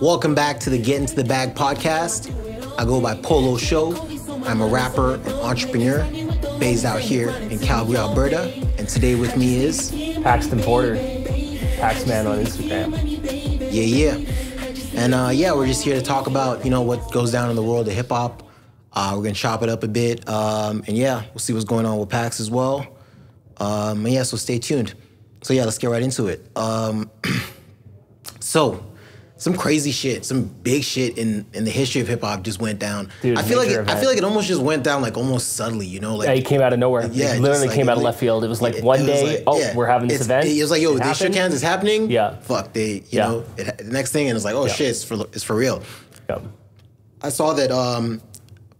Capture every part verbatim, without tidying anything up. Welcome back to the Get Into The Bag podcast. I go by Polo Show. I'm a rapper and entrepreneur based out here in Calgary, Alberta. And today with me is... Paxton Porter, Paxman on Instagram. Yeah, yeah. And uh, yeah, we're just here to talk about, you know, what goes down in the world of hip hop. Uh, we're going to chop it up a bit. Um, and yeah, we'll see what's going on with Pax as well. Um, and yeah, so stay tuned. So yeah, let's get right into it. Um, so... Some crazy shit, some big shit in, in the history of hip hop just went down. Dude, I feel like it, I feel like it almost just went down like almost suddenly, you know? Like yeah, it came out of nowhere. Like, yeah, it literally like, came out of left field. It was like it, one it was day, like, oh, yeah, we're having this event. It was like, yo, it they happened. shook hands. It's happening. Yeah, fuck, they, you yeah. know, it, the next thing, and it's like, oh yeah. shit, it's for it's for real. Yep. I saw that um,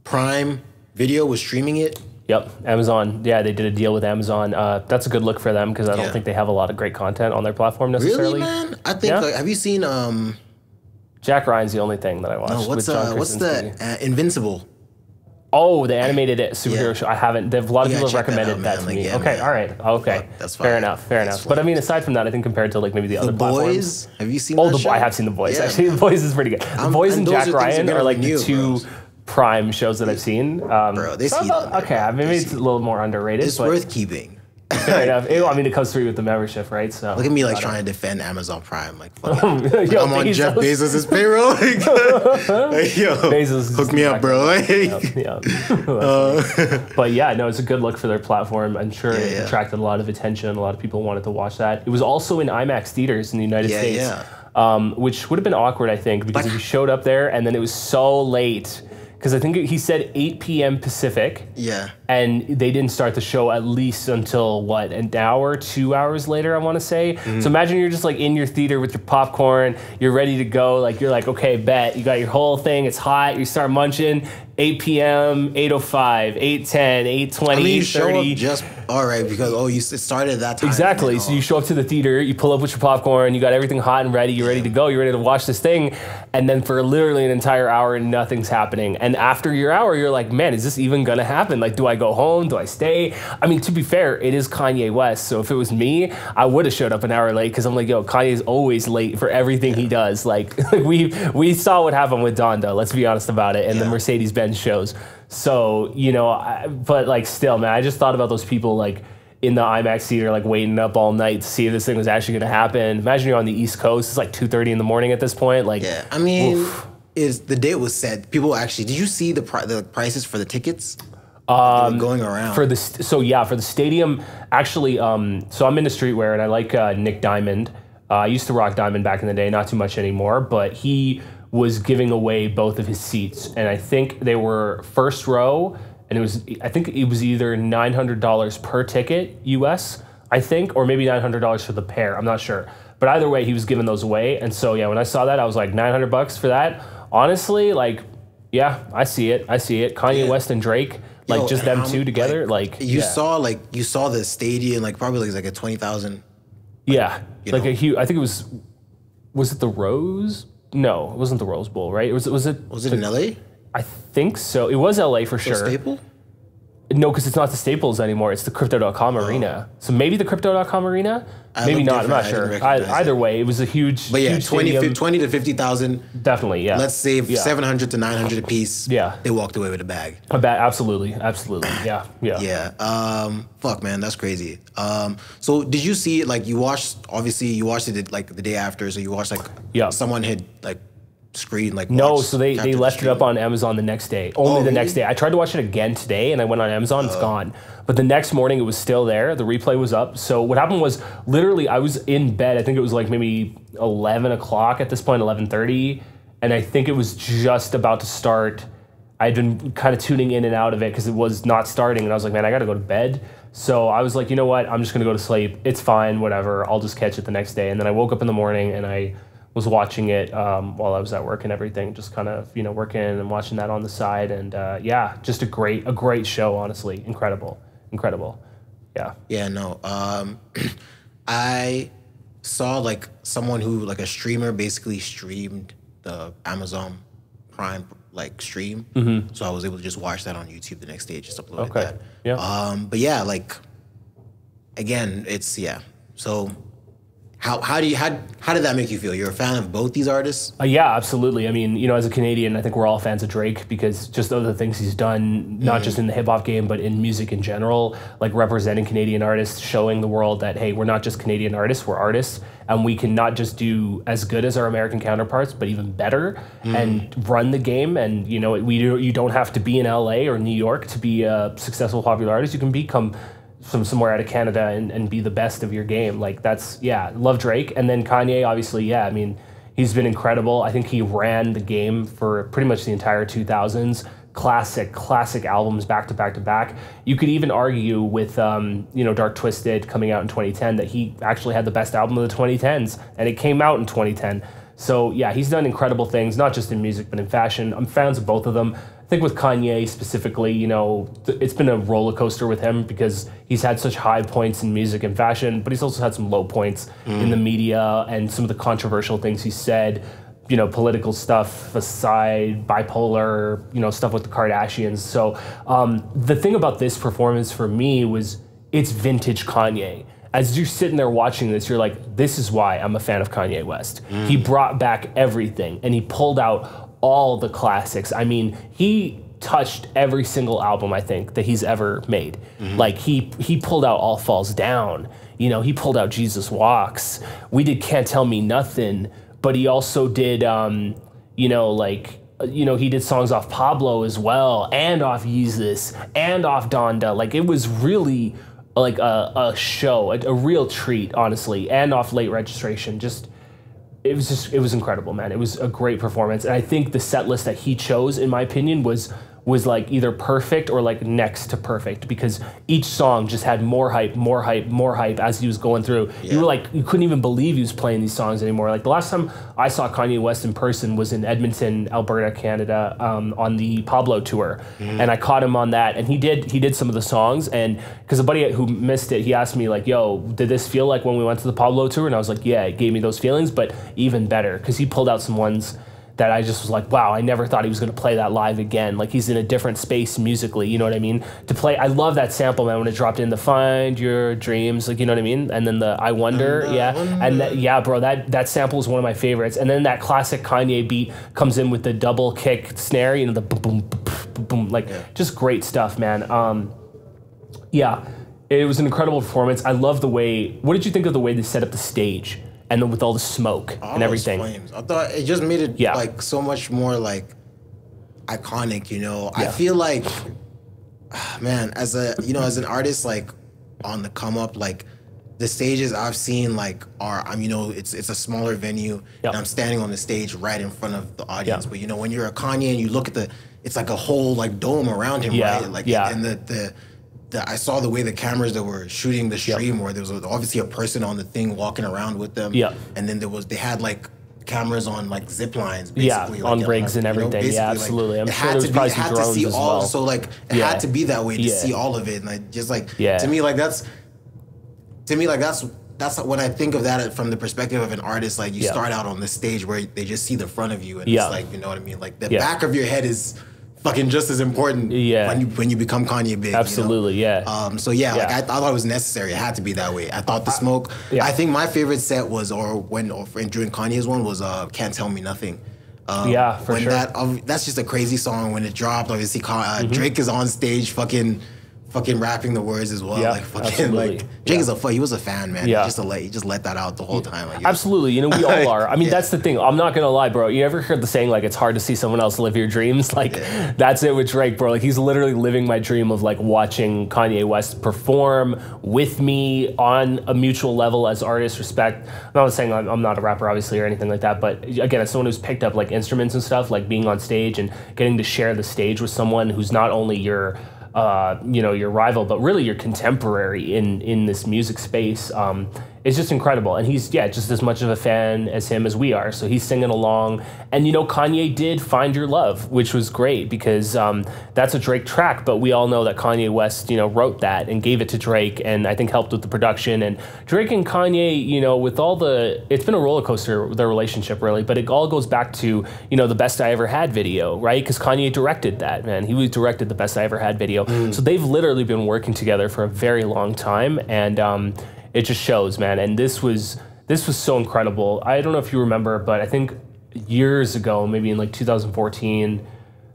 Prime Video was streaming it. Yep, Amazon. Yeah, they did a deal with Amazon. Uh, that's a good look for them because I don't yeah. think they have a lot of great content on their platform necessarily. Really, man? I think. Yeah. Like, have you seen? Um, Jack Ryan's the only thing that I watched. No, what's with uh, what's the uh, Invincible? Oh, the animated superhero yeah. show. I haven't. They've, a lot of people have recommended that, out, that to like, me. Yeah, okay, man. all right, okay. Fuck, that's fine. Fair enough, fair that's enough. Fine. But I mean, aside from that, I think compared to like maybe the, the other Boys? platforms. Have you seen? Oh, that the show? I have seen The Boys. Yeah, actually, man. The Boys is pretty good. The I'm, Boys and, and Jack Ryan are like new, the two bros. Prime shows that I've seen. Um, bro, they see that. Okay, maybe it's a little more underrated. It's worth keeping. Fair enough. It, I mean, it comes through with the membership, right? So look at me like trying it. to defend Amazon Prime. Like, fuck um, like yo, I'm on Bezos. Jeff Bezos's payroll. Like, like, yo, Bezos hook me up, bro. Like, yeah, yeah. Uh, but yeah, no, it's a good look for their platform. I'm sure yeah, it yeah. attracted a lot of attention. A lot of people wanted to watch that. It was also in IMAX theaters in the United yeah, States, yeah. Um, which would have been awkward, I think, because like, he showed up there and then it was so late. Because I think he said eight p m Pacific. Yeah. And they didn't start the show at least until, what, an hour, two hours later, I want to say. Mm-hmm. So imagine you're just, like, in your theater with your popcorn. You're ready to go. Like, you're like, okay, bet. You got your whole thing. It's hot. You start munching. eight p m, eight oh five, eight ten, eight twenty, I mean, you show up just, all right, because, oh, you, it started at that time. Exactly. So you show up to the theater. You pull up with your popcorn. You got everything hot and ready. You're yeah. ready to go. You're ready to watch this thing. And then for literally an entire hour, nothing's happening. And after your hour, you're like, man, is this even going to happen? Like, do I go home? Do I stay? I mean, to be fair, it is Kanye West. So if it was me, I would have showed up an hour late because I'm like, yo, Kanye's always late for everything yeah. he does. Like, we we saw what happened with Donda. Let's be honest about it. And yeah. the Mercedes-Benz shows. So, you know, I, but like still, man, I just thought about those people like in the IMAX theater, like waiting up all night to see if this thing was actually going to happen. Imagine you're on the East Coast. It's like two thirty in the morning at this point. Like, yeah, I mean, oof. is the date was set. People actually, did you see the, pri the prices for the tickets? Um, going around for this, so yeah, for the stadium actually. Um, so I'm into streetwear and I like uh, Nick Diamond. Uh, I used to rock Diamond back in the day, not too much anymore, but he was giving away both of his seats, and I think they were first row, and it was I think it was either nine hundred dollars per ticket U S, I think, or maybe nine hundred dollars for the pair. I'm not sure, but either way, he was giving those away, and so yeah, when I saw that, I was like nine hundred bucks for that. Honestly, like yeah, I see it, I see it. Kanye yeah. West and Drake. Like, yo, just them I'm, two together, like... like you yeah. saw, like, you saw the stadium, like, probably, like, like a twenty thousand... Like, yeah, like know? a huge... I think it was... Was it the Rose? No, it wasn't the Rose Bowl, right? It was, was it... Was it the, in L A? I think so. It was L A for sure. The Staple? No, because it's not the Staples anymore. It's the Crypto dot com oh. arena. So maybe the Crypto dot com arena? I maybe not. I'm not sure. I, either way, it was a huge... But yeah, huge twenty, twenty to fifty thousand. Definitely, yeah. Let's save yeah. seven hundred to nine hundred apiece. Yeah. They walked away with a bag. A bag, absolutely. Absolutely. Yeah. Yeah. Yeah. Um, fuck, man. That's crazy. Um, so did you see it? Like, you watched... Obviously, you watched it, like, the day after. So you watched, like... Yeah. Someone had, like... Screen like no, so they they left the it up on Amazon the next day. Only oh, the really? next day. I tried to watch it again today, and I went on Amazon. Uh, it's gone. But the next morning, it was still there. The replay was up. So what happened was, literally, I was in bed. I think it was like maybe eleven o'clock at this point, eleven thirty, and I think it was just about to start. I'd been kind of tuning in and out of it because it was not starting, and I was like, man, I got to go to bed. So I was like, you know what? I'm just gonna go to sleep. It's fine, whatever. I'll just catch it the next day. And then I woke up in the morning, and I was watching it um, while I was at work and everything, just kind of, you know, working and watching that on the side. And uh, yeah, just a great, a great show, honestly. Incredible, incredible. Yeah. Yeah, no. Um, I saw like someone who, like a streamer basically streamed the Amazon Prime like stream. Mm-hmm. So I was able to just watch that on YouTube the next day, just uploaded okay. that. Yeah. Um, but yeah, like, again, it's, yeah. So How how do you how how did that make you feel? You're a fan of both these artists? Uh, yeah, absolutely. I mean, you know, as a Canadian, I think we're all fans of Drake because just other things he's done, not mm-hmm. just in the hip hop game, but in music in general, like representing Canadian artists, showing the world that, hey, we're not just Canadian artists, we're artists, and we can not just do as good as our American counterparts, but even better, mm-hmm. and run the game. And, you know, we do, you don't have to be in L A or New York to be a successful popular artist. You can become from somewhere out of Canada and, and be the best of your game. Like that's, yeah, love Drake. And then Kanye, obviously, yeah, I mean, he's been incredible. I think he ran the game for pretty much the entire two thousands. Classic, classic albums back to back to back. You could even argue with, um, you know, Dark Twisted coming out in twenty ten that he actually had the best album of the twenty tens and it came out in twenty ten. So yeah, he's done incredible things, not just in music, but in fashion. I'm fans of both of them. I think with Kanye specifically, you know, it's been a roller coaster with him because he's had such high points in music and fashion, but he's also had some low points mm. in the media and some of the controversial things he said, you know, political stuff aside, bipolar, you know, stuff with the Kardashians. So um, the thing about this performance for me was it's vintage Kanye. As you're sitting there watching this, you're like, this is why I'm a fan of Kanye West. Mm. He brought back everything and he pulled out all the classics. I mean, he touched every single album, I think, that he's ever made. Mm-hmm. Like, he he pulled out All Falls Down. You know, he pulled out Jesus Walks. We did Can't Tell Me Nothing. But he also did, um, you know, like, you know, he did songs off Pablo as well, and off Yeezus, and off Donda. Like, it was really, like, a, a show, a, a real treat, honestly, and off Late Registration. Just... It was just, it was incredible, man. It was a great performance. And I think the set list that he chose, in my opinion, was was like either perfect or like next to perfect because each song just had more hype, more hype, more hype as he was going through. Yeah. You were like, you couldn't even believe he was playing these songs anymore. Like the last time I saw Kanye West in person was in Edmonton, Alberta, Canada, um, on the Pablo tour. Mm-hmm. And I caught him on that and he did, he did some of the songs. And because a buddy who missed it, he asked me like, yo, did this feel like when we went to the Pablo tour? And I was like, yeah, it gave me those feelings, but even better because he pulled out some ones that I just was like, wow, I never thought he was going to play that live again. Like, he's in a different space musically, you know what I mean? To play, I love that sample, man, when it dropped in the Find Your Dreams, like, you know what I mean? And then the I Wonder, and yeah. I wonder. And that, yeah, bro, that, that sample is one of my favorites. And then that classic Kanye beat comes in with the double kick snare, you know, the boom, boom, boom, boom, like, yeah. Just great stuff, man. Um, yeah, it was an incredible performance. I love the way, what did you think of the way they set up the stage? And then with all the smoke all and everything. Flames. I thought it just made it yeah. like so much more like iconic, you know. Yeah. I feel like, man, as a, you know, as an artist, like on the come up, like the stages I've seen like are, I'm, you know, it's it's a smaller venue yep. and I'm standing on the stage right in front of the audience. Yep. But you know, when you're a Kanye and you look at the, it's like a whole like dome around him, yeah. right? Like, yeah. and the, the, The, I saw the way the cameras that were shooting the stream yep. where there was obviously a person on the thing walking around with them. Yep. And then there was, they had like cameras on like zip lines. Basically, yeah, on like, rigs and everything. Know, yeah, absolutely. Like, I'm it sure had to be, it had to see all, well. So like it yeah. had to be that way to yeah. see all of it. And I just like, yeah. to me, like that's, to me, like that's, that's when I think of that from the perspective of an artist, like you yeah. start out on the stage where they just see the front of you and yeah. it's like, you know what I mean? Like the yeah. back of your head is fucking just as important yeah. when you when you become Kanye big. Absolutely, you know? yeah. Um, so yeah, yeah. Like I, I thought it was necessary. It had to be that way. I thought the smoke. I, yeah. I think my favorite set was, or when or during Kanye's one was uh, "Can't Tell Me Nothing." Um, yeah, for when sure. That, um, that's just a crazy song. When it dropped, obviously, uh, mm-hmm. Drake is on stage, fucking, fucking rapping the words as well. Yeah, like fucking, absolutely. Like Drake yeah. is a he was a fan, man. Yeah, he just a, he just let that out the whole time. Like, absolutely, you know we all are. I mean, yeah. that's the thing. I'm not gonna lie, bro. You ever heard the saying like it's hard to see someone else live your dreams? Like yeah. that's it with Drake, bro. Like he's literally living my dream of like watching Kanye West perform with me on a mutual level as artists respect. I'm not saying I'm, I'm not a rapper, obviously, or anything like that. But again, as someone who's picked up like instruments and stuff, like being on stage and getting to share the stage with someone who's not only your Uh, you know, your rival, but really your contemporary in in this music space. Um, it's just incredible. And he's, yeah, just as much of a fan as him as we are. So he's singing along. And, you know, Kanye did Find Your Love, which was great because um, that's a Drake track. But we all know that Kanye West, you know, wrote that and gave it to Drake and I think helped with the production. And Drake and Kanye, you know, with all the, it's been a roller coaster, their relationship really. But it all goes back to, you know, the Best I Ever Had video, right? Because Kanye directed that, man. He directed the Best I Ever Had video. Mm. So they've literally been working together for a very long time, and um, it just shows, man. And this was This was so incredible. I don't know if you remember, but I think years ago, maybe in like two thousand fourteen,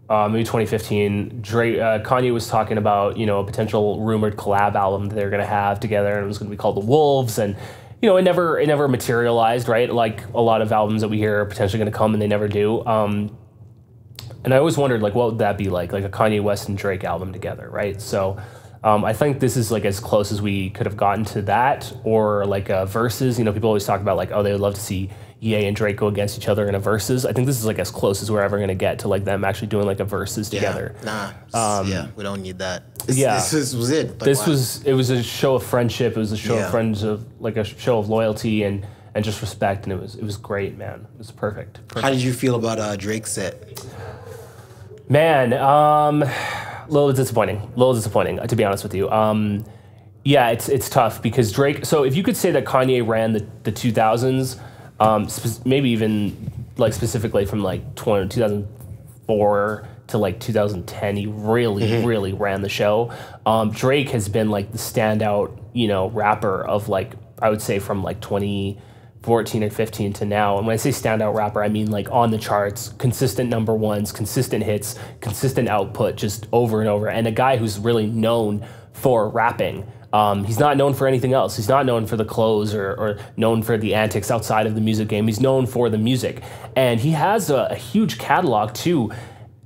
uh, maybe twenty fifteen, Drake, uh, Kanye was talking about, you know, a potential rumored collab album that they were going to have together, and it was going to be called The Wolves, and, you know, it never it never materialized, right? Like a lot of albums that we hear are potentially going to come and they never do. Um, and I always wondered, like, what would that be like, like a Kanye West and Drake album together, right? So um, I think this is like as close as we could have gotten to that, or like a Versus. You know, people always talk about like, oh, they would love to see Ye and Drake go against each other in a Versus. I think this is like as close as we're ever going to get to like them actually doing like a Versus yeah. together. Nah, um, yeah, we don't need that. It's, yeah, this was, was it. Like, this wow. was it was a show of friendship. It was a show yeah. of friends of like a show of loyalty and and just respect. And it was it was great, man. It was perfect. perfect. How did you feel about uh, Drake's set? Man, um, a little disappointing. A little disappointing, to be honest with you. Um, yeah, it's it's tough because Drake. So if you could say that Kanye ran the the two thousands. Um, maybe even like specifically from like two thousand four to like two thousand ten, he really, mm-hmm. really ran the show. Um, Drake has been like the standout, you know, rapper of like, I would say from like twenty fourteen and fifteen to now. And when I say standout rapper, I mean like on the charts, consistent number ones, consistent hits, consistent output, just over and over. And a guy who's really known for rapping. Um, he's not known for anything else. He's not known for the clothes or, or known for the antics outside of the music game. He's known for the music. And he has a, a huge catalog, too.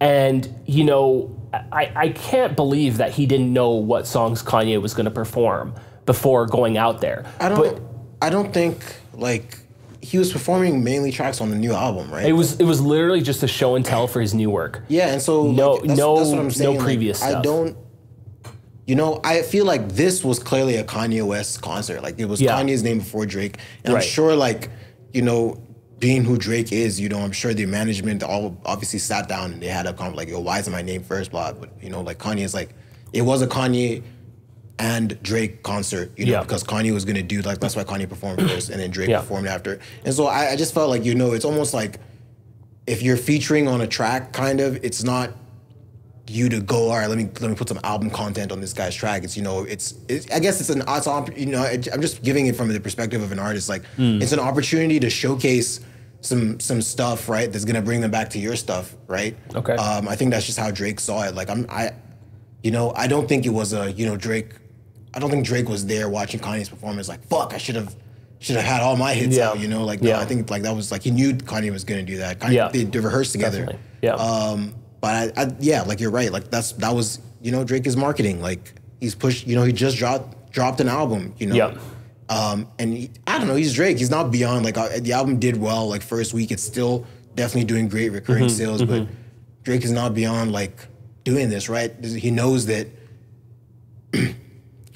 And, you know, I, I can't believe that he didn't know what songs Kanye was going to perform before going out there. I don't, but, I don't think, like, he was performing mainly tracks on the new album, right? It was it was literally just a show and tell for his new work. Yeah, and so no, like, that's, no, that's what I'm saying. No previous like, stuff. I don't... You know, I feel like this was clearly a Kanye West concert. Like, it was yeah. Kanye's name before Drake. And right. I'm sure, like, you know, being who Drake is, you know, I'm sure the management all obviously sat down and they had a comment, like, yo, why is my name first, blah, but, you know, like, Kanye's like, it was a Kanye and Drake concert, you know, yeah. because Kanye was going to do, like, that's why Kanye performed first and then Drake yeah. performed after. And so I, I just felt like, you know, it's almost like if you're featuring on a track, kind of, it's not... you to go, all right, let me let me put some album content on this guy's track. It's, you know, it's, it's I guess it's an, it's, you know, it, I'm just giving it from the perspective of an artist. Like, mm. it's an opportunity to showcase some some stuff, right, that's going to bring them back to your stuff, right? Okay. Um, I think that's just how Drake saw it. Like, I'm, I, you know, I don't think it was a, you know, Drake, I don't think Drake was there watching Kanye's performance like, fuck, I should have, should have had all my hits yeah. out, you know? Like, yeah. no, I think, like, that was, like, he knew Kanye was going to do that. Kanye, yeah. They, they rehearsed together. Definitely. Yeah. Um, But I, I, yeah, like you're right. Like that's that was you know Drake is marketing. Like he's pushed. You know he just dropped dropped an album. You know, yep. um, and he, I don't know. He's Drake. He's not beyond. Like uh, the album did well. Like first week, it's still definitely doing great recurring mm-hmm, sales. Mm-hmm. But Drake is not beyond like doing this. Right? He knows that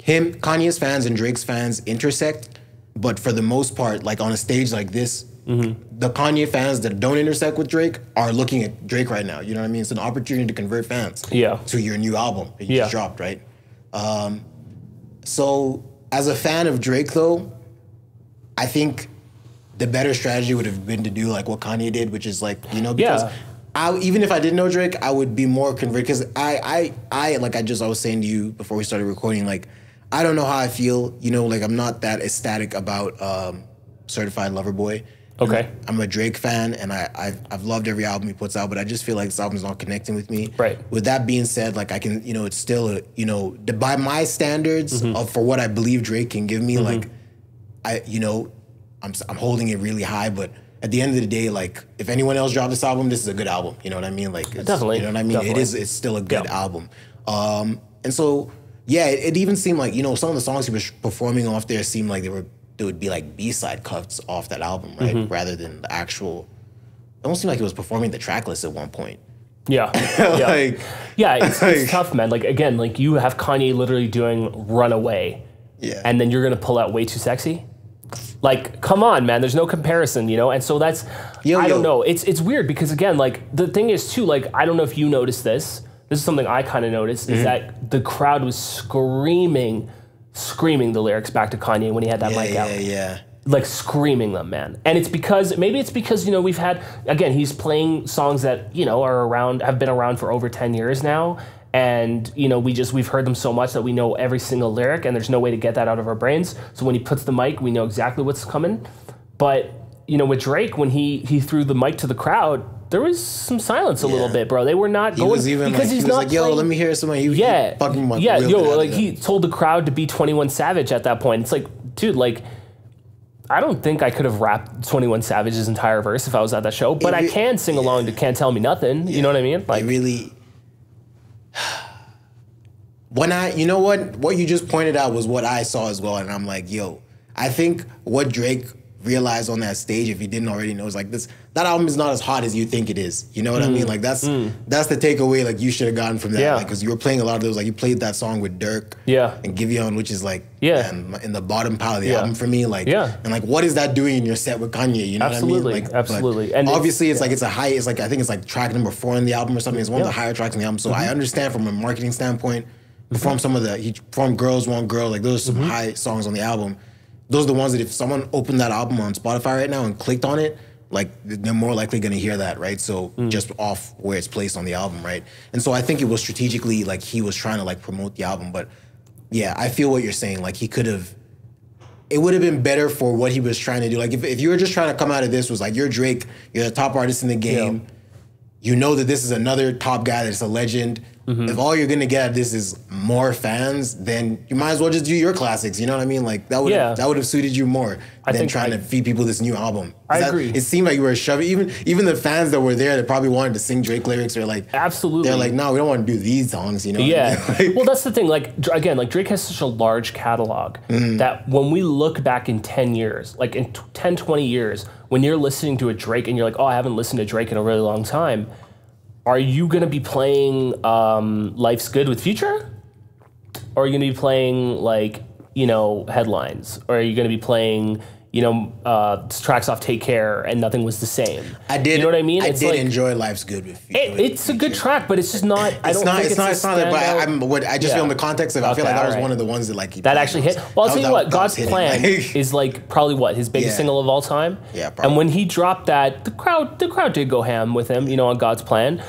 him, Kanye's fans and Drake's fans intersect. But for the most part, like on a stage like this. Mm-hmm. The Kanye fans that don't intersect with Drake are looking at Drake right now. You know what I mean? It's an opportunity to convert fans yeah. to your new album that you yeah. just dropped, right? Um, so as a fan of Drake, though, I think the better strategy would have been to do like what Kanye did, which is like, you know, because yeah. I, even if I didn't know Drake, I would be more converted. Because I, I, I, like I just I was saying to you before we started recording, like, I don't know how I feel. You know, like I'm not that ecstatic about um, Certified Lover Boy. Okay. I'm a Drake fan, and I, I've, I've loved every album he puts out, but I just feel like this album's not connecting with me. Right. With that being said, like, I can, you know, it's still, a, you know, by my standards mm-hmm. of, for what I believe Drake can give me, mm-hmm. like, I, you know, I'm, I'm holding it really high, but at the end of the day, like, if anyone else dropped this album, this is a good album. You know what I mean? Like, it's, definitely. You know what I mean? Definitely. It is, it's still a good yeah. album. Um, and so, yeah, it, it even seemed like, you know, some of the songs he was performing off there seemed like they were, there would be like B-side cuts off that album, right? Mm-hmm. Rather than the actual, it almost seemed like he was performing the track list at one point. Yeah. Yeah, like, yeah it's, like, it's tough, man. Like, again, like you have Kanye literally doing Runaway. Yeah. And then you're going to pull out Way Too Sexy? Like, come on, man. There's no comparison, you know? And so that's, yo, I yo. don't know. It's, it's weird because, again, like the thing is, too, like, I don't know if you noticed this. This is something I kind of noticed mm-hmm. is that the crowd was screaming screaming the lyrics back to Kanye when he had that yeah, mic yeah, out. Yeah, yeah, like screaming them, man. And it's because, maybe it's because, you know, we've had, again, he's playing songs that, you know, are around, have been around for over ten years now. And, you know, we just, we've heard them so much that we know every single lyric and there's no way to get that out of our brains. So when he puts the mic, we know exactly what's coming. But, you know, with Drake, when he, he threw the mic to the crowd, there was some silence a yeah. little bit, bro. They were not he going was even because like, he's he was not like, yo, playing, let me hear somebody. He, yeah, he fucking like yeah, yo, like he them. told the crowd to be twenty-one Savage at that point. It's like, dude, like, I don't think I could have rapped twenty-one Savage's entire verse if I was at that show, but it, I can sing yeah. along to Can't Tell Me Nothing. Yeah. You know what I mean? Like, I really. When I, you know what, what you just pointed out was what I saw as well, and I'm like, yo, I think what Drake realized on that stage, if he didn't already know, is like this, that album is not as hot as you think it is. You know what mm. I mean? Like that's mm. that's the takeaway like you should have gotten from that, yeah. like because you were playing a lot of those, like you played that song with Dirk, yeah, and Giveon, which is like yeah, man, in the bottom pile of the yeah. album for me, like yeah, and like what is that doing in your set with Kanye? You know absolutely. what I mean? Like absolutely, like, and obviously it's, it's yeah. like it's a high, it's like I think it's like track number four in the album or something. It's one yeah. of the higher tracks in the album, so mm-hmm. I understand from a marketing standpoint. Perform some of the, he performed Girls, One Girl, like those are some mm-hmm. high songs on the album. Those are the ones that if someone opened that album on Spotify right now and clicked on it, like they're more likely gonna hear that, right? So mm. just off where it's placed on the album, right? And so I think it was strategically like he was trying to like promote the album, but yeah, I feel what you're saying. Like he could have, it would have been better for what he was trying to do. Like if, if you were just trying to come out of this was like, you're Drake, you're the top artist in the game, yeah. you know that this is another top guy that's a legend. Mm-hmm. If all you're gonna get at this is more fans, then you might as well just do your classics. You know what I mean? Like that would yeah. that would have suited you more I than trying I, to feed people this new album. I that, agree. It seemed like you were shoving even even the fans that were there that probably wanted to sing Drake lyrics are like absolutely. They're like, no, we don't want to do these songs. You know? Yeah. I mean? Like, well, that's the thing. Like again, like Drake has such a large catalog mm-hmm. that when we look back in ten years, like in ten, twenty years, when you're listening to a Drake and you're like, oh, I haven't listened to Drake in a really long time. Are you going to be playing um, Life's Good with Future? Or are you going to be playing, like, you know, Headlines? Or are you going to be playing, you know, uh, tracks off Take Care and Nothing Was The Same? I did. You know what I mean? I it's did like, enjoy Life's Good with Future. It, it's a good track, but it's just not, I it's don't not, think it's, it's not, it's not, but I, I'm, what, I just yeah. feel in the context of it, okay, I feel like that was right. one of the ones that, like, that actually hit. Well, I'll tell you what, God's Plan is, like, probably what, his biggest yeah. single of all time? Yeah, probably. And when he dropped that, the crowd, the crowd did go ham with him, you know, on God's Plan.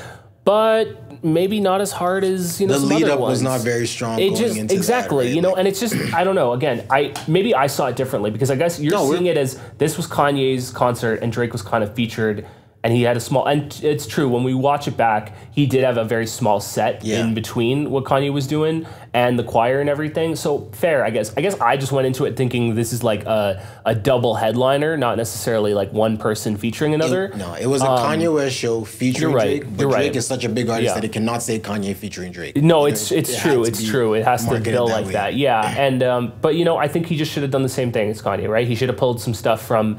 But maybe not as hard as, you know, the some lead other up ones. Was not very strong. It going just into exactly, that, right? You know, like, and it's just I don't know. Again, I maybe I saw it differently because I guess you're no, seeing it as this was Kanye's concert and Drake was kind of featured, and he had a small. And it's true when we watch it back, he did have a very small set yeah. in between what Kanye was doing and the choir and everything. So fair, I guess. I guess I just went into it thinking this is like a a double headliner, not necessarily like one person featuring another. It, no, it was a um, Kanye West show featuring you're right, Drake. But you're Drake right. is such a big artist yeah. that it cannot say Kanye featuring Drake. No, you it's know, it's it true. It's true. It has to feel like way. that. Yeah, and um, but you know, I think he just should have done the same thing as Kanye, right? He should have pulled some stuff from.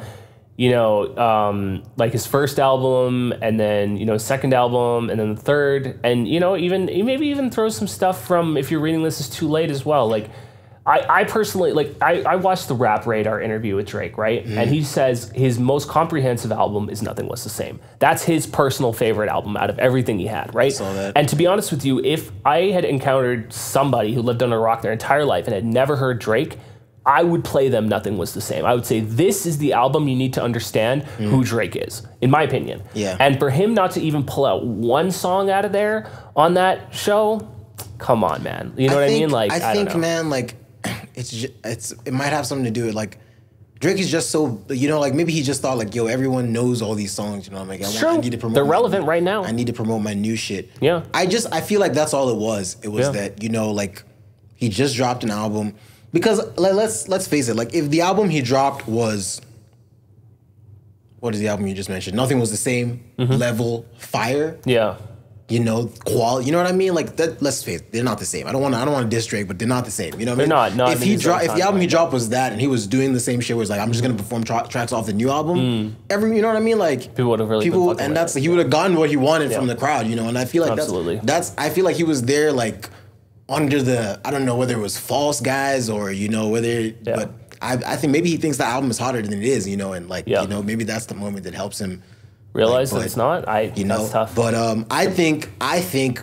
You know, um, like his first album, and then you know, second album, and then the third, and you know, even maybe even throw some stuff from If You're Reading This Is Too Late as well. Like, I, I personally like I, I watched the Rap Radar interview with Drake, right? Mm-hmm. And he says his most comprehensive album is Nothing Was The Same. That's his personal favorite album out of everything he had, right? I saw that. And to be honest with you, if I had encountered somebody who lived under a rock their entire life and had never heard Drake, I would play them Nothing Was The Same. I would say this is the album you need to understand mm. who Drake is, in my opinion. Yeah. And for him not to even pull out one song out of there on that show, come on, man. You know I what think, I mean? Like I, I think, don't know. man, like it's just, it's it might have something to do with like Drake is just so you know, like maybe he just thought like, yo, everyone knows all these songs, you know, I'm like, I, sure. I need to promote They're relevant my, right now. I need to promote my new shit. Yeah. I just I feel like that's all it was. It was yeah. that, you know, like he just dropped an album. Because like, let's let's face it, like if the album he dropped was, what is the album you just mentioned? Nothing Was The Same, mm-hmm. level, fire. Yeah, you know, quality. You know what I mean? Like that. Let's face it, they're not the same. I don't want I don't want to diss Drake, but they're not the same. You know what I mean? They're not. not if he dropped, if the album he dropped was that, and he was doing the same shit, where it's like I'm just gonna perform tra tracks off the new album. Mm. Every, you know what I mean? Like people would have really people, been and that's like, he would have gotten what he wanted yeah. from the crowd. You know, and I feel like Absolutely. that's that's I feel like he was there like. Under the, I don't know whether it was false guys or, you know, whether, yeah. but I, I think maybe he thinks the album is hotter than it is, you know, and like, yeah. you know, maybe that's the moment that helps him. Realize like, but, that it's not, I, you know, that's tough. But um, I think, I think,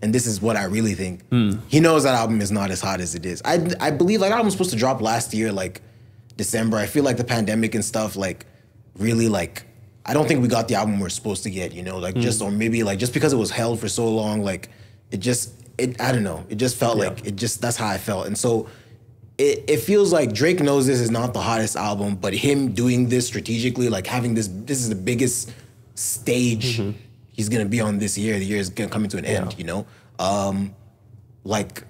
and this is what I really think, mm. he knows that album is not as hot as it is. I, I believe that album was supposed to drop last year, like December. I feel like the pandemic and stuff, like really like, I don't think we got the album we're supposed to get, you know, like mm. just, or maybe like, just because it was held for so long, like it just, It, I don't know. It just felt yeah. like it just that's how I felt. And so it, it feels like Drake knows this is not the hottest album, but him doing this strategically, like having this, this is the biggest stage mm-hmm. he's gonna be on this year. The year is gonna come to an yeah. end, you know? Um, like,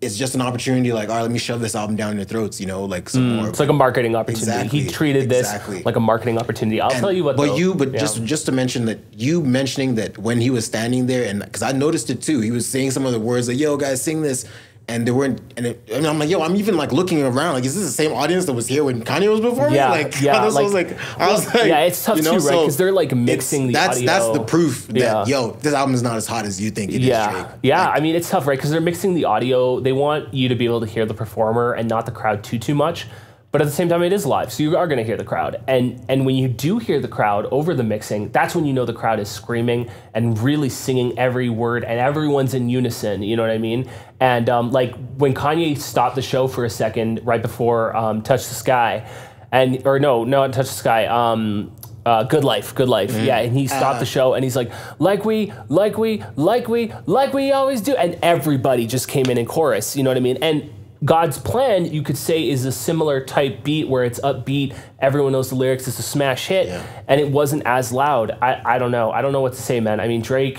it's just an opportunity like, all right, let me shove this album down your throats, you know? Like some mm, more, it's like a marketing opportunity. Exactly, he treated this exactly. like a marketing opportunity. I'll and, tell you what, But though, you, but yeah. just just to mention that, you mentioning that when he was standing there, and because I noticed it too, he was saying some of the words like, yo, guys, sing this. And they weren't, and, it, and I'm like, yo, I'm even like looking around, like, is this the same audience that was here when Kanye was performing? Yeah, like, yeah, like, I was like, I was like, yeah, it's tough you know, too, right? Because so they're like mixing the that's, audio. That's the proof that, yeah. yo, this album is not as hot as you think it yeah. is, Drake. Yeah, like, I mean, it's tough, right? Because they're mixing the audio. They want you to be able to hear the performer and not the crowd too, too much. But at the same time, it is live, so you are going to hear the crowd. And and when you do hear the crowd over the mixing, that's when you know the crowd is screaming and really singing every word, and everyone's in unison, you know what I mean? And um, like when Kanye stopped the show for a second right before um, Touch the Sky, and or no, no, Touch the Sky, um, uh, Good Life, Good Life, mm-hmm. yeah, and he stopped uh-huh. the show, and he's like, like we, like we, like we, like we always do, and everybody just came in in chorus, you know what I mean? And God's Plan, you could say, is a similar type beat where it's upbeat, everyone knows the lyrics, it's a smash hit, yeah. and it wasn't as loud. I, I don't know. I don't know what to say, man. I mean, Drake,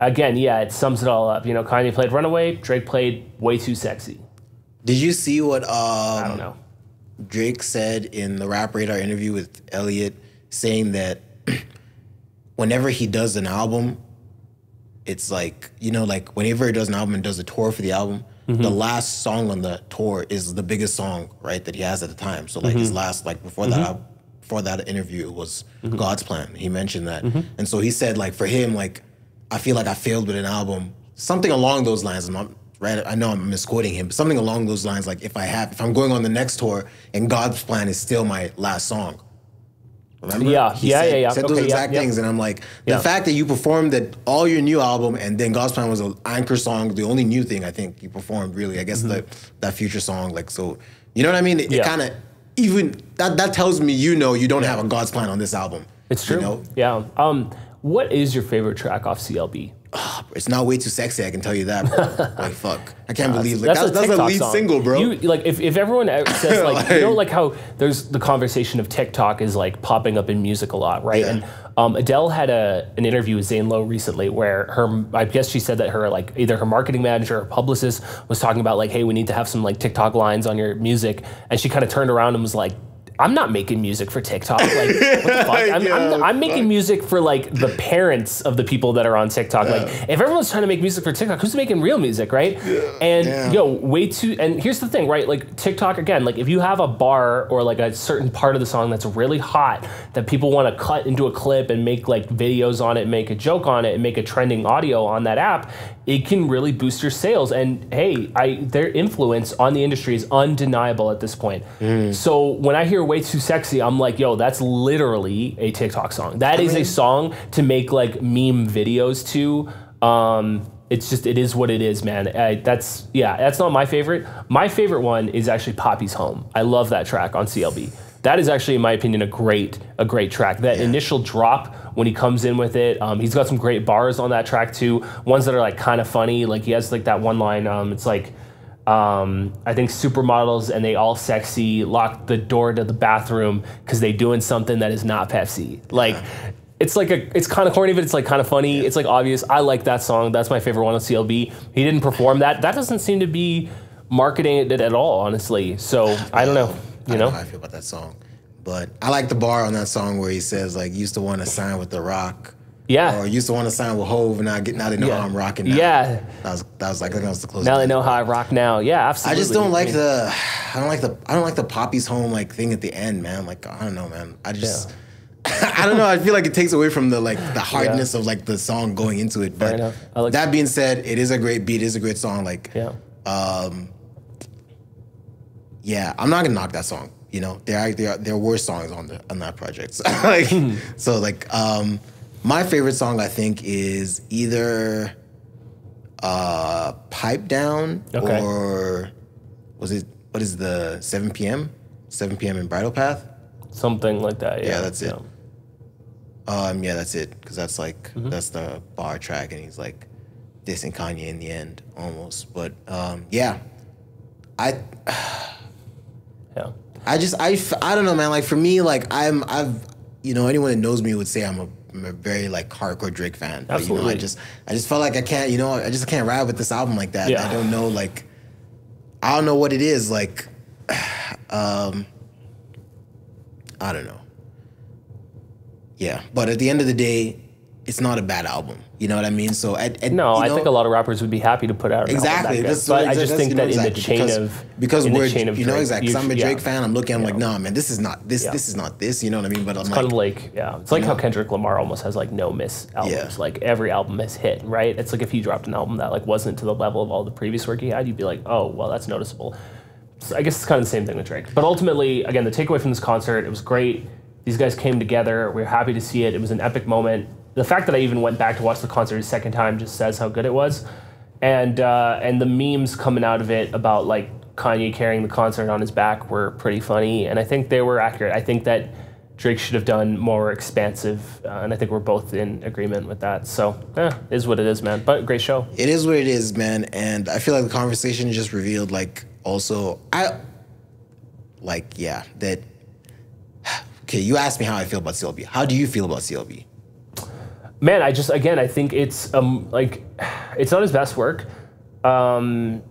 again, yeah, it sums it all up. You know, Kanye played Runaway, Drake played Way Too Sexy. Did you see what um, I don't know. Drake said in the Rap Radar interview with Elliot, saying that whenever he does an album, it's like, you know, like whenever he does an album and does a tour for the album, Mm-hmm. the last song on the tour is the biggest song, right, that he has at the time. So like mm-hmm. his last, like before mm-hmm. that, before that interview was mm-hmm. God's Plan. He mentioned that, mm-hmm. and so he said like for him, like I feel like I failed with an album, something along those lines. I'm not, right, I know I'm misquoting him, but something along those lines. Like if I have, if I'm going on the next tour and God's Plan is still my last song. Remember? Yeah, he yeah, said, yeah, yeah. said those okay, exact yeah, things, yeah. and I'm like, the yeah. fact that you performed that all your new album, and then God's Plan was an anchor song, the only new thing I think you performed really, I guess mm-hmm. the, that Future song, like so, you know what I mean? It, yeah. it kind of, even, that, that tells me you know you don't yeah. have a God's Plan on this album. It's true, you know? yeah. Um, what is your favorite track off C L B? Oh, it's not Way Too Sexy, I can tell you that, bro. Like, fuck. I can't yeah, believe like, that's, that's, that's a lead song. single, bro. You, like, if, if everyone says, like, like, you know, like how there's the conversation of TikTok is, like, popping up in music a lot, right? Yeah. And um, Adele had a, an interview with Zane Lowe recently where her, I guess she said that her, like, either her marketing manager or publicist was talking about, like, hey, we need to have some, like, TikTok lines on your music. And she kind of turned around and was like, I'm not making music for TikTok. Like, what the fuck? I'm, yeah, I'm, I'm making fuck. music for like the parents of the people that are on TikTok. Yeah. Like, if everyone's trying to make music for TikTok, who's making real music, right? Yeah. And yeah. yo, way too. And here's the thing, right? Like TikTok again. Like, if you have a bar or like a certain part of the song that's really hot that people want to cut into a clip and make like videos on it, make a joke on it, and make a trending audio on that app, it can really boost your sales. And hey, I their influence on the industry is undeniable at this point. Mm. So when I hear Way Too Sexy, I'm like, yo, that's literally a TikTok song. That I is mean, a song to make like meme videos to. Um, it's just, it is what it is, man. I, that's, yeah, that's not my favorite. My favorite one is actually Poppy's Home. I love that track on C L B. That is actually, in my opinion, a great, a great track. That yeah. initial drop when he comes in with it, um, he's got some great bars on that track too. Ones that are like kind of funny. Like he has like that one line. Um, it's like, Um, I think supermodels and they all sexy locked the door to the bathroom because they doing something that is not Pepsi. Like, yeah. it's like a, it's kind of corny, but it's like kind of funny. Yeah. It's like obvious. I like that song. That's my favorite one on C L B. He didn't perform that. That doesn't seem to be marketing it at all, honestly. So I don't know. You I don't know? know how I feel about that song, but I like the bar on that song where he says like, used to want to sign with The Rock. Yeah. Or used to want to sign with Hove, and now, get, now they know yeah. how I'm rocking now. Yeah. That was, that was like, I think that was the closest. Now they know how I rock now. Yeah, absolutely. I just don't like I mean, the, I don't like the, I don't like the Poppy's Home like thing at the end, man. Like, I don't know, man. I just, yeah. I don't know. I feel like it takes away from the like the hardness yeah. of like the song going into it. But like that being said, it is a great beat. It is a great song. Like, yeah. Um, yeah, I'm not going to knock that song. You know, there are, there, are, there were songs on, the, on that project. So like, so, like um, my favorite song, I think, is either uh, Pipe Down okay. or was it, what is the seven P M? seven P M in Bridal Path? Something like that, yeah. Yeah, that's it. Yeah, um, yeah that's it. Because that's like, mm-hmm. that's the bar track, and he's like dissing Kanye in the end almost. But um, yeah, I yeah. I just I, I don't know, man. Like for me, like I'm I've you know anyone that knows me would say I'm a, I'm a very like hardcore Drake fan. Absolutely. But, you know, I just I just felt like I can't you know I just can't ride with this album like that. Yeah. I don't know like I don't know what it is like. Um, I don't know. Yeah, but at the end of the day, it's not a bad album. You know what I mean? So at, at, no, you know, I think a lot of rappers would be happy to put out an exactly. album that's but exactly. I just that's, think you know, that exactly. in the chain because, of because we're chain of you know exactly. Because I'm a Drake yeah. fan. I'm looking. I'm yeah. like, nah, man, this is not this. Yeah. This is not this. You know what I mean? But I'm it's like, kind of like yeah, it's like know? how Kendrick Lamar almost has like no miss albums. Yeah. Like every album has hit, right? It's like if he dropped an album that like wasn't to the level of all the previous work he had, you'd be like, oh, well, that's noticeable. So I guess it's kind of the same thing with Drake. But ultimately, again, the takeaway from this concert, it was great. These guys came together. We were happy to see it. It was an epic moment. The fact that I even went back to watch the concert a second time just says how good it was. And uh, and the memes coming out of it about like Kanye carrying the concert on his back were pretty funny. And I think they were accurate. I think that Drake should have done more expansive. Uh, and I think we're both in agreement with that. So yeah, it is what it is, man. But great show. It is what it is, man. And I feel like the conversation just revealed like also, I like, yeah, that. Okay, you asked me how I feel about C L B. How do you feel about C L B? Man, I just, again, I think it's, um, like, it's not his best work. Um,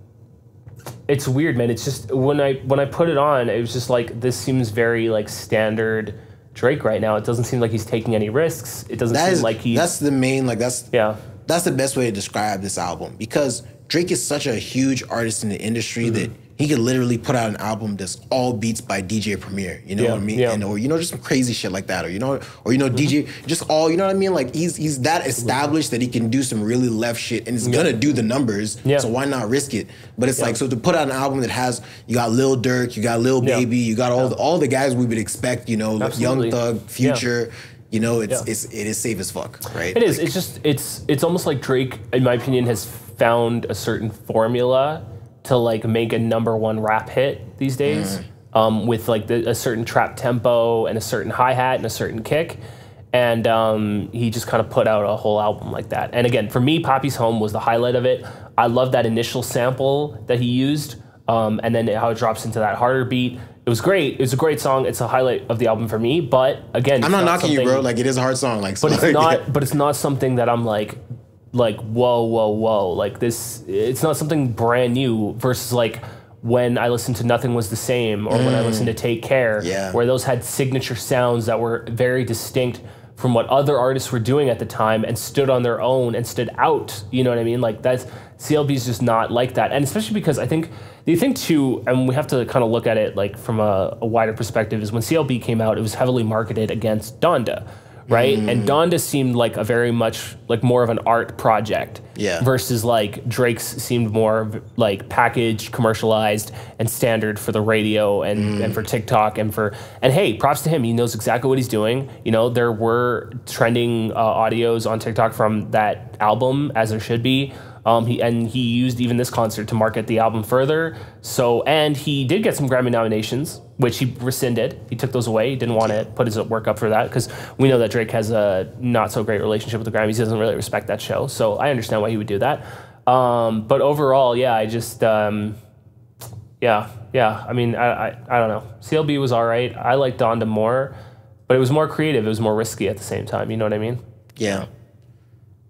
it's weird, man. It's just, when I when I put it on, it was just like, this seems very, like, standard Drake right now. It doesn't seem like he's taking any risks. It doesn't that seem is, like he's... That's the main, like, that's... Yeah. That's the best way to describe this album. Because Drake is such a huge artist in the industry mm-hmm. that he could literally put out an album that's all beats by D J Premier, you know yeah, what I mean? Yeah. And or you know, just some crazy shit like that, or you know, or you know, mm-hmm. D J, just all, you know what I mean? Like he's he's that established that he can do some really left shit, and he's yeah. gonna do the numbers, yeah. so why not risk it? But it's yeah. like so to put out an album that has you got Lil Durk, you got Lil yeah. Baby, you got all yeah. the, all the guys we would expect, you know, like Young Thug, Future. Yeah. You know, it's yeah. it's it is safe as fuck, right? It is. Like, it's just it's it's almost like Drake, in my opinion, has found a certain formula to like make a number one rap hit these days, mm. um, with like the, a certain trap tempo and a certain hi hat and a certain kick, and um, he just kind of put out a whole album like that. And again, for me, Poppy's Home was the highlight of it. I love that initial sample that he used, um, and then how it drops into that harder beat. It was great. It was a great song. It's a highlight of the album for me. But again, I'm not, not knocking you, bro. Like it is a hard song. Like, so but it's like, not. Yeah. But it's not something that I'm like, like whoa, whoa, whoa. Like this. It's not something brand new. Versus like when I listened to Nothing Was The Same, or mm. when I listened to Take Care, yeah. where those had signature sounds that were very distinct from what other artists were doing at the time and stood on their own and stood out. You know what I mean? Like that's C L B's just not like that. And especially because I think the thing too, and we have to kind of look at it like from a, a wider perspective, is when C L B came out, it was heavily marketed against Donda, right? Mm. And Donda seemed like a very much like more of an art project, yeah. versus like Drake's seemed more like packaged, commercialized, and standard for the radio and, mm. and for TikTok and for and hey, props to him, he knows exactly what he's doing. You know, there were trending uh, audios on TikTok from that album, as there should be. Um, he, and he used even this concert to market the album further. So, and he did get some Grammy nominations, which he rescinded. He took those away. He didn't want to put his work up for that because we know that Drake has a not so great relationship with the Grammys. He doesn't really respect that show. So I understand why he would do that. Um, but overall, yeah, I just, um, yeah, yeah. I mean, I, I, I don't know. C L B was all right. I liked Donda more, but it was more creative. It was more risky at the same time. You know what I mean? Yeah.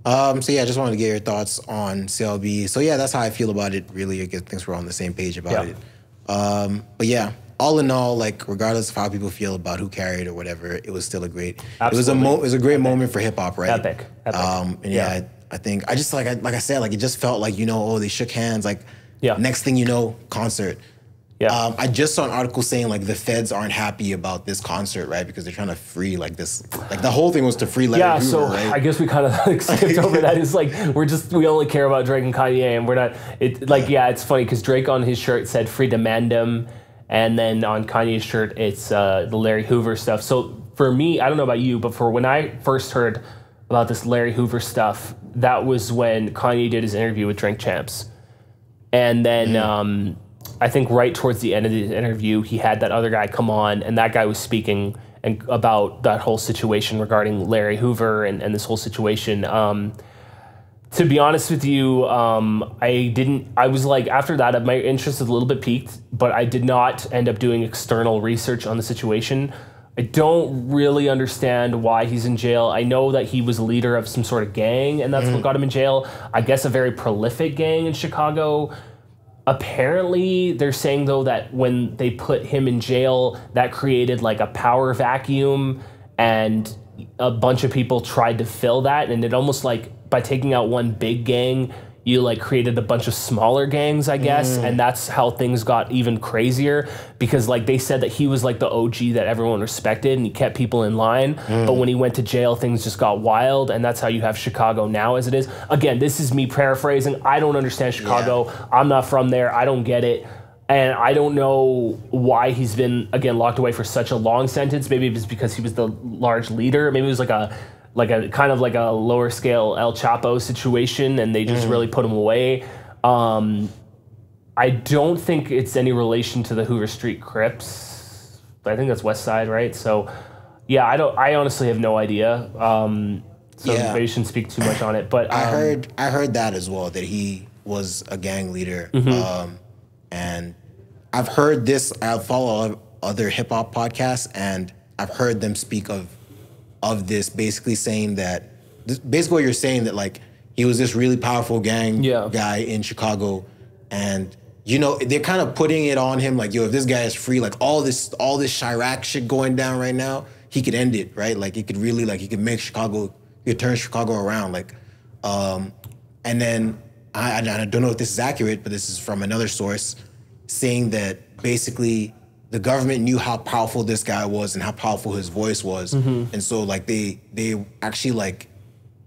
Um, so yeah, I just wanted to get your thoughts on C L B. So yeah, that's how I feel about it, really. I think we're on the same page about yeah. it. Um, but yeah, all in all, like regardless of how people feel about who carried or whatever, it was still a great. Absolutely. It was a mo it was a great Epic. moment for hip hop, right? Epic. Epic. Um, and yeah, yeah. I, I think I just like I, like I said, like it just felt like you know, oh, they shook hands. Like yeah. next thing you know, concert. Yeah. Um, I just saw an article saying like the feds aren't happy about this concert, right? Because they're trying to free like this, like the whole thing was to free Larry Hoover, yeah, so right? I guess we kind of like, skipped over that. It's like we're just we only care about Drake and Kanye, and we're not. It like yeah, yeah it's funny because Drake on his shirt said "Free Demandum," and then on Kanye's shirt it's uh, the Larry Hoover stuff. So for me, I don't know about you, but for when I first heard about this Larry Hoover stuff, that was when Kanye did his interview with Drink Champs, and then. Mm. Um, I think right towards the end of the interview, he had that other guy come on, and that guy was speaking and about that whole situation regarding Larry Hoover and, and this whole situation. Um, to be honest with you, um, I didn't, I was like, after that, my interest was a little bit peaked, but I did not end up doing external research on the situation. I don't really understand why he's in jail. I know that he was a leader of some sort of gang, and that's mm. what got him in jail. I guess a very prolific gang in Chicago. Apparently, they're saying, though, that when they put him in jail, that created like a power vacuum, and a bunch of people tried to fill that, and it almost like, by taking out one big gang, you like created a bunch of smaller gangs, I guess, mm. and that's how things got even crazier, because like they said that he was like the O G that everyone respected and he kept people in line, mm. but when he went to jail, things just got wild, and that's how you have Chicago now as it is. Again, this is me paraphrasing. I don't understand Chicago. Yeah. I'm not from there. I don't get it. And I don't know why he's been, again, locked away for such a long sentence. Maybe it was because he was the large leader. Maybe it was like a like a kind of like a lower scale El Chapo situation, and they just mm. really put him away. Um, I don't think it's any relation to the Hoover Street Crips. I think that's West Side, right? So, yeah, I don't. I honestly have no idea. Um, so yeah. Maybe I shouldn't speak too much on it. But um, I heard I heard that as well, that he was a gang leader, mm-hmm. um, and I've heard this. I follow other hip hop podcasts, and I've heard them speak of. Of this, basically saying that, basically what you're saying, that like he was this really powerful gang yeah. guy in Chicago, and you know they're kind of putting it on him, like, yo, if this guy is free, like all this all this Chirac shit going down right now, he could end it, right? Like he could really, like he could make Chicago, he could turn Chicago around, like, um, and then I, I don't know if this is accurate, but this is from another source, saying that basically. The government knew how powerful this guy was and how powerful his voice was. Mm-hmm. And so like they they actually like,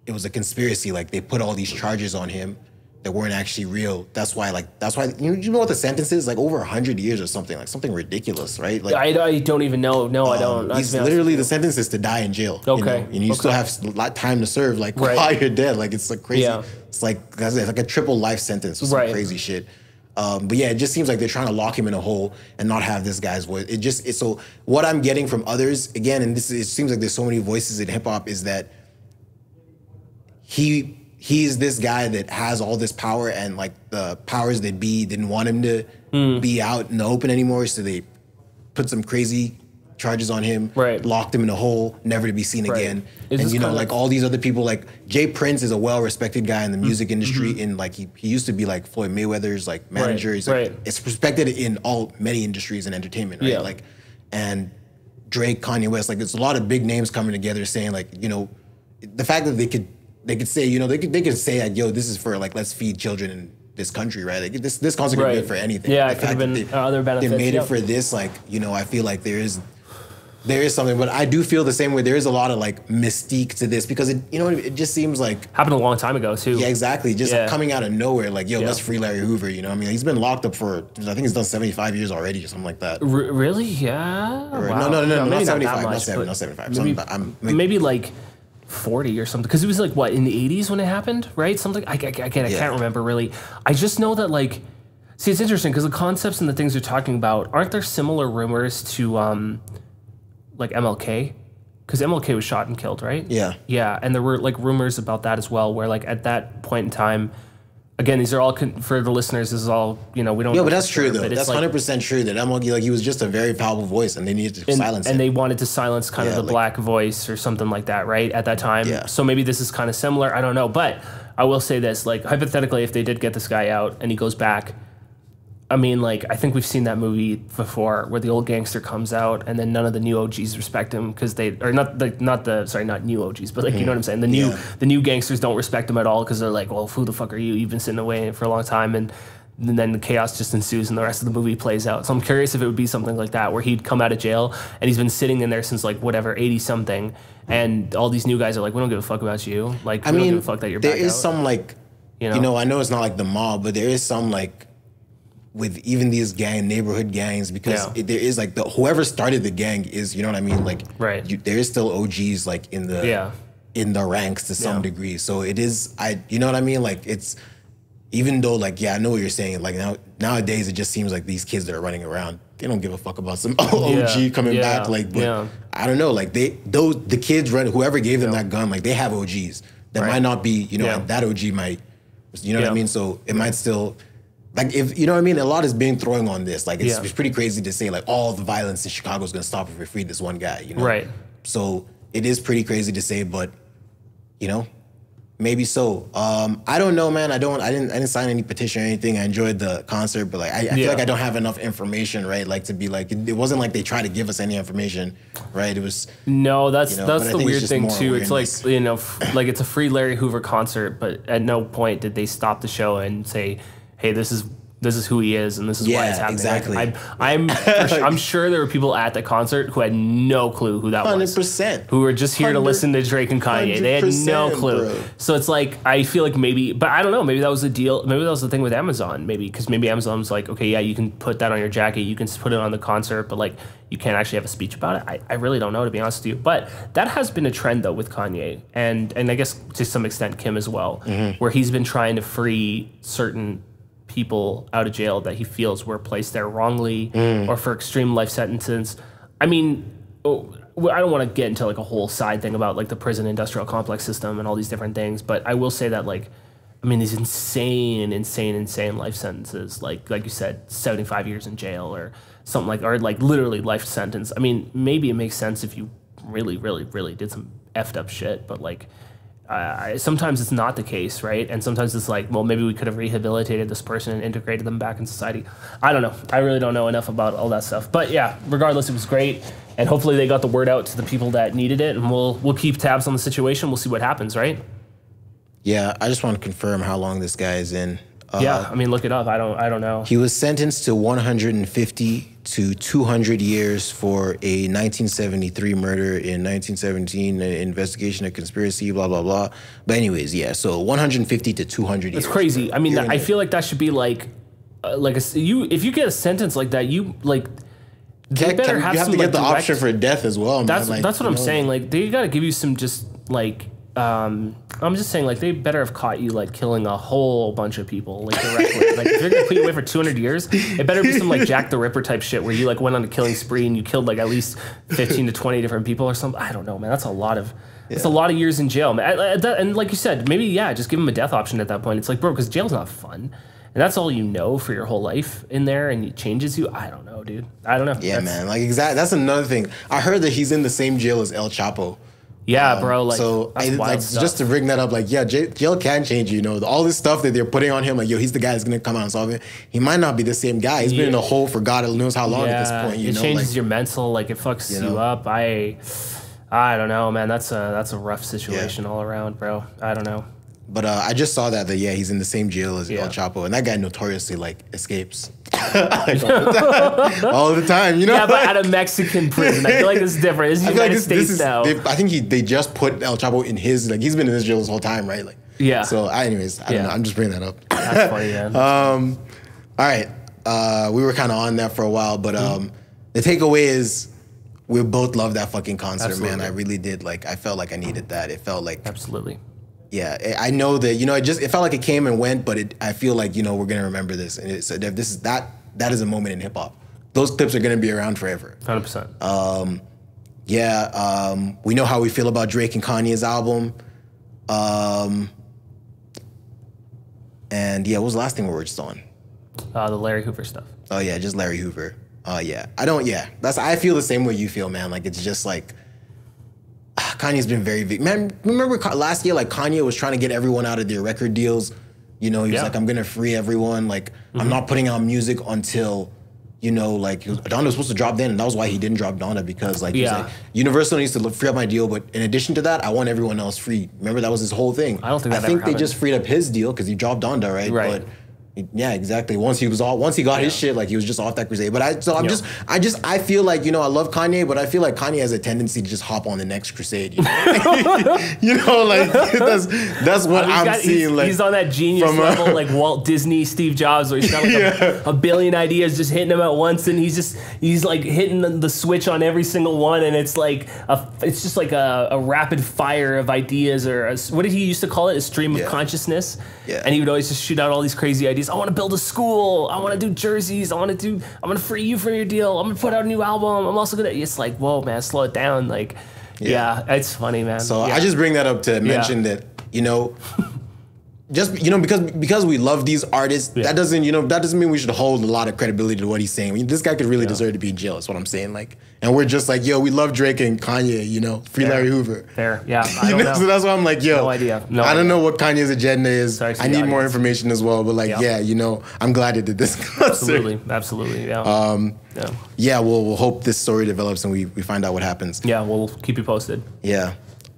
it was a conspiracy. Like they put all these charges on him that weren't actually real. That's why like, that's why, you know what the sentence is? Like over a hundred years or something, like something ridiculous, right? Like I, I don't even know. No, um, I don't. He's literally, the sentence is to die in jail. Okay. You know? And you okay. still have a lot of time to serve, like right. while you're dead. Like it's like crazy. Yeah. It's like, that's like a triple life sentence or some right. crazy shit. Um, but yeah, it just seems like they're trying to lock him in a hole and not have this guy's voice. It just, it's so what I'm getting from others, again, and this is, it seems like there's so many voices in hip hop, is that he he's this guy that has all this power, and like the powers that be didn't want him to mm. be out in the open anymore, so they put some crazy charges on him, right. locked him in a hole, never to be seen right. again. Is and you know, like all these other people, like Jay Prince is a well-respected guy in the music mm-hmm. industry, and like he, he used to be like Floyd Mayweather's like manager. Right. He's like, right. it's respected in all many industries and entertainment, right? Yeah. Like, and Drake, Kanye West, like it's a lot of big names coming together saying like, you know, the fact that they could they could say, you know, they could they could say like, yo, this is for like, let's feed children in this country, right? Like this this concert right. could be good for anything. Yeah, like, it could have been they, other benefits. They made yep. it for this, like, you know, I feel like there is. There is something, but I do feel the same way. There is a lot of like mystique to this, because it, you know, it just seems like happened a long time ago too. Yeah, exactly. Just yeah. coming out of nowhere, like, yo, yeah. let's free Larry Hoover. You know, I mean, he's been locked up for, I think he's done seventy-five years already, or something like that. R really? Yeah. Or, wow. No, no, no, no, no, not seventy-five, not seventy, not seventy-five. Maybe, something, I'm, maybe, maybe like forty or something, because it was like what in the eighties when it happened, right? Something I, I, I, I, I can't yeah. remember really. I just know that like, see, it's interesting because the concepts and the things you're talking about, aren't there similar rumors to? Um, like M L K, because M L K was shot and killed, right? Yeah. Yeah, and there were like rumors about that as well, where like at that point in time, again, these are all, con for the listeners, this is all, you know, we don't- Yeah, but that's true though, that's like, one hundred percent true that M L K, like he was just a very powerful voice and they needed to and, silence and him. And they wanted to silence kind yeah, of the like, black voice or something like that, right? At that time. Yeah. So maybe this is kind of similar, I don't know, but I will say this, like hypothetically, if they did get this guy out and he goes back, I mean, like, I think we've seen that movie before where the old gangster comes out and then none of the new O Gs respect him because they, or not the, not the, sorry, not new O Gs, but like, mm-hmm. you know what I'm saying? The new, yeah. the new gangsters don't respect him at all because they're like, well, who the fuck are you? You've been sitting away for a long time. And, and then the chaos just ensues and the rest of the movie plays out. So I'm curious if it would be something like that where he'd come out of jail and he's been sitting in there since like whatever, eighty something. And all these new guys are like, we don't give a fuck about you. Like, I we mean, don't give a fuck that you're there back is out. Some like, you know? you know, I know it's not like the mob, but there is some like, with even these gang neighborhood gangs, because yeah. it, there is like the whoever started the gang is, you know what I mean, like right. you, there is still O Gs like in the yeah. in the ranks to some yeah. degree. So it is, I you know what I mean, like it's even though like yeah I know what you're saying, like now nowadays it just seems like these kids that are running around, they don't give a fuck about some O G yeah. coming yeah. back, like but yeah. I don't know, like they those the kids run whoever gave them yeah. that gun, like they have O Gs. that right. might not be, you know, yeah. that O G might, you know yeah. what I mean? So it might still, like, if, you know what I mean? A lot is being thrown on this. Like, it's, yeah. it's pretty crazy to say, like, all the violence in Chicago is going to stop if we free this one guy, you know? Right. So it is pretty crazy to say, but, you know, maybe so. Um, I don't know, man. I don't, I didn't, I didn't sign any petition or anything. I enjoyed the concert, but like, I, I yeah. feel like I don't have enough information, right? Like to be like, it, it wasn't like they tried to give us any information, right? It was. No, that's, you know, that's the weird thing too. Awareness. It's like, you know, like it's a free Larry Hoover concert, but at no point did they stop the show and say, hey, this is, this is who he is and this is yeah, why it's happening. Exactly. Like, I'm, I'm, sure, I'm sure there were people at the concert who had no clue who that one hundred percent, was. one hundred percent. Who were just here to listen to Drake and Kanye. They had no clue. Bro. So it's like, I feel like maybe, but I don't know, maybe that was the deal. Maybe that was the thing with Amazon, maybe, because maybe Amazon was like, okay, yeah, you can put that on your jacket. You can put it on the concert, but like, you can't actually have a speech about it. I, I really don't know, to be honest with you. But that has been a trend, though, with Kanye. And, and I guess to some extent, Kim as well, mm-hmm. where he's been trying to free certain people out of jail that he feels were placed there wrongly mm. or for extreme life sentences. I mean, I don't want to get into like a whole side thing about like the prison industrial complex system and all these different things, but I will say that like, I mean, these insane, insane, insane life sentences, like like you said, seventy-five years in jail or something like, or like literally life sentence. I mean, maybe it makes sense if you really, really, really did some effed up shit, but like, Uh, sometimes it's not the case, right? And sometimes it's like, well, maybe we could have rehabilitated this person and integrated them back in society. I don't know. I really don't know enough about all that stuff. But yeah, regardless, it was great. And hopefully they got the word out to the people that needed it. And we'll we'll keep tabs on the situation. We'll see what happens, right? Yeah, I just want to confirm how long this guy is in. Uh, yeah, I mean, look it up. I don't I don't know. He was sentenced to one hundred fifty to two hundred years for a nineteen seventy-three murder in nineteen seventeen, an investigation of conspiracy, blah, blah, blah. But anyways, yeah, so one hundred fifty to two hundred years. That's crazy. I mean, that, I feel like that should be like, uh, like a, you if you get a sentence like that, you like, they better can, have you have some, to get like, the direct, option for death as well, man. That's, like, that's what I'm know. saying. Like, they got to give you some just like... Um, I'm just saying, like, they better have caught you, like, killing a whole bunch of people, like, directly. Like, if you're going to put you away for two hundred years, it better be some, like, Jack the Ripper type shit where you, like, went on a killing spree and you killed, like, at least fifteen to twenty different people or something. I don't know, man. That's a lot of... It's yeah. a lot of years in jail, man. I, I, that, and like you said, maybe, yeah, just give them a death option at that point. It's like, bro, because jail's not fun. And that's all you know for your whole life in there, and it changes you. I don't know, dude. I don't know. Yeah, that's, man. Like, exactly. That's another thing. I heard that he's in the same jail as El Chapo. Yeah, um, bro. Like, so I, like just to bring that up, like, yeah, jail can change, you know, all this stuff that they're putting on him. Like, yo, he's the guy that's going to come out and solve it. He might not be the same guy. He's yeah. been in a hole for God knows how long yeah. at this point. You it know? changes like, your mental. Like, it fucks you, know? you up. I I don't know, man. That's a, that's a rough situation yeah. all around, bro. I don't know. But uh, I just saw that, that, yeah, he's in the same jail as yeah. El Chapo. And that guy notoriously, like, escapes. Like, all, the time, all the time, you know? Yeah, but at a Mexican prison. I feel like this is different. This is United like this, States this is, now. They, I think he, they just put El Chapo in his, like, he's been in his jail this whole time, right? Like, yeah. So, I, anyways, I yeah. don't know. I'm just bringing that up. That's funny, man. Um, all right. Uh, we were kind of on that for a while, but um, mm. the takeaway is... we both loved that fucking concert, Absolutely. man. I really did. Like, I felt like I needed that. It felt like... Absolutely. Yeah, I know that, you know, it just, it felt like it came and went, but it, I feel like, you know, we're going to remember this. And it's, this is that, that is a moment in hip hop. Those clips are going to be around forever. one hundred percent. Um, yeah, um, we know how we feel about Drake and Kanye's album. Um, and yeah, what was the last thing we were just on? Uh, the Larry Hoover stuff. Oh yeah, just Larry Hoover. Oh uh, yeah, I don't, yeah. That's, I feel the same way you feel, man. Like, it's just like, Kanye's been very big. Man, remember last year, like, Kanye was trying to get everyone out of their record deals. You know, he was yeah. like, I'm going to free everyone. Like, mm-hmm. I'm not putting out music until, you know, like, Donda was supposed to drop then, and that was why he didn't drop Donda, because, like, yeah. he was like, Universal needs to free up my deal, but in addition to that, I want everyone else free. Remember, that was his whole thing. I don't think that I think they happened. just freed up his deal because he dropped Donda, right? Right. But, yeah, exactly. Once he was all, once he got yeah. his shit, like, he was just off that crusade. But I, so I'm yep. just, I just, I feel like, you know, I love Kanye, but I feel like Kanye has a tendency to just hop on the next crusade. You know, you know, like, that's that's what I mean, I'm got, seeing. He's, like, he's on that genius from, uh, level, like Walt Disney, Steve Jobs, where he's got like yeah. a, a billion ideas just hitting him at once, and he's just, he's like hitting the, the switch on every single one, and it's like a, it's just like a, a rapid fire of ideas, or a, what did he used to call it? A stream yeah. of consciousness. Yeah. And he would always just shoot out all these crazy ideas. I want to build a school. I want to do jerseys. I want to do, I'm going to free you from your deal. I'm going to put out a new album. I'm also going to, it's like, whoa, man, slow it down. Like, yeah, yeah, it's funny, man. So yeah. I just bring that up to mention yeah. that you know, just, you know, because because we love these artists, yeah. that doesn't, you know, that doesn't mean we should hold a lot of credibility to what he's saying. I mean, this guy could really yeah. deserve to be in jail, is what I'm saying. Like, and we're just like, yo, we love Drake and Kanye, you know, free Fair. Larry Hoover. Fair, yeah, I don't know? know. So that's why I'm like, yo, no idea. No I don't idea. know what Kanye's agenda is. Sorry, I need audience. more information as well, but like, yeah. yeah, you know, I'm glad it did this concert. Absolutely, absolutely, yeah. Um, yeah, yeah we'll, we'll hope this story develops and we, we find out what happens. Yeah, we'll keep you posted. Yeah.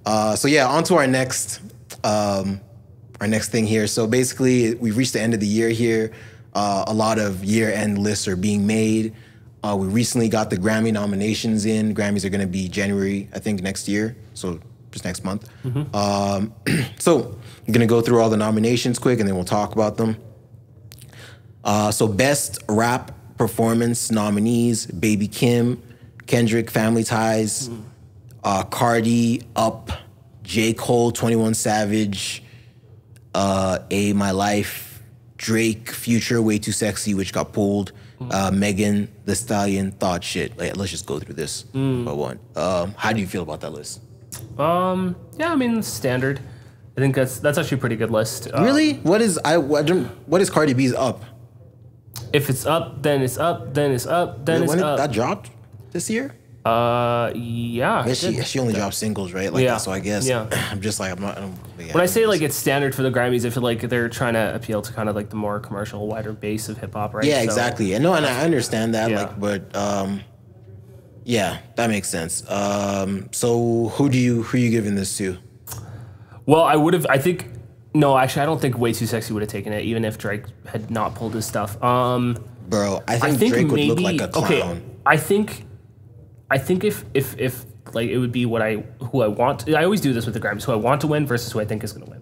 Uh, so yeah, on to our next... Um, Our next thing here. So basically, we've reached the end of the year here. Uh, a lot of year-end lists are being made. Uh, we recently got the Grammy nominations in. Grammys are going to be January, I think, next year. So just next month. Mm-hmm. um, so I'm going to go through all the nominations quick, and then we'll talk about them. Uh, so Best Rap Performance nominees, Baby Keem, Kendrick, Family Ties, mm-hmm. uh, Cardi, Up, J. Cole, twenty-one Savage, Uh, A, My Life, Drake, Future, Way Too Sexy, which got pulled, mm. uh, Megan Thee Stallion, Thought Shit. Like, let's just go through this mm. by one. Um, how do you feel about that list? Um, yeah, I mean, standard. I think that's that's actually a pretty good list. Uh, really? What is I? What is Cardi B's Up? If it's up, then it's up, then it's up, then when it's it, up. That dropped this year? Uh, yeah. yeah she, she only drops singles, right? Like, yeah. So I guess yeah. I'm just like, I'm not. I'm, yeah, when I say like it's standard for the Grammys, I feel like they're trying to appeal to kind of like the more commercial, wider base of hip hop, right? Yeah, so, exactly. And no, and I understand that, yeah. like, but um, yeah, that makes sense. Um, so who do you who are you giving this to? Well, I would have. I think no, actually, I don't think Way Too Sexy would have taken it, even if Drake had not pulled his stuff. Um, bro, I think, I think Drake maybe, would look like a clown. Okay, I think. I think if if if like it would be what I who I want. I always do this with the Grammys. Who I want to win versus who I think is going to win.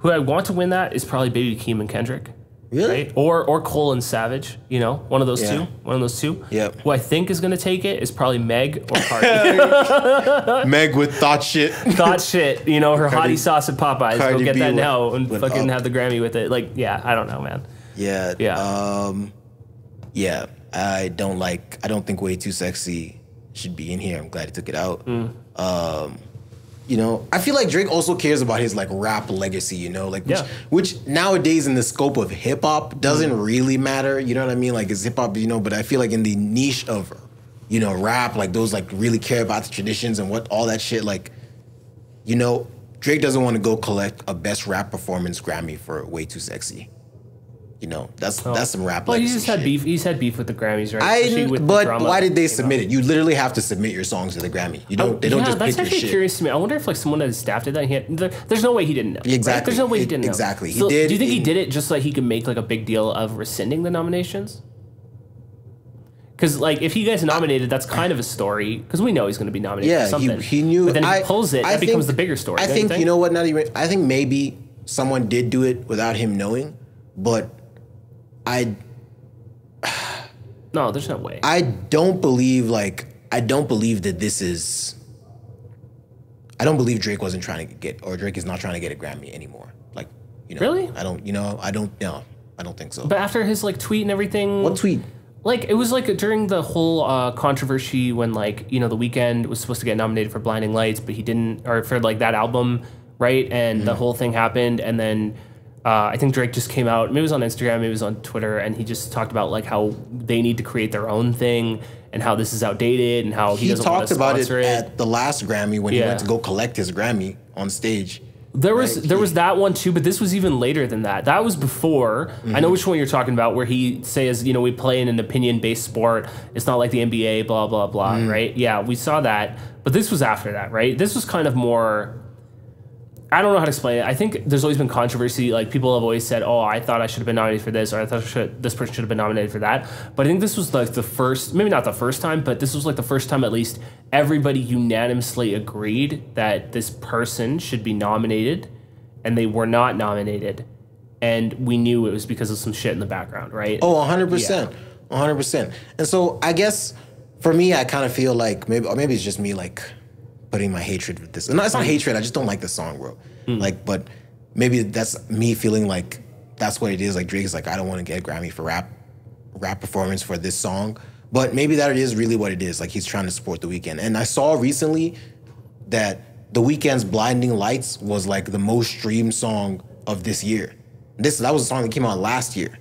Who I want to win that is probably Baby Keem and Kendrick, really, right? or or Cole and Savage. You know, one of those yeah. two. One of those two. Yep. Who I think is going to take it is probably Meg or Cardi. Meg with Thought Shit. Thought Shit. You know, her Cardi, hottie sauce at Popeyes. Cardi Go get B that with, now and fucking up. have the Grammy with it. Like, yeah, I don't know, man. Yeah. Yeah. Um, yeah. I don't like. I don't think Way Too Sexy should be in here. I'm glad he took it out. Mm. Um, you know, I feel like Drake also cares about his like rap legacy, you know, like which, yeah. which nowadays in the scope of hip hop doesn't mm. really matter. You know what I mean? Like it's hip hop, you know, but I feel like in the niche of, you know, rap, like those like really care about the traditions and what all that shit, like, you know, Drake doesn't want to go collect a Best Rap Performance Grammy for Way Too Sexy. You know, that's oh. that's some rap. Well, he's just had shit. beef. He's had beef with the Grammys, right? I, with but the why did they submit out. it? You literally have to submit your songs to the Grammy. You don't. I, they yeah, don't just pick your shit. That's actually curious to me. I wonder if like someone at his staff did that. He had, there, there's no way he didn't know. Exactly. Right? There's no way it, he didn't. Exactly. Know. So he did. Do you think in, he did it just so he could make like a big deal of rescinding the nominations? Because like if he gets nominated, that's kind of a story. Because we know he's going to be nominated. Yeah, for something. He, he knew. But then I, he pulls it. I that think, becomes the bigger story. I think you, think you know what? Not even. I think maybe someone did do it without him knowing, but. I no, there's no way. I don't believe like I don't believe that this is. I don't believe Drake wasn't trying to get, or Drake is not trying to get a Grammy anymore. Like, you know, really, I don't, you know, I don't, no, I don't think so. But after his like tweet and everything, what tweet? Like it was like during the whole uh, controversy when like you know The Weeknd was supposed to get nominated for Blinding Lights, but he didn't, or for like that album, right? And mm-hmm. the whole thing happened, and then. Uh, I think Drake just came out, maybe it was on Instagram, maybe it was on Twitter, and he just talked about like how they need to create their own thing and how this is outdated and how he, he doesn't want to sponsor it. He talked about it at the last Grammy when yeah. he went to go collect his Grammy on stage. There was right. there was that one too, but this was even later than that. That was before. Mm-hmm. I know which one you're talking about, where he says, you know, we play in an opinion-based sport. It's not like the N B A, blah, blah, blah, mm. right? Yeah, we saw that. But this was after that, right? This was kind of more... I don't know how to explain it. I think there's always been controversy. Like people have always said, "Oh, I thought I should have been nominated for this," or "I thought I should, this person should have been nominated for that." But I think this was like the first, maybe not the first time, but this was like the first time at least everybody unanimously agreed that this person should be nominated, and they were not nominated, and we knew it was because of some shit in the background, right? Oh, one hundred percent, one hundred percent. And so I guess for me, I kind of feel like maybe, or maybe it's just me, like. Putting my hatred with this. No, it's not hatred. I just don't like the song, bro. Mm. Like, but maybe that's me feeling like that's what it is. Like Drake is like, I don't want to get a Grammy for rap, rap performance for this song. But maybe that it is really what it is. Like he's trying to support The Weeknd. And I saw recently that The Weeknd's Blinding Lights was like the most streamed song of this year. This that was a song that came out last year.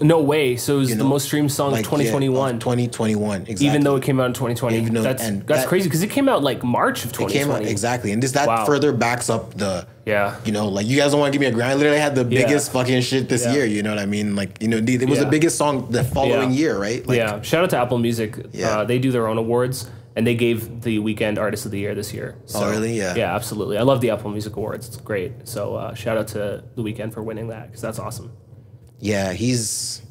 No way. So it was you know, the most streamed song like, of twenty twenty-one. Yeah, of twenty twenty-one, exactly. Even though it came out in twenty twenty. Even though, that's and that's that, crazy because it came out like March of twenty twenty. It came out, exactly. And this that wow. further backs up the, yeah. you know, like you guys don't want to give me a grind. Literally had the yeah. biggest fucking shit this yeah. year. You know what I mean? Like, you know, it was yeah. the biggest song the following yeah. year, right? Like, yeah. Shout out to Apple Music. Yeah. Uh, they do their own awards. And they gave The Weeknd Artist of the Year this year. So, oh, really? Yeah. Yeah, absolutely. I love the Apple Music Awards. It's great. So uh, shout out to The Weeknd for winning that because that's awesome. Yeah, he's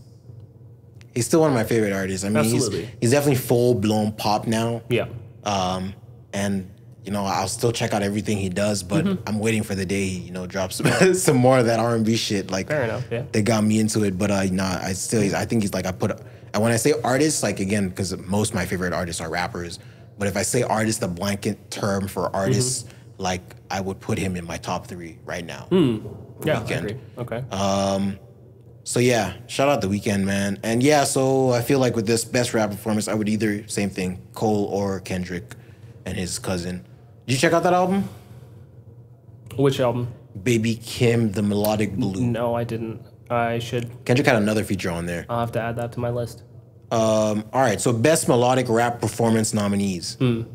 he's still one of my favorite artists. I mean, he's, he's definitely full-blown pop now. Yeah. Um, and, you know, I'll still check out everything he does, but mm-hmm. I'm waiting for the day he, you know, drops some, some more of that R and B shit. Like, fair enough, yeah. They got me into it, but uh, nah, I still, I think he's like, I put... And when I say artists, like, again, because most of my favorite artists are rappers, but if I say artist, the blanket term for artists, mm-hmm. like, I would put him in my top three right now. Mm. Yeah, Weeknd. I agree. Okay. Um, so, yeah, shout out The Weeknd, man. And, yeah, so I feel like with this best rap performance, I would either, same thing, Cole or Kendrick and his cousin. Did you check out that album? Which album? Baby Keem, The Melodic Blue. No, I didn't. I should. Kendrick had another feature on there. I'll have to add that to my list. Um, all right, so best melodic rap performance nominees. Mm.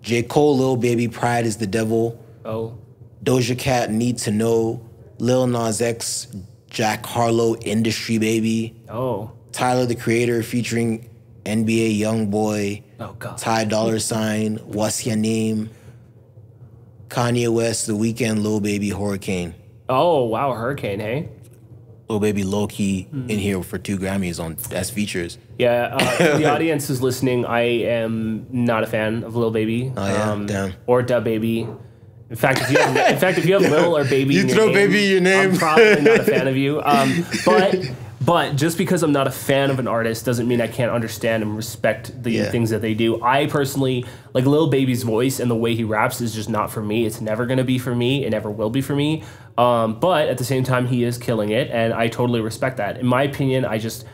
J. Cole, Lil Baby, Pride is the Devil. Oh. Doja Cat, Need to Know. Lil Nas X, Jack Harlow, Industry Baby. Oh. Tyler, The Creator, featuring N B A Youngboy. Oh, God. Ty Dollar Sign, What's Your Name? Kanye West, The Weeknd, Lil Baby, Hurricane. Oh, wow, Hurricane, hey? Lil Baby low-key mm. in here for two Grammys on as features. Yeah, uh, the audience is listening. I am not a fan of Lil Baby oh, yeah? um, Damn. or Da Baby. In fact, if you have, in fact, if you have Lil or Baby, you name, throw Baby your name. I'm probably not a fan of you. Um, but but just because I'm not a fan of an artist doesn't mean I can't understand and respect the yeah. things that they do. I personally like Lil Baby's voice and the way he raps is just not for me. It's never gonna be for me. It never will be for me. Um, but at the same time, he is killing it, and I totally respect that. In my opinion, I just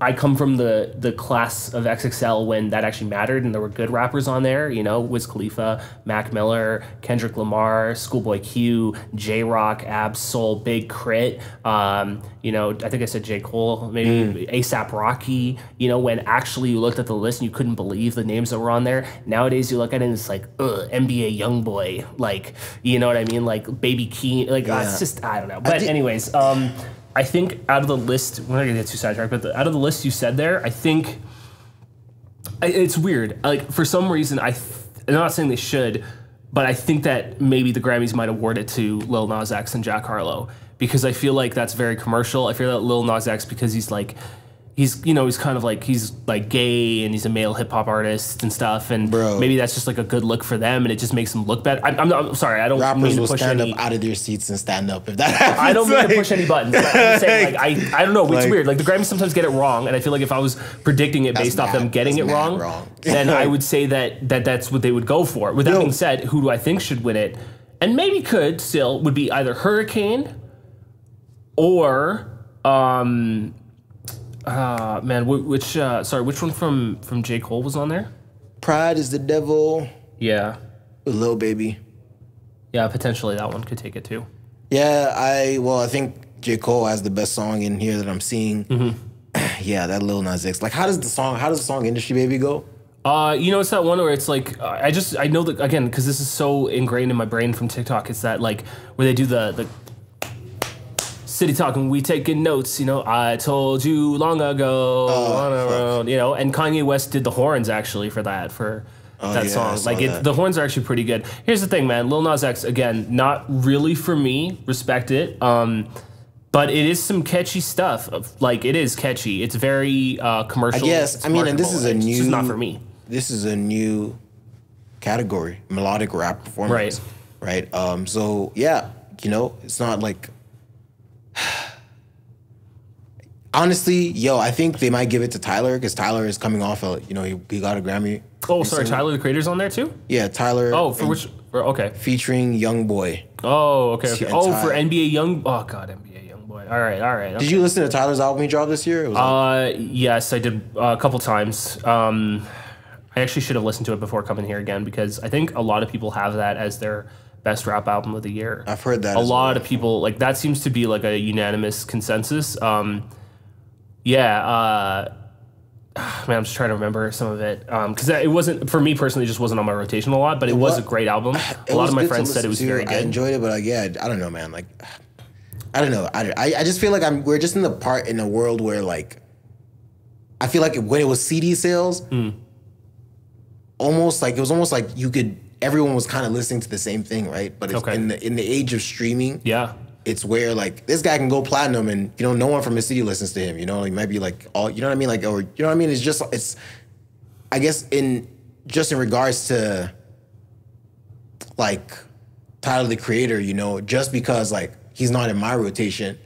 I come from the the class of X X L when that actually mattered, and there were good rappers on there. You know, Wiz Khalifa, Mac Miller, Kendrick Lamar, Schoolboy Q, J Rock, Ab Soul, Big Crit. Um, you know, I think I said J Cole, maybe mm. ASAP Rocky. You know, when actually you looked at the list and you couldn't believe the names that were on there. Nowadays you look at it and it's like, ugh, N B A YoungBoy, like, you know what I mean, like Baby Keem, like yeah. uh, it's just I don't know. But anyways. Um, I think out of the list, we're not gonna get too sidetracked, but the, out of the list you said there, I think it's weird. Like for some reason, I th I'm not saying they should, but I think that maybe the Grammys might award it to Lil Nas X and Jack Harlow because I feel like that's very commercial. I feel that Lil Nas X because he's like. He's, you know, he's kind of like, he's like gay and he's a male hip hop artist and stuff. And Bro. maybe that's just like a good look for them and it just makes them look better. I'm, I'm, I'm sorry, I don't Rappers mean to push any- Rappers will stand up out of their seats and stand up if that happens. I don't mean like, to push any buttons. But I'm saying, like, I, I don't know, it's like, weird. Like the Grammys sometimes get it wrong and I feel like if I was predicting it based mad, off them getting it wrong, wrong. then I would say that, that that's what they would go for. With that no. being said, who do I think should win it? And maybe could still would be either Hurricane or... Um, Uh, man, which, uh, sorry, which one from, from J. Cole was on there? Pride is the Devil. Yeah. With Lil Baby. Yeah, potentially that one could take it too. Yeah, I, well, I think J. Cole has the best song in here that I'm seeing. Mm-hmm. Yeah, that Lil Nas X. Like, how does the song, how does the song Industry Baby go? Uh, you know, it's that one where it's like, I just, I know that, again, because this is so ingrained in my brain from TikTok, it's that, like, where they do the, the, City talking, we taking notes, you know, I told you long ago, oh, on our own, you know, and Kanye West did the horns actually for that, for oh, that yeah, song. Like, it, that. the horns are actually pretty good. Here's the thing, man, Lil Nas X, again, not really for me, respect it, um, but it is some catchy stuff. Like, it is catchy. It's very uh, commercial. I guess, I mean, and this is a new, it's not for me. This is a new category, melodic rap performance. Right. Right. Um, so, yeah, you know, it's not like, honestly, yo, I think they might give it to Tyler because Tyler is coming off a, you know, he, he got a Grammy. Oh, recently. Sorry, Tyler the Creator's on there too? Yeah, Tyler. Oh, for which, for, okay. Featuring Youngboy. Oh, okay, okay. Oh, Ty. For N B A Young, oh God, N B A Youngboy. All right, all right. Okay. Did you listen to Tyler's album he dropped this year? It was uh, yes, I did uh, a couple times. Um, I actually should have listened to it before coming here again because I think a lot of people have that as their best rap album of the year. I've heard that. A lot well. of people, like, that seems to be like a unanimous consensus. Um, yeah. Uh, man, I'm just trying to remember some of it. Um, cause it wasn't, for me personally, it just wasn't on my rotation a lot, but it, it was, was a great album. A lot of my friends said it was very good. I enjoyed it, but like, yeah, I don't know, man. Like, I don't know. I, I just feel like I'm, we're just in the part in the world where like, I feel like when it was C D sales, mm. almost like, it was almost like you could, everyone was kind of listening to the same thing, right? But it's okay. in the in the age of streaming, yeah, it's where like this guy can go platinum, and you know, no one from his city listens to him. You know, he might be like, all you know what I mean, like, or you know what I mean. It's just, it's, I guess in just in regards to like Tyler the Creator, you know, just because like he's not in my rotation.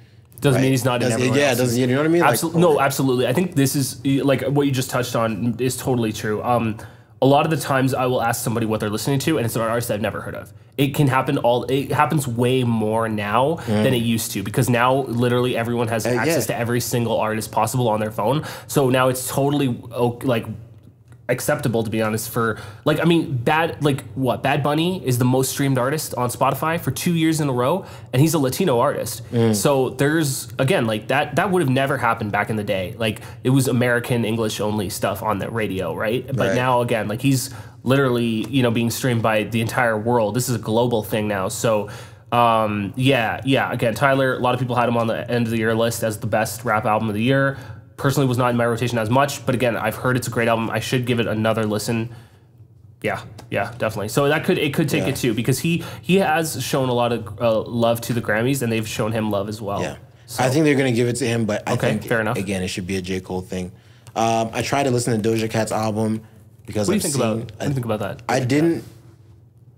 Doesn't right. mean he's not does in everyone Yeah, else. doesn't you know what I mean? Absol like, no, absolutely. I think this is, like, what you just touched on is totally true. Um, a lot of the times I will ask somebody what they're listening to, and it's an artist I've never heard of. It can happen all, it happens way more now mm. than it used to, because now literally everyone has uh, access yeah. to every single artist possible on their phone. So now it's totally, like, acceptable, to be honest, for, like, I mean, bad, like, what, Bad Bunny is the most streamed artist on Spotify for two years in a row, and he's a Latino artist. Mm. So there's, again, like, that that would have never happened back in the day. Like, it was American English only stuff on the radio, right? But right. now, again, like, he's literally, you know, being streamed by the entire world. This is a global thing now. So um yeah, yeah, again, Tyler, a lot of people had him on the end of the year list as the best rap album of the year. Personally was not in my rotation as much, but again, I've heard it's a great album. I should give it another listen. Yeah, yeah, definitely. So that could, it could take yeah. it too, because he he has shown a lot of uh, love to the Grammys, and they've shown him love as well. Yeah, so I think they're gonna give it to him, but I okay, think fair enough. Again, it should be a J. Cole thing. Um, I tried to listen to Doja Cat's album because what do you I've think seen, about what do you think about that? Doja I didn't, Cat.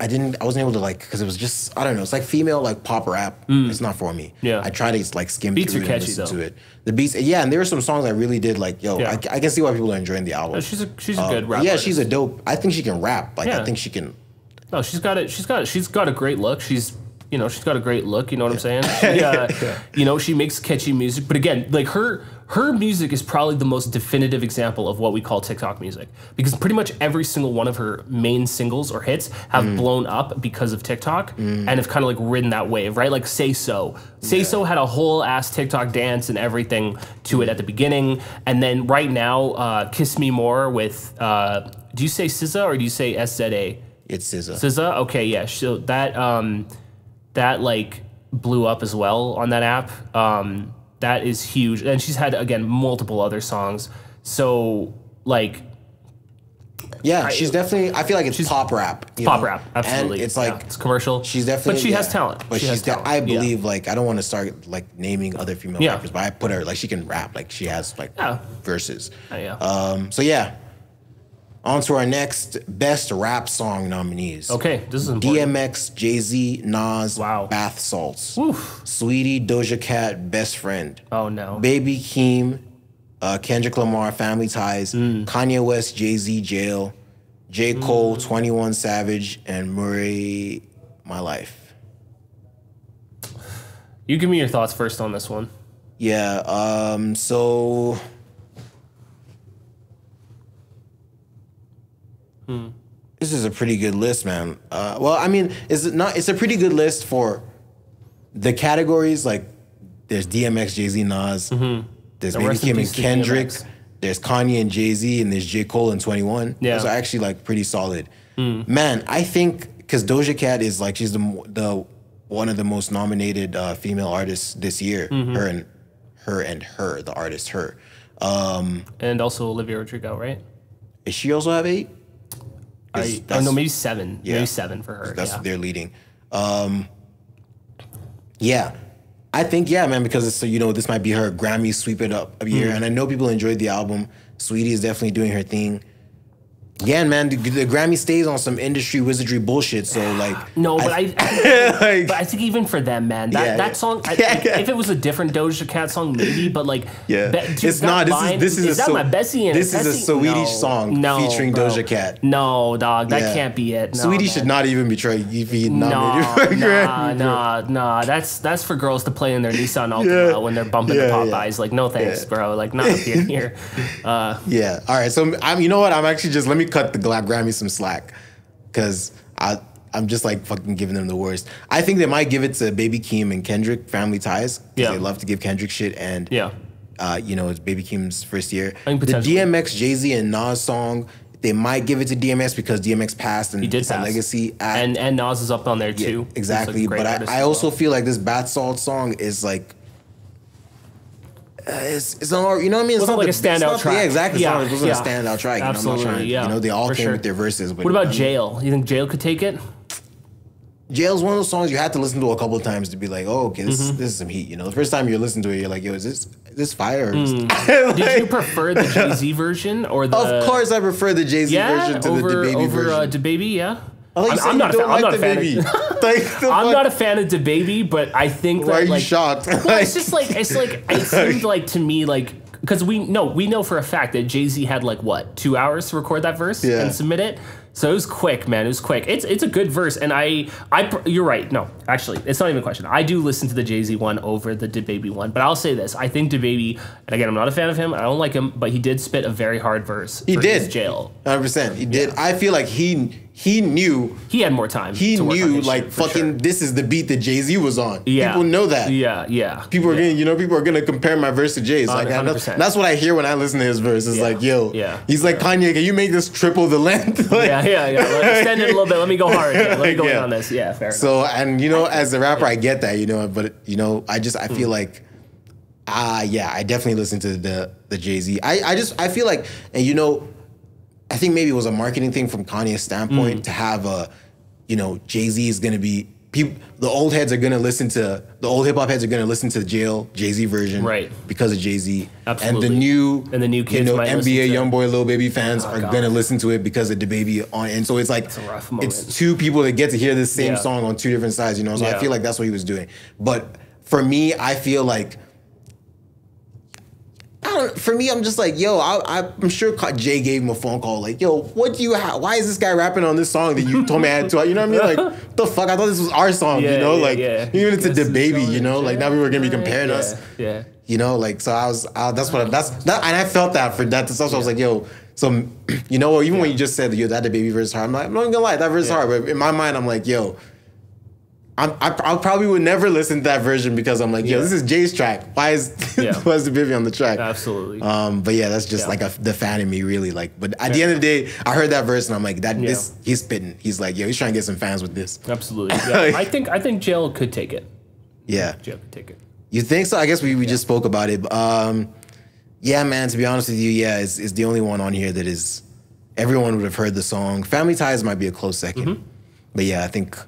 I didn't, I wasn't able to like because it was just I don't know. It's like female like pop rap. Mm. It's not for me. Yeah, I try to like skim beats through are catchy, and listen though. to it. The beats, yeah, and there were some songs I really did like. Yo, yeah. I, I can see why people are enjoying the album. No, she's a, she's um, a good rapper. Yeah, she's a dope. I think she can rap. Like yeah. I think she can. No, she's got it. She's got it. She's got a great look. She's you know she's got a great look. You know what yeah. I'm saying? She, uh, yeah. You know, she makes catchy music. But again, like her her music is probably the most definitive example of what we call TikTok music, because pretty much every single one of her main singles or hits have mm. blown up because of TikTok mm. and have kind of like ridden that wave, right? Like Say So. Say yeah. So had a whole ass TikTok dance and everything to it at the beginning, and then right now, uh, "Kiss Me More" with uh, do you say S Z A or do you say S Z A? It's S Z A. S Z A. Okay, yeah. So that um, that like blew up as well on that app. Um, that is huge, and she's had again multiple other songs. So like, yeah, I, she's definitely. I feel like it's pop rap. You pop know? rap, absolutely. And it's like yeah, it's commercial. She's definitely, but she yeah, has talent. But she she's, talent. I believe, yeah. like I don't want to start like naming other female yeah. rappers, but I put her like she can rap, like she has like yeah. verses. Uh, yeah. Um. So yeah, on to our next best rap song nominees. Okay, this is important. D M X, Jay Z, Nas, wow. Bath Salts, oof. Sweetie, Doja Cat, Best Friend. Oh no, Baby Keem. Uh, Kendrick Lamar, Family Ties, mm. Kanye West, Jay-Z, Jail, J. Cole, mm. twenty-one Savage, and Murray, My Life. You give me your thoughts first on this one. Yeah, um, so... Hmm. This is a pretty good list, man. Uh, well, I mean, it's, not, it's a pretty good list for the categories. Like, there's D M X, Jay-Z, Nas, mm-hmm. there's Baby Keem and Kendrick, there's Kanye and Jay-Z, and there's J. Cole and twenty-one. Yeah. Those are actually like pretty solid. Mm. Man, I think because Doja Cat is like she's the the one of the most nominated uh, female artists this year. Mm-hmm. Her and her and her the artist her, um, and also Olivia Rodrigo, right? Does she also have eight? I, I don't know, maybe seven. Yeah. Maybe seven for her. That's yeah. what they're leading. Um, yeah. I think, yeah, man, because it's, you know, this might be her Grammy sweep it up a year. Mm. And I know people enjoyed the album. Sweetie is definitely doing her thing. Yeah, man, the, the Grammy stays on some industry wizardry bullshit. So, like... No, but I... I like, but I think even for them, man, that, yeah, that yeah. song... I, yeah, yeah. If it was a different Doja Cat song, maybe, but, like... Yeah. Be, dude, it's not... Line, this is, this is, is a that so, my Bessie and This Bessie? is a Sweetie no, song no, featuring bro. Doja Cat. No, dog. That yeah. can't be it. No, Sweetie man. should not even be trying to be nominated no, for nah, Grammy. Nah, nah, nah. That's, that's for girls to play in their Nissan Altima yeah. when they're bumping yeah, the Popeyes. Yeah. Like, no thanks, yeah. bro. Like, not up in here. Uh, yeah. All right. So, I'm, you know what? I'm actually just... Let me cut the Grammy some slack, because I I'm just like fucking giving them the worst. I think they might give it to Baby Keem and Kendrick, Family Ties, because yeah. they love to give Kendrick shit. And, yeah. uh, you know, it's Baby Keem's first year. I mean, the D M X, Jay-Z, and Nas song, they might give it to D M X because D M X passed and he did it's pass. a legacy act. And, and Nas is up on there too. Yeah, exactly. But I, I also well. feel like this Bath Salt song is like, Uh, it's it's not, you know what I mean? It's What's not like the, a standout not, track. Yeah, exactly. Yeah, it's not yeah. like a standout track. Absolutely, you know, I'm not trying, yeah. You know, they all For came sure. with their verses. But what about you know, Jail? You think Jail could take it? Jail's one of those songs you had to listen to a couple of times to be like, oh, okay, this, mm-hmm. this is some heat. You know, the first time you listen to it, you're like, yo, is this is this fire? Or is mm. like, did you prefer the Jay-Z version or the? Of course, I prefer the Jay-Z yeah, version to over, the DaBaby over, version. Over uh, DaBaby, yeah. Like I'm, I'm, not, a fan, like I'm not a fan. Baby. Of, like I'm not a fan of DaBaby, but I think Why that are you like, shocked? Well, like, it's just like it's like it seemed like to me like because we no we know for a fact that Jay-Z had like what two hours to record that verse yeah. and submit it. So it was quick, man. It was quick. It's it's a good verse, and I I you're right. No, actually, it's not even a question. I do listen to the Jay-Z one over the DaBaby one, but I'll say this: I think DaBaby, and again, I'm not a fan of him. I don't like him, but he did spit a very hard verse. He for did his Jail, one hundred percent. He did. Yeah. I feel like he he knew he had more time. He to work knew on his like shit, fucking sure. this is the beat that Jay-Z was on. Yeah, people know that. Yeah, yeah. People yeah. are gonna you know people are gonna compare my verse to Jay's. Like I know, that's what I hear when I listen to his verse. It's yeah. like yo, yeah. He's like Kanye, can you make this triple the length? like, yeah. Yeah, yeah, yeah. Like, extend it a little bit. Let me go hard. Yeah, let me go yeah. in on this. Yeah, fair. So, enough. and you know, as a rapper, I get that, you know, but you know, I just I feel mm. like, ah, uh, yeah, I definitely listen to the the Jay-Z. I I just I feel like, and you know, I think maybe it was a marketing thing from Kanye's standpoint mm. to have a, you know, Jay-Z is gonna be people. The old heads are gonna listen to the old hip hop heads are gonna listen to the Jail Jay-Z version, right? Because of Jay-Z, absolutely. And the new and the new kids, you know, might N B A YoungBoy, Lil Baby fans oh, are God. gonna listen to it because of DaBaby on. And so it's like it's, a rough moment. It's two people that get to hear the same yeah. song on two different sides, you know. So yeah. I feel like that's what he was doing. But for me, I feel like I don't. For me, I'm just like, yo, I, I'm sure Jay gave him a phone call, like, yo, what do you have? Why is this guy rapping on this song that you told me I had to? You know what I mean? Like. The fuck, I thought this was our song, yeah, you know, yeah, like yeah. even it's a DaBaby, you know, like now we were gonna be comparing yeah, us, yeah, you know, like so I was, I, that's what I, that's that, and I felt that for that. That's also yeah. I was like, yo, so you know, even yeah. when you just said yo, that DaBaby verse is hard, I'm like, I'm not even gonna lie, that verse is yeah. hard, but in my mind, I'm like, yo, I'm, I, I probably would never listen to that version because I'm like, yo, yeah. this is Jay's track. Why is yeah. why is DaBaby on the track? Absolutely. Um, but yeah, that's just yeah. like a, the fan in me, really. Like, but at yeah. the end of the day, I heard that verse and I'm like, that yeah. this he's spitting. He's like, yo, he's trying to get some fans with this. Absolutely. Yeah. I think I think Jail could take it. Yeah, Jail could take it. You think so? I guess we we yeah. just spoke about it. Um, yeah, man. To be honest with you, yeah, it's, it's the only one on here that is everyone would have heard the song. Family Ties might be a close second, mm-hmm. but yeah, I think.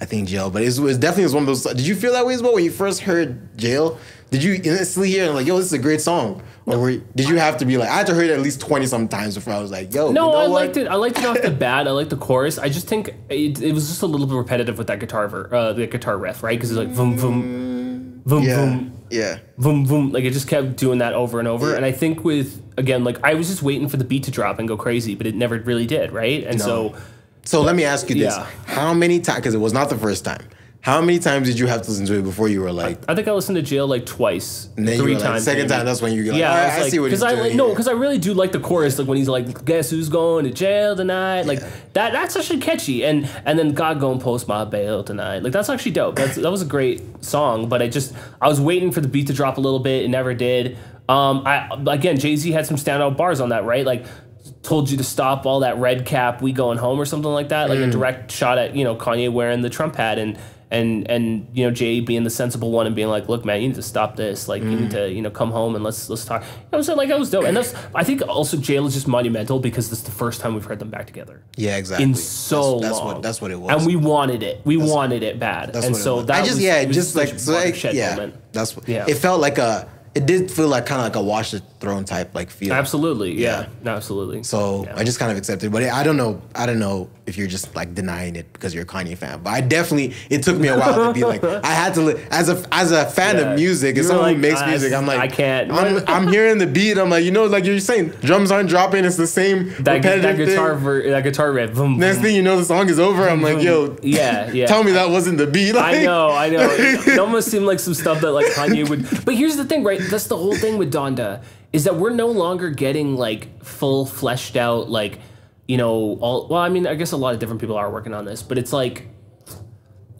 I think Jail, but it was definitely was one of those. Did you feel that way as well when you first heard Jail? Did you instantly hear and like, yo, this is a great song? Or were you, did you have to be like, I had to hear it at least twenty sometimes before I was like, yo, no, you know I what? liked it. I liked it off the bat. I liked the chorus. I just think it, it was just a little bit repetitive with that guitar, ver, uh, the guitar riff, right? Because it's like vroom vroom, vroom yeah. vroom, yeah, vroom vroom. Like it just kept doing that over and over. Yeah. And I think with again, like I was just waiting for the beat to drop and go crazy, but it never really did, right? And no. so. So let me ask you this. Yeah. How many times, because it was not the first time, how many times did you have to listen to it before you were like... I, I think I listened to Jail like twice, and then three you were times. Like, second maybe. time, that's when you were like, yeah, all right, I, I like, see what he's I, doing like, No, because I really do like the chorus, like when he's like, guess who's going to jail tonight? Like, yeah. that that's actually catchy. And and then God gonna post my bail tonight. Like, that's actually dope. That's, that was a great song, but I just, I was waiting for the beat to drop a little bit. It never did. Um, I Again, Jay-Z had some standout bars on that, right? Like... told you to stop all that red cap, we going home or something like that, like mm. a direct shot at, you know, Kanye wearing the Trump hat and and and you know, Jay being the sensible one and being like, look man, you need to stop this, like mm. you need to, you know, come home and let's let's talk. I was like, that was dope. And that's I think also Jail is just monumental because this is the first time we've heard them back together. Yeah, exactly. In so that's, that's long. What, that's what it was. And we wanted it. We that's, wanted it bad. That's and what so it was. That I just was, yeah, it was just like so like yeah. Moment. That's what yeah. it felt like a It did feel like kind of like a Watch the Throne type like feel. Absolutely, yeah, yeah. absolutely. So yeah. I just kind of accepted, but I don't know. I don't know if you're just like denying it because you're a Kanye fan. But I definitely, it took me a while to be like, I had to li as a as a fan yeah. of music, as someone like, who makes uh, music, I'm like, I can't. I'm, I'm hearing the beat. I'm like, you know, like you're saying, drums aren't dropping. It's the same that repetitive gu that guitar thing. that guitar riff. Boom, Next boom. thing you know, the song is over. I'm like, yo, yeah, yeah. tell me that wasn't the beat. Like, I know, I know. It, it almost seemed like some stuff that like Kanye would. But here's the thing, right? That's the whole thing with Donda, is that we're no longer getting like full fleshed out, like, you know, all, well, I mean, I guess a lot of different people are working on this, but it's like,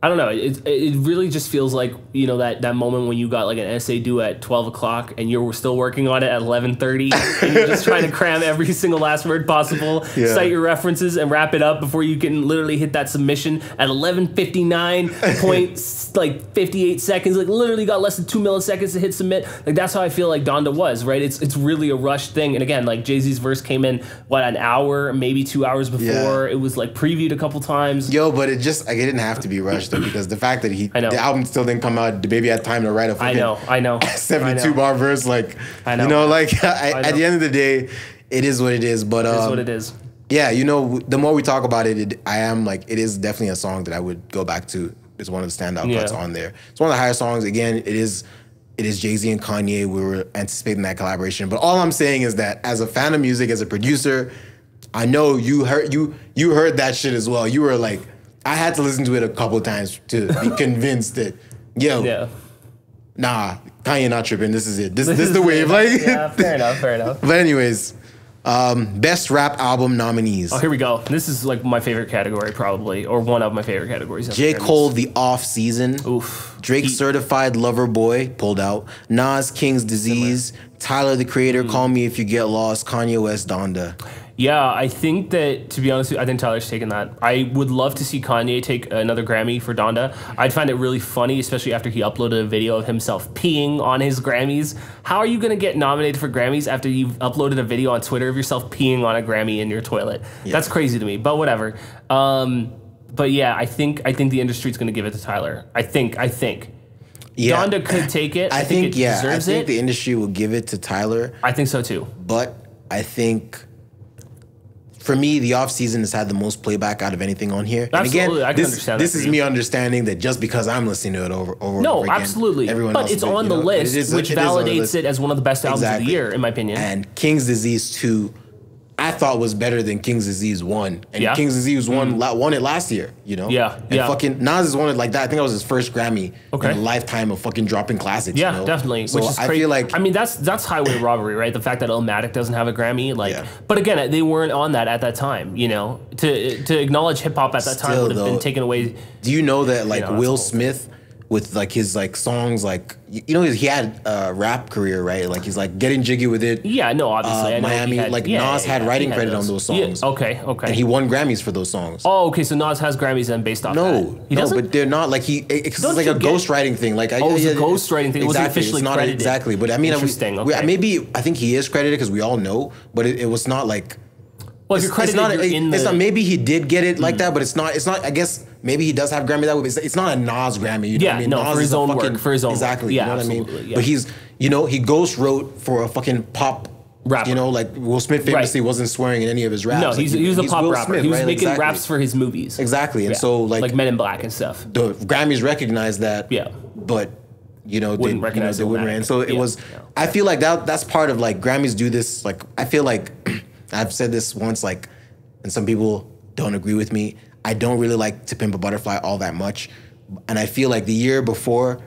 I don't know, it, it really just feels like, you know, that, that moment when you got like an essay due at twelve o'clock and you're still working on it at eleven thirty and you're just trying to cram every single last word possible, yeah. cite your references and wrap it up before you can literally hit that submission at eleven fifty-nine point like fifty-eight seconds, like literally got less than two milliseconds to hit submit. Like that's how I feel like Donda was, right? It's, it's really a rushed thing. And again, like Jay-Z's verse came in, what, an hour, maybe two hours before. Yeah. It was like previewed a couple times. Yo, but it just, like, it didn't have to be rushed. Because the fact that he, the album still didn't come out, the baby had time to write a fucking I know, I know, seventy-two bar verse. Like, I know. you know, like I, I know. At the end of the day, it is what it is. But um, it is what it is. Yeah, you know, the more we talk about it, it, I am like, it is definitely a song that I would go back to. It's one of the standout yeah. cuts on there. It's one of the higher songs. Again, it is, it is Jay-Z and Kanye. We were anticipating that collaboration. But all I'm saying is that as a fan of music, as a producer, I know you heard you you heard that shit as well. You were like. I had to listen to it a couple of times to be convinced that, yo, yeah. nah, Kanye not tripping. This is it. This, this, this is the wave. Like, yeah, fair enough, fair enough. But anyways, um, best rap album nominees. Oh, here we go. This is like my favorite category probably, or one of my favorite categories. J. Cole, The Off Season. Oof. Drake, he Certified Lover Boy, pulled out. Nas, King's Disease. Tyler, The Creator, mm. Call Me If You Get Lost. Kanye West, Donda. Yeah, I think that, to be honest with you, I think Tyler's taking that. I would love to see Kanye take another Grammy for Donda. I'd find it really funny, especially after he uploaded a video of himself peeing on his Grammys. How are you going to get nominated for Grammys after you've uploaded a video on Twitter of yourself peeing on a Grammy in your toilet? Yeah. That's crazy to me, but whatever. Um, but yeah, I think I think the industry's going to give it to Tyler. I think, I think. Yeah. Donda could take it. I, I think, think it yeah, deserves it. I think it. the industry will give it to Tyler. I think so too. But I think... For me, the offseason has had the most playback out of anything on here. Absolutely, and again, I can this, understand this that. This is me understanding that just because I'm listening to it over over, no, over again. No, absolutely. Everyone but else it's, it, on, the know, list, it is, it is on the list, which validates it as one of the best albums exactly. of the year, in my opinion. And King's Disease two, I thought was better than King's Disease one. And yeah. King's Disease one mm. won it last year, you know? Yeah, and yeah. fucking Nas has won it like that. I think that was his first Grammy okay. in a lifetime of fucking dropping classics, Yeah, you know? definitely. So which is I crazy. feel like... I mean, that's that's highway robbery, right? The fact that Illmatic doesn't have a Grammy, like... Yeah. But again, they weren't on that at that time, you know? To to acknowledge hip-hop at that Still, time would have though, been taken away... Do you know that, like, you know, Will Smith... with like his like songs, like, you know, he had a rap career, right? Like he's like getting jiggy with it. Yeah, no, obviously. Uh, I know Miami, had, like yeah, Nas yeah, had yeah, writing had credit those. on those songs. Yeah, okay, okay. And he won Grammys for those songs. Oh, okay, so Nas has Grammys then based off no, that. He no, doesn't? But they're not like he, it's like a ghostwriting thing. Like, oh, it's a ghostwriting thing. It wasn't officially credited. Exactly, but I mean, Interesting, I, we, okay. maybe I think he is credited because we all know, but it, it was not like, well, if you're credited, it's not, you're in it's the, not. Maybe he did get it like mm. that, but it's not. It's not. I guess maybe he does have Grammy that way. But it's not a Nas Grammy. You know yeah, what I mean? no, Nas for his own fucking, work. For his own exactly. Work. Yeah, you know absolutely. What I mean? Yeah. But he's, you know, he ghost wrote for a fucking pop rapper. You know, like Will Smith famously right. wasn't swearing in any of his raps. No, like he's, he, he was a he's pop Will rapper. Smith, he was right? making exactly. raps for his movies. Exactly, and yeah. so like like Men in Black and stuff. The Grammys recognized that. Yeah, but you know, wouldn't they, recognize you know, they wouldn't. And so it was. I feel like that. That's part of like Grammys do this. Like I feel like. I've said this once, like, and some people don't agree with me. I don't really like To Pimp a Butterfly all that much. And I feel like the year before,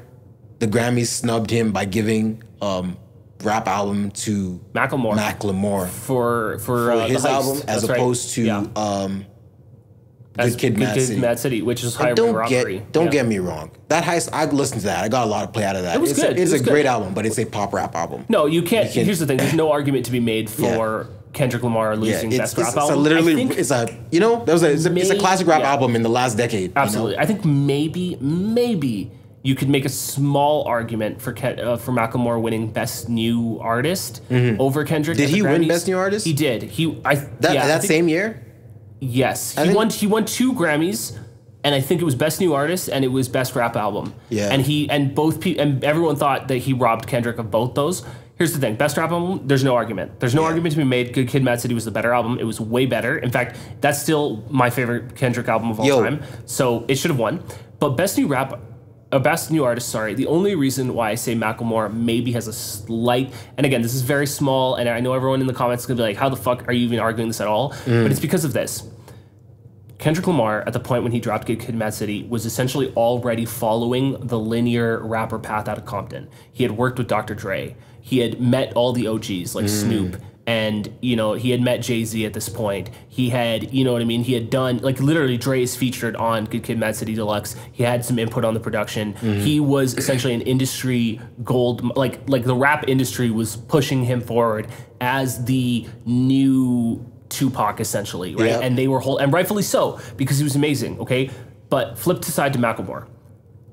the Grammys snubbed him by giving um, rap album to Macklemore, Macklemore for, for, for uh, his album, as That's opposed right. to yeah. um, Good as Kid, Good Mad, Kid City. Mad City, which is highway robbery. Get, don't yeah. get me wrong. That heist, I listened to that. I got a lot of play out of that. It was it's good. A, it's it was a good. great album, but it's a pop rap album. No, you can't. You can't here's the thing. There's no argument to be made for... Yeah. Kendrick Lamar losing yeah, it's, best rap it's, it's album. A literally, it's a you know that was a, it's, a, maybe, it's a classic rap yeah. album in the last decade. Absolutely, you know? I think maybe maybe you could make a small argument for Ken, uh, for Macklemore winning Best New Artist mm-hmm. over Kendrick. Did he win Best New Artist? He did. He I that, yeah, that I think, same year. Yes, I he think, won. He won two Grammys. And I think it was Best New Artist and it was Best Rap Album. Yeah. And he and both pe and everyone thought that he robbed Kendrick of both those. Here's the thing, Best Rap Album, there's no argument. There's no yeah. argument to be made. Good Kid, Mad City was the better album. It was way better. In fact, that's still my favorite Kendrick album of all Yo. time. So it should have won. But Best New Rap, uh, Best New Artist, sorry, the only reason why I say Macklemore maybe has a slight, and again, this is very small, and I know everyone in the comments is gonna be like, how the fuck are you even arguing this at all? Mm. But it's because of this. Kendrick Lamar, at the point when he dropped Good Kid, Mad City, was essentially already following the linear rapper path out of Compton. He had worked with Doctor Dre. He had met all the O Gs like mm. Snoop, And, you know, he had met Jay-Z at this point. He had, you know what I mean? He had done, like, literally Dre's featured on Good Kid, Mad City Deluxe. He had some input on the production. Mm-hmm. He was essentially an industry gold, like, like the rap industry was pushing him forward as the new Tupac, essentially, right? Yep. And they were whole, and rightfully so, because he was amazing, okay? But flip aside to Macklemore.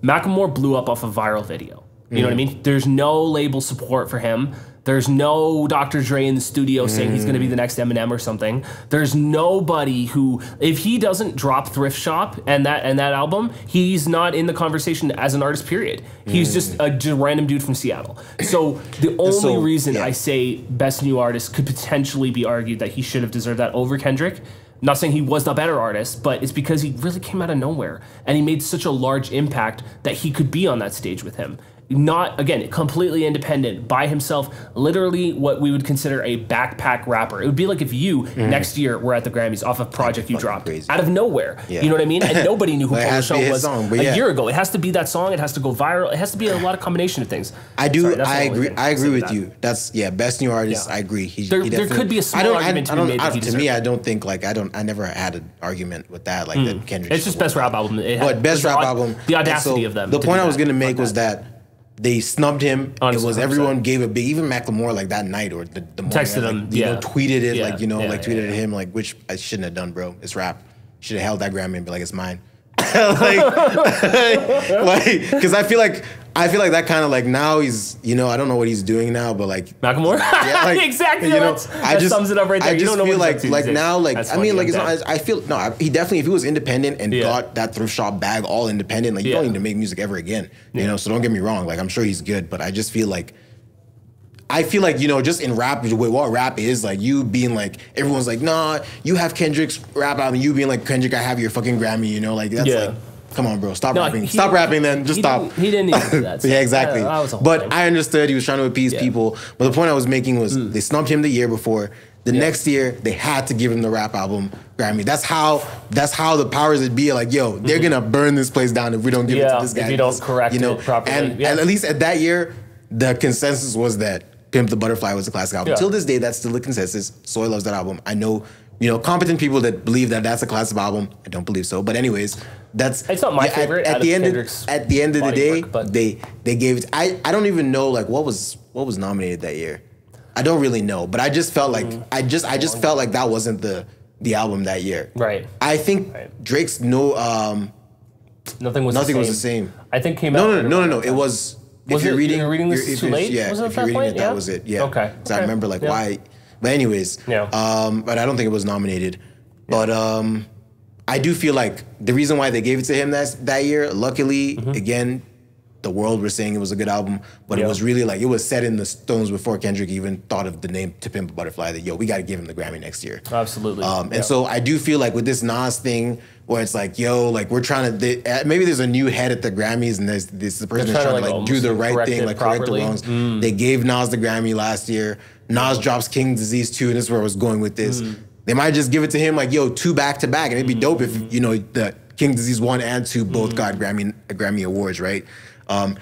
Macklemore blew up off a viral video. You know what I mean? There's no label support for him. There's no Doctor Dre in the studio mm. saying he's going to be the next Eminem or something. There's nobody who, if he doesn't drop Thrift Shop and that and that album, he's not in the conversation as an artist, period. He's mm. just a just random dude from Seattle. So the only so, reason yeah. I say Best New Artist could potentially be argued that he should have deserved that over Kendrick. Not saying he was the better artist, but it's because he really came out of nowhere and he made such a large impact that he could be on that stage with him. Not, again, completely independent, by himself, literally what we would consider a backpack rapper. It would be like if you, mm. next year, were at the Grammys off a project you dropped crazy. out of nowhere. Yeah. You know what I mean? And nobody knew who Polo Show was song, a yeah. year ago. It has to be that song. It has to go viral. It has to be a lot of combination of things. I do. Sorry, I agree I agree with that. you. That's, yeah, Best New Artist, yeah. I agree. He, there, he there could be a small I don't, argument I don't, to be I don't, made I, To me, it. I don't think, like, I don't, I never had an argument with that, like, mm. that Kendrick. It's just Best Rap Album. But Best Rap Album. The audacity of them. The point I was going to make was that they snubbed him. Honestly, it was everyone one hundred percent. Gave a big, even Macklemore, like that night or the, the morning. Texted him, like, you yeah. know, tweeted it, yeah. like, you know, yeah, like tweeted yeah, yeah. at him, like, which I shouldn't have done, bro. It's rap. Should have held that Grammy and be like, it's mine. like, like, because I feel like, I feel like that kind of like now he's, you know, I don't know what he's doing now, but like Macklemore, yeah, like, exactly. You know, I just, that sums it up right there. I just you don't feel know like, like now, like That's I mean, like it's not, I feel no. I, he definitely, if he was independent and yeah. got that thrift shop bag all independent, like you yeah. don't need to make music ever again. You yeah. know, so don't get me wrong. Like I'm sure he's good, but I just feel like. I feel like, you know, just in rap, what rap is, like, you being like, everyone's like, nah, you have Kendrick's rap album, you being like, Kendrick, I have your fucking Grammy, you know? Like, that's yeah. like, come on, bro, stop no, rapping. He, stop rapping then, just he stop. Didn't, he didn't even do that. So. yeah, exactly. I, I but thing. I understood he was trying to appease yeah. people. But the point I was making was mm. they snubbed him the year before. The yeah. next year, they had to give him the rap album Grammy. That's how that's how the powers that be are like, yo, they're mm-hmm. going to burn this place down if we don't give yeah, it to this guy. If you don't correct you know? it properly. And, yeah. and at least at that year, the consensus was that Pimp the Butterfly was a classic album. Yeah. Till this day, that's still the consensus. Soy loves that album. I know, you know, competent people that believe that that's a classic album. I don't believe so. But anyways, that's it's not my yeah, favorite. At, at the end, of, at the end of the day, work, but. they they gave it. I I don't even know like what was what was nominated that year. I don't really know. But I just felt like mm. I just I just felt like that wasn't the the album that year. Right. I think right. Drake's no. Um, nothing was nothing the same. was the same. I think came no, out. No no no no no. It was. Was if you're it, reading, you're reading this you're, too late? Yeah, was it if you're reading point? it, that yeah. was it. Yeah. Okay. So okay. I remember like yeah. why, but anyways. Yeah. Um, but I don't think it was nominated. Yeah. But um, I do feel like the reason why they gave it to him that that year, luckily, mm-hmm. again, the world were saying it was a good album, but yeah. it was really like it was set in the stones before Kendrick even thought of the name "To Pimp a Butterfly." That yo, we got to give him the Grammy next year. Absolutely. Um, and yeah. so I do feel like with this Nas thing, where it's like, yo, like we're trying to they, uh, maybe there's a new head at the Grammys, and there's this the person trying, trying to like, like do the right thing, like correct the wrongs. Mm. They gave Nas the Grammy last year. Nas mm. drops King's Disease two, and this is where I was going with this. Mm. They might just give it to him like, yo, two back to back, and it'd be mm. dope if you know the King's Disease one and two both mm. got Grammy Grammy awards, right? Um,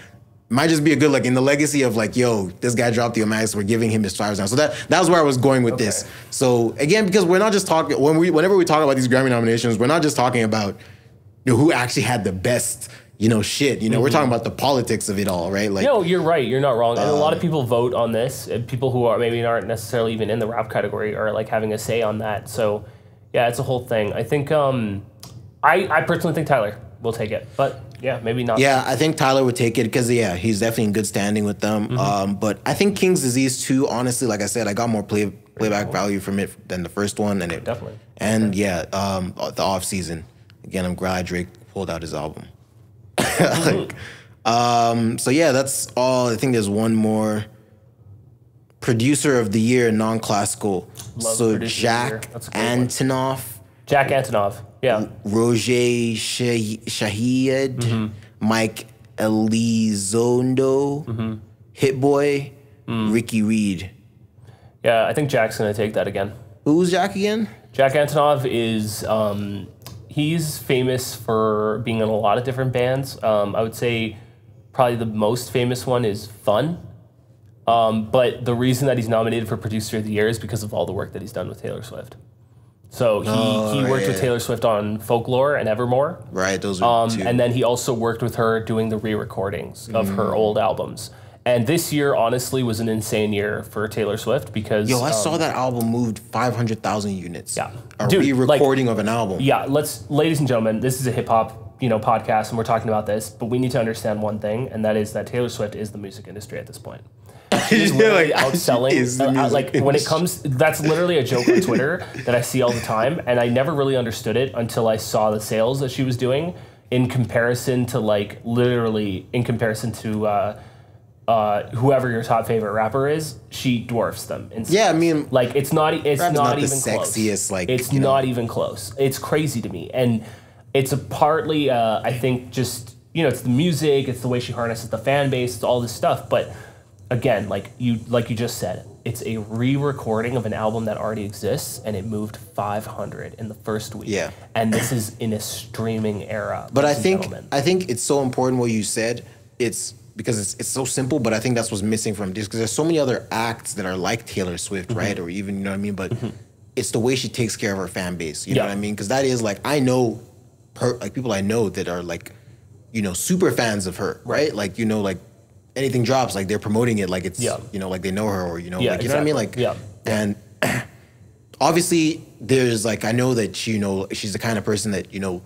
might just be a good like in the legacy of like, yo, this guy dropped the Omax, we're giving him his flowers now. So that that's where I was going with okay. this. So again, because we're not just talking when we whenever we talk about these Grammy nominations, we're not just talking about you know, who actually had the best, you know, shit. You know, mm-hmm. we're talking about the politics of it all, right? Like, no, you're right. You're not wrong. Um, and a lot of people vote on this. And people who are maybe aren't necessarily even in the rap category are like having a say on that. So yeah, it's a whole thing. I think um, I I personally think Tyler will take it, but. Yeah, maybe not. Yeah, I think Tyler would take it because, yeah, he's definitely in good standing with them. Mm-hmm. um, but I think King's Disease two, honestly, like I said, I got more play, playback cool. value from it than the first one. And it, Definitely. And, yeah, um, the off-season. Again, I'm glad Drake pulled out his album. like, um, so, yeah, that's all. I think there's one more. Producer of the Year, non-classical. Love so Jack Antonoff. Jack Antonoff. Yeah. Roger Shahid, mm-hmm. Mike Elizondo, mm-hmm. Hit Boy, mm. Ricky Reed. Yeah, I think Jack's gonna take that again. Who's Jack again? Jack Antonoff is um, he's famous for being in a lot of different bands. Um, I would say probably the most famous one is Fun. Um, but the reason that he's nominated for Producer of the Year is because of all the work that he's done with Taylor Swift. So he, oh, he worked yeah. with Taylor Swift on Folklore and Evermore. Right, those are um, two. And then he also worked with her doing the re-recordings mm. of her old albums. And this year, honestly, was an insane year for Taylor Swift because... Yo, I um, saw that album moved five hundred thousand units. Yeah. A re-recording like, of an album. Yeah, let's... Ladies and gentlemen, this is a hip-hop, you know, podcast, and we're talking about this, but we need to understand one thing, and that is that Taylor Swift is the music industry at this point. She's literally like, outselling. Is uh, like industry. When it comes, that's literally a joke on Twitter that I see all the time, and I never really understood it until I saw the sales that she was doing in comparison to like literally in comparison to uh, uh, whoever your top favorite rapper is. She dwarfs them. In yeah, I mean, like it's not, it's not, not even the close. Sexiest, like it's not know. even close. It's crazy to me, and it's a partly uh, I think just you know it's the music, it's the way she harnesses the fan base, it's all this stuff, but. Again, like you like you just said, it's a re-recording of an album that already exists, and it moved five hundred in the first week. Yeah. And this is in a streaming era. But I think I think it's so important what you said. It's because it's it's so simple, but I think that's what's missing from this, because there's so many other acts that are like Taylor Swift, mm-hmm. right? Or even, you know what I mean? But mm-hmm. it's the way she takes care of her fan base, you yeah. know what I mean? Because that is like, I know, her, like people I know that are like, you know, super fans of her, right? right? Like, you know, like, anything drops, like they're promoting it, like it's yeah. you know, like they know her, or you know, yeah, like, you exactly. know what I mean, like, yeah. and obviously there's like I know that she, you know she's the kind of person that you know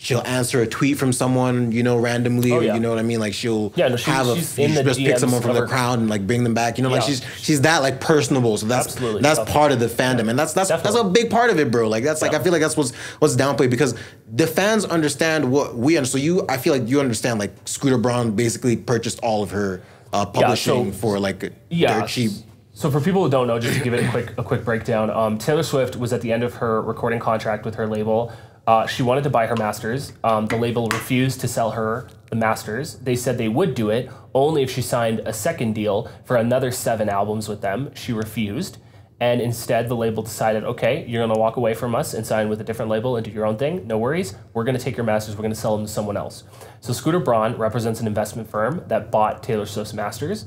she'll answer a tweet from someone you know randomly, oh, yeah. or, you know what I mean, like she'll yeah, no, she, have she's a in she the just D Ms pick someone from the crowd and like bring them back, you know, yeah. like she's she's that like personable, so that's Absolutely. that's Definitely. part of the fandom, yeah. and that's that's Definitely. that's a big part of it, bro. Like that's yeah. like I feel like that's what's what's downplayed because the fans understand what we and so you I feel like you understand like Scooter Braun basically purchased all of her uh, publishing yeah, so, for like yeah. their cheap. So for people who don't know, just to give it a quick a quick breakdown, um, Taylor Swift was at the end of her recording contract with her label. Uh, she wanted to buy her masters. Um, the label refused to sell her the masters. They said they would do it only if she signed a second deal for another seven albums with them. She refused. And instead, the label decided, okay, you're going to walk away from us and sign with a different label and do your own thing. No worries. We're going to take your masters. We're going to sell them to someone else. So Scooter Braun represents an investment firm that bought Taylor Swift's masters.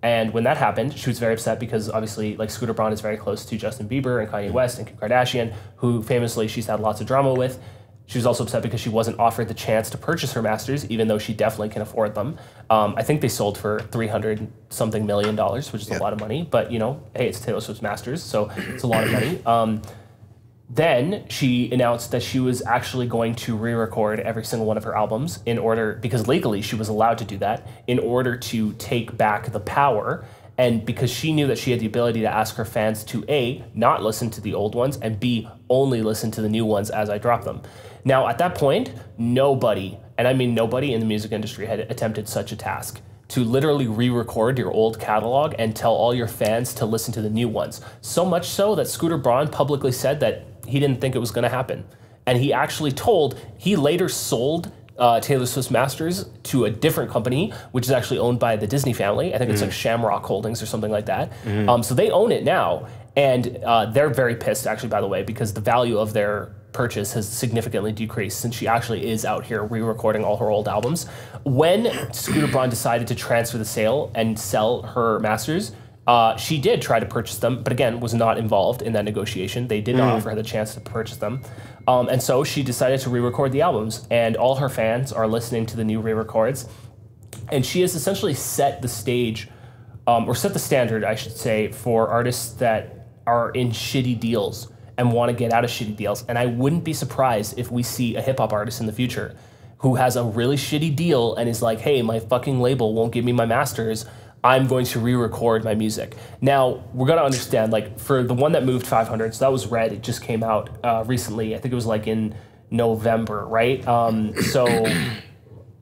And when that happened, she was very upset because obviously like Scooter Braun is very close to Justin Bieber and Kanye West and Kim Kardashian, who famously she's had lots of drama with. She was also upset because she wasn't offered the chance to purchase her masters, even though she definitely can afford them. Um, I think they sold for three hundred something million dollars, which is yep. a lot of money. But, you know, hey, it's Taylor Swift's masters, so it's a lot of money. Um, then she announced that she was actually going to re-record every single one of her albums in order, because legally she was allowed to do that, in order to take back the power. And because she knew that she had the ability to ask her fans to A, not listen to the old ones, and B, only listen to the new ones as I drop them. Now, at that point, nobody, and I mean nobody in the music industry had attempted such a task. To literally re-record your old catalog and tell all your fans to listen to the new ones. So much so that Scooter Braun publicly said that he didn't think it was going to happen. And he actually told, he later sold uh, Taylor Swift's masters to a different company, which is actually owned by the Disney family. I think it's mm. like Shamrock Holdings or something like that. Mm. Um, so they own it now. And uh, they're very pissed, actually, by the way, because the value of their purchase has significantly decreased since she actually is out here re-recording all her old albums. When Scooter Braun decided to transfer the sale and sell her masters, uh, she did try to purchase them, but again, was not involved in that negotiation. They did not mm. offer her the chance to purchase them. Um, and so she decided to re-record the albums, and all her fans are listening to the new re-records. And she has essentially set the stage, um, or set the standard, I should say, for artists that are in shitty deals and want to get out of shitty deals. And I wouldn't be surprised if we see a hip hop artist in the future who has a really shitty deal and is like, hey, my fucking label won't give me my masters. I'm going to re-record my music. Now, we're gonna understand, like for the one that moved five hundred, so that was Red, it just came out uh, recently. I think it was like in November, right? Um, so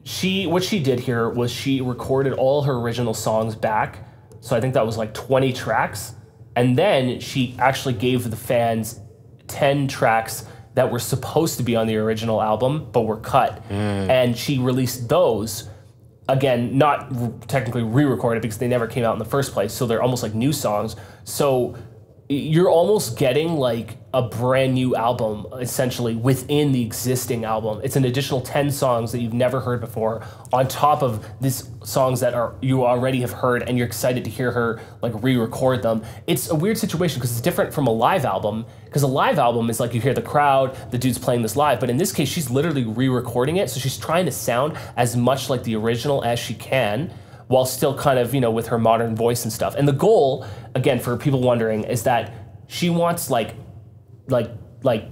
she, what she did here was she recorded all her original songs back. So I think that was like twenty tracks. And then she actually gave the fans ten tracks that were supposed to be on the original album but were cut. Mm. And she released those, again, not re- technically re-recorded because they never came out in the first place, so they're almost like new songs. So you're almost getting like a brand new album essentially within the existing album. It's an additional ten songs that you've never heard before on top of these songs that are you already have heard, and you're excited to hear her like re-record them. It's a weird situation because it's different from a live album, because a live album is like you hear the crowd, the dude's playing this live, but in this case she's literally re-recording it, so she's trying to sound as much like the original as she can, while still kind of, you know, with her modern voice and stuff. And the goal, again, for people wondering, is that she wants like, like, like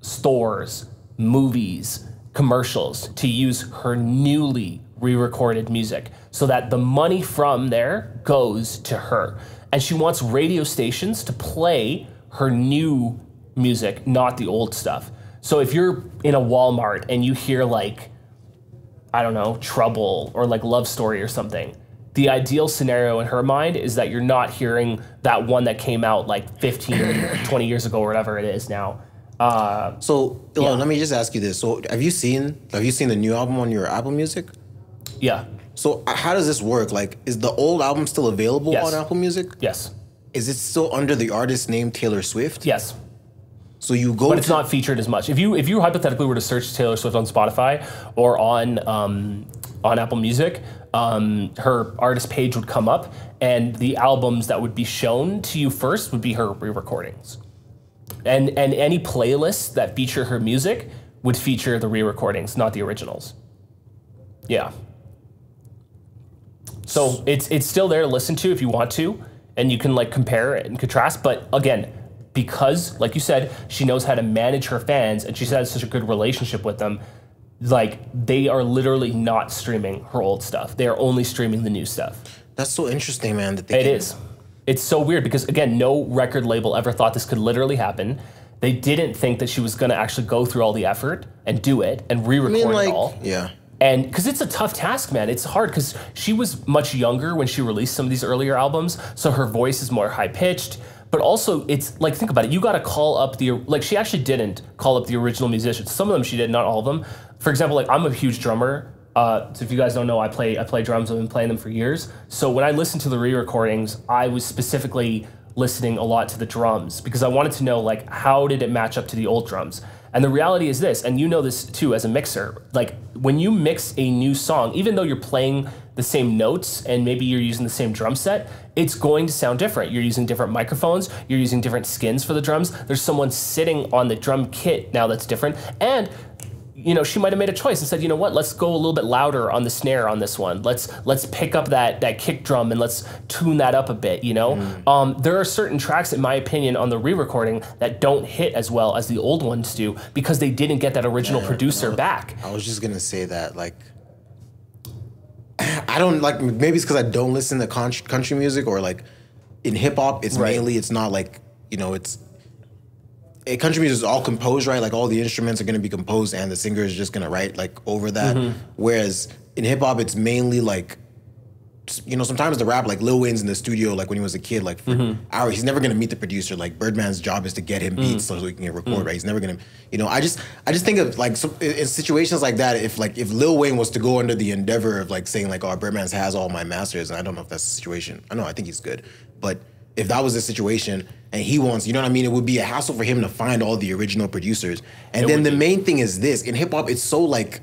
stores, movies, commercials to use her newly re-recorded music so that the money from there goes to her. And she wants radio stations to play her new music, not the old stuff. So if you're in a Walmart and you hear like, I don't know, Trouble or like Love Story or something, the ideal scenario in her mind is that you're not hearing that one that came out like fifteen or twenty years ago or whatever it is now. Uh, so yeah. Let me just ask you this. So have you seen, have you seen the new album on your Apple Music? Yeah. So how does this work? Like, is the old album still available yes. on Apple Music? Yes. Is it still under the artist name Taylor Swift? Yes. So you go, but it's not featured as much. If you if you hypothetically were to search Taylor Swift on Spotify or on um, on Apple Music, um, her artist page would come up, and the albums that would be shown to you first would be her re-recordings, and and any playlists that feature her music would feature the re-recordings, not the originals. Yeah. So it's it's still there to listen to if you want to, and you can like compare and contrast. But again, because, like you said, she knows how to manage her fans and she has such a good relationship with them, like, they are literally not streaming her old stuff. They are only streaming the new stuff. That's so interesting, man. That they it can... is. It's so weird because, again, no record label ever thought this could literally happen. They didn't think that she was going to actually go through all the effort and do it and re-record I mean, like, it all. Yeah. And because it's a tough task, man. It's hard because she was much younger when she released some of these earlier albums, so her voice is more high-pitched. But also, it's like, think about it. You got to call up the, like, she actually didn't call up the original musicians. Some of them she did, not all of them. For example, like, I'm a huge drummer. Uh, so if you guys don't know, I play I play drums. I've been playing them for years. So when I listened to the re-recordings, I was specifically listening a lot to the drums because I wanted to know, like, how did it match up to the old drums? And the reality is this, and you know this too as a mixer, like, when you mix a new song, even though you're playing the same notes and maybe you're using the same drum set, it's going to sound different. You're using different microphones, you're using different skins for the drums, there's someone sitting on the drum kit now that's different, and, you know, she might have made a choice and said, you know what, let's go a little bit louder on the snare on this one. Let's let's pick up that that kick drum and let's tune that up a bit, you know? Mm. Um, there are certain tracks, in my opinion, on the re-recording that don't hit as well as the old ones do because they didn't get that original yeah, producer I was, back. I was just gonna say that, like, I don't, like, maybe it's because I don't listen to country music or, like, in hip-hop, it's right. mainly, it's not, like, you know, it's, country music is all composed, right? Like, all the instruments are going to be composed and the singer is just going to write, like, over that. Mm-hmm. Whereas in hip-hop, it's mainly, like, you know, sometimes the rap, like, Lil Wayne's in the studio, like, when he was a kid, like, for mm-hmm. hours, he's never going to meet the producer. Like, Birdman's job is to get him beats mm-hmm. so he can record, mm-hmm. right? He's never going to, you know, I just I just think of, like, so, in situations like that, if, like, if Lil Wayne was to go under the endeavor of, like, saying, like, oh, Birdman's has all my masters, and I don't know if that's the situation. I know, I think he's good. But if that was the situation and he wants, you know what I mean? It would be a hassle for him to find all the original producers. And it then the be. main thing is this. In hip-hop, it's so, like,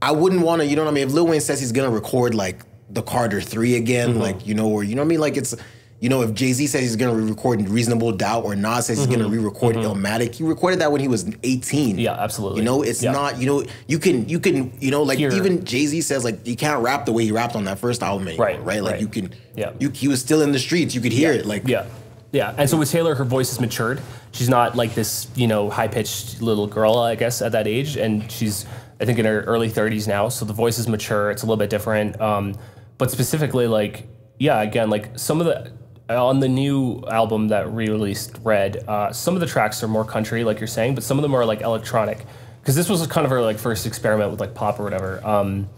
I wouldn't want to, you know what I mean? If Lil Wayne says he's going to record, like, the Carter three again, mm-hmm. like, you know, or, you know what I mean? Like, it's, you know, if Jay-Z says he's going to re-record Reasonable Doubt or Nas says mm-hmm. he's going to re-record mm-hmm. Illmatic, he recorded that when he was eighteen. Yeah, absolutely. You know, it's yeah. not, you know, you can, you can, you know, like, Here. even Jay-Z says, like, you can't rap the way he rapped on that first album anymore, right? right? Like, right. you can, yeah. you, he was still in the streets. You could hear yeah. it, like. Yeah. Yeah, and so with Taylor, her voice has matured. She's not like this, you know, high-pitched little girl, I guess, at that age. And she's, I think, in her early thirties now. So the voice is mature. It's a little bit different. Um, but specifically, like, yeah, again, like some of the, on the new album that re-released Red, uh, some of the tracks are more country, like you're saying, but some of them are like electronic. Because this was kind of her like first experiment with like pop or whatever. Um,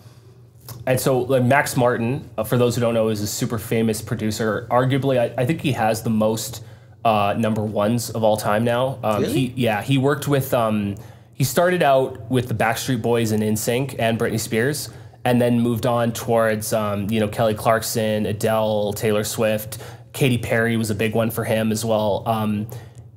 And so, like, Max Martin, uh, for those who don't know, is a super famous producer. Arguably, I, I think he has the most uh, number ones of all time now. Um, really? He, yeah, he worked with, um, he started out with the Backstreet Boys and NSYNC and Britney Spears, and then moved on towards, um, you know, Kelly Clarkson, Adele, Taylor Swift, Katy Perry was a big one for him as well. Um,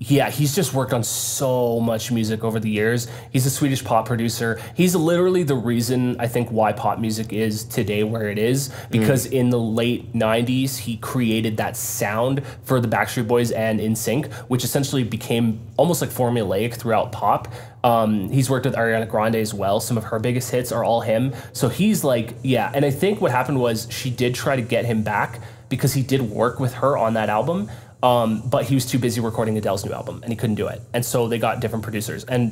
yeah, he's just worked on so much music over the years. He's a Swedish pop producer. He's literally the reason, I think, why pop music is today where it is, because mm. in the late nineties, he created that sound for the Backstreet Boys and N Sync, which essentially became almost like formulaic throughout pop. Um, he's worked with Ariana Grande as well. Some of her biggest hits are all him. So he's like, yeah. And I think what happened was she did try to get him back because he did work with her on that album. Um, but he was too busy recording Adele's new album and he couldn't do it. And so they got different producers. And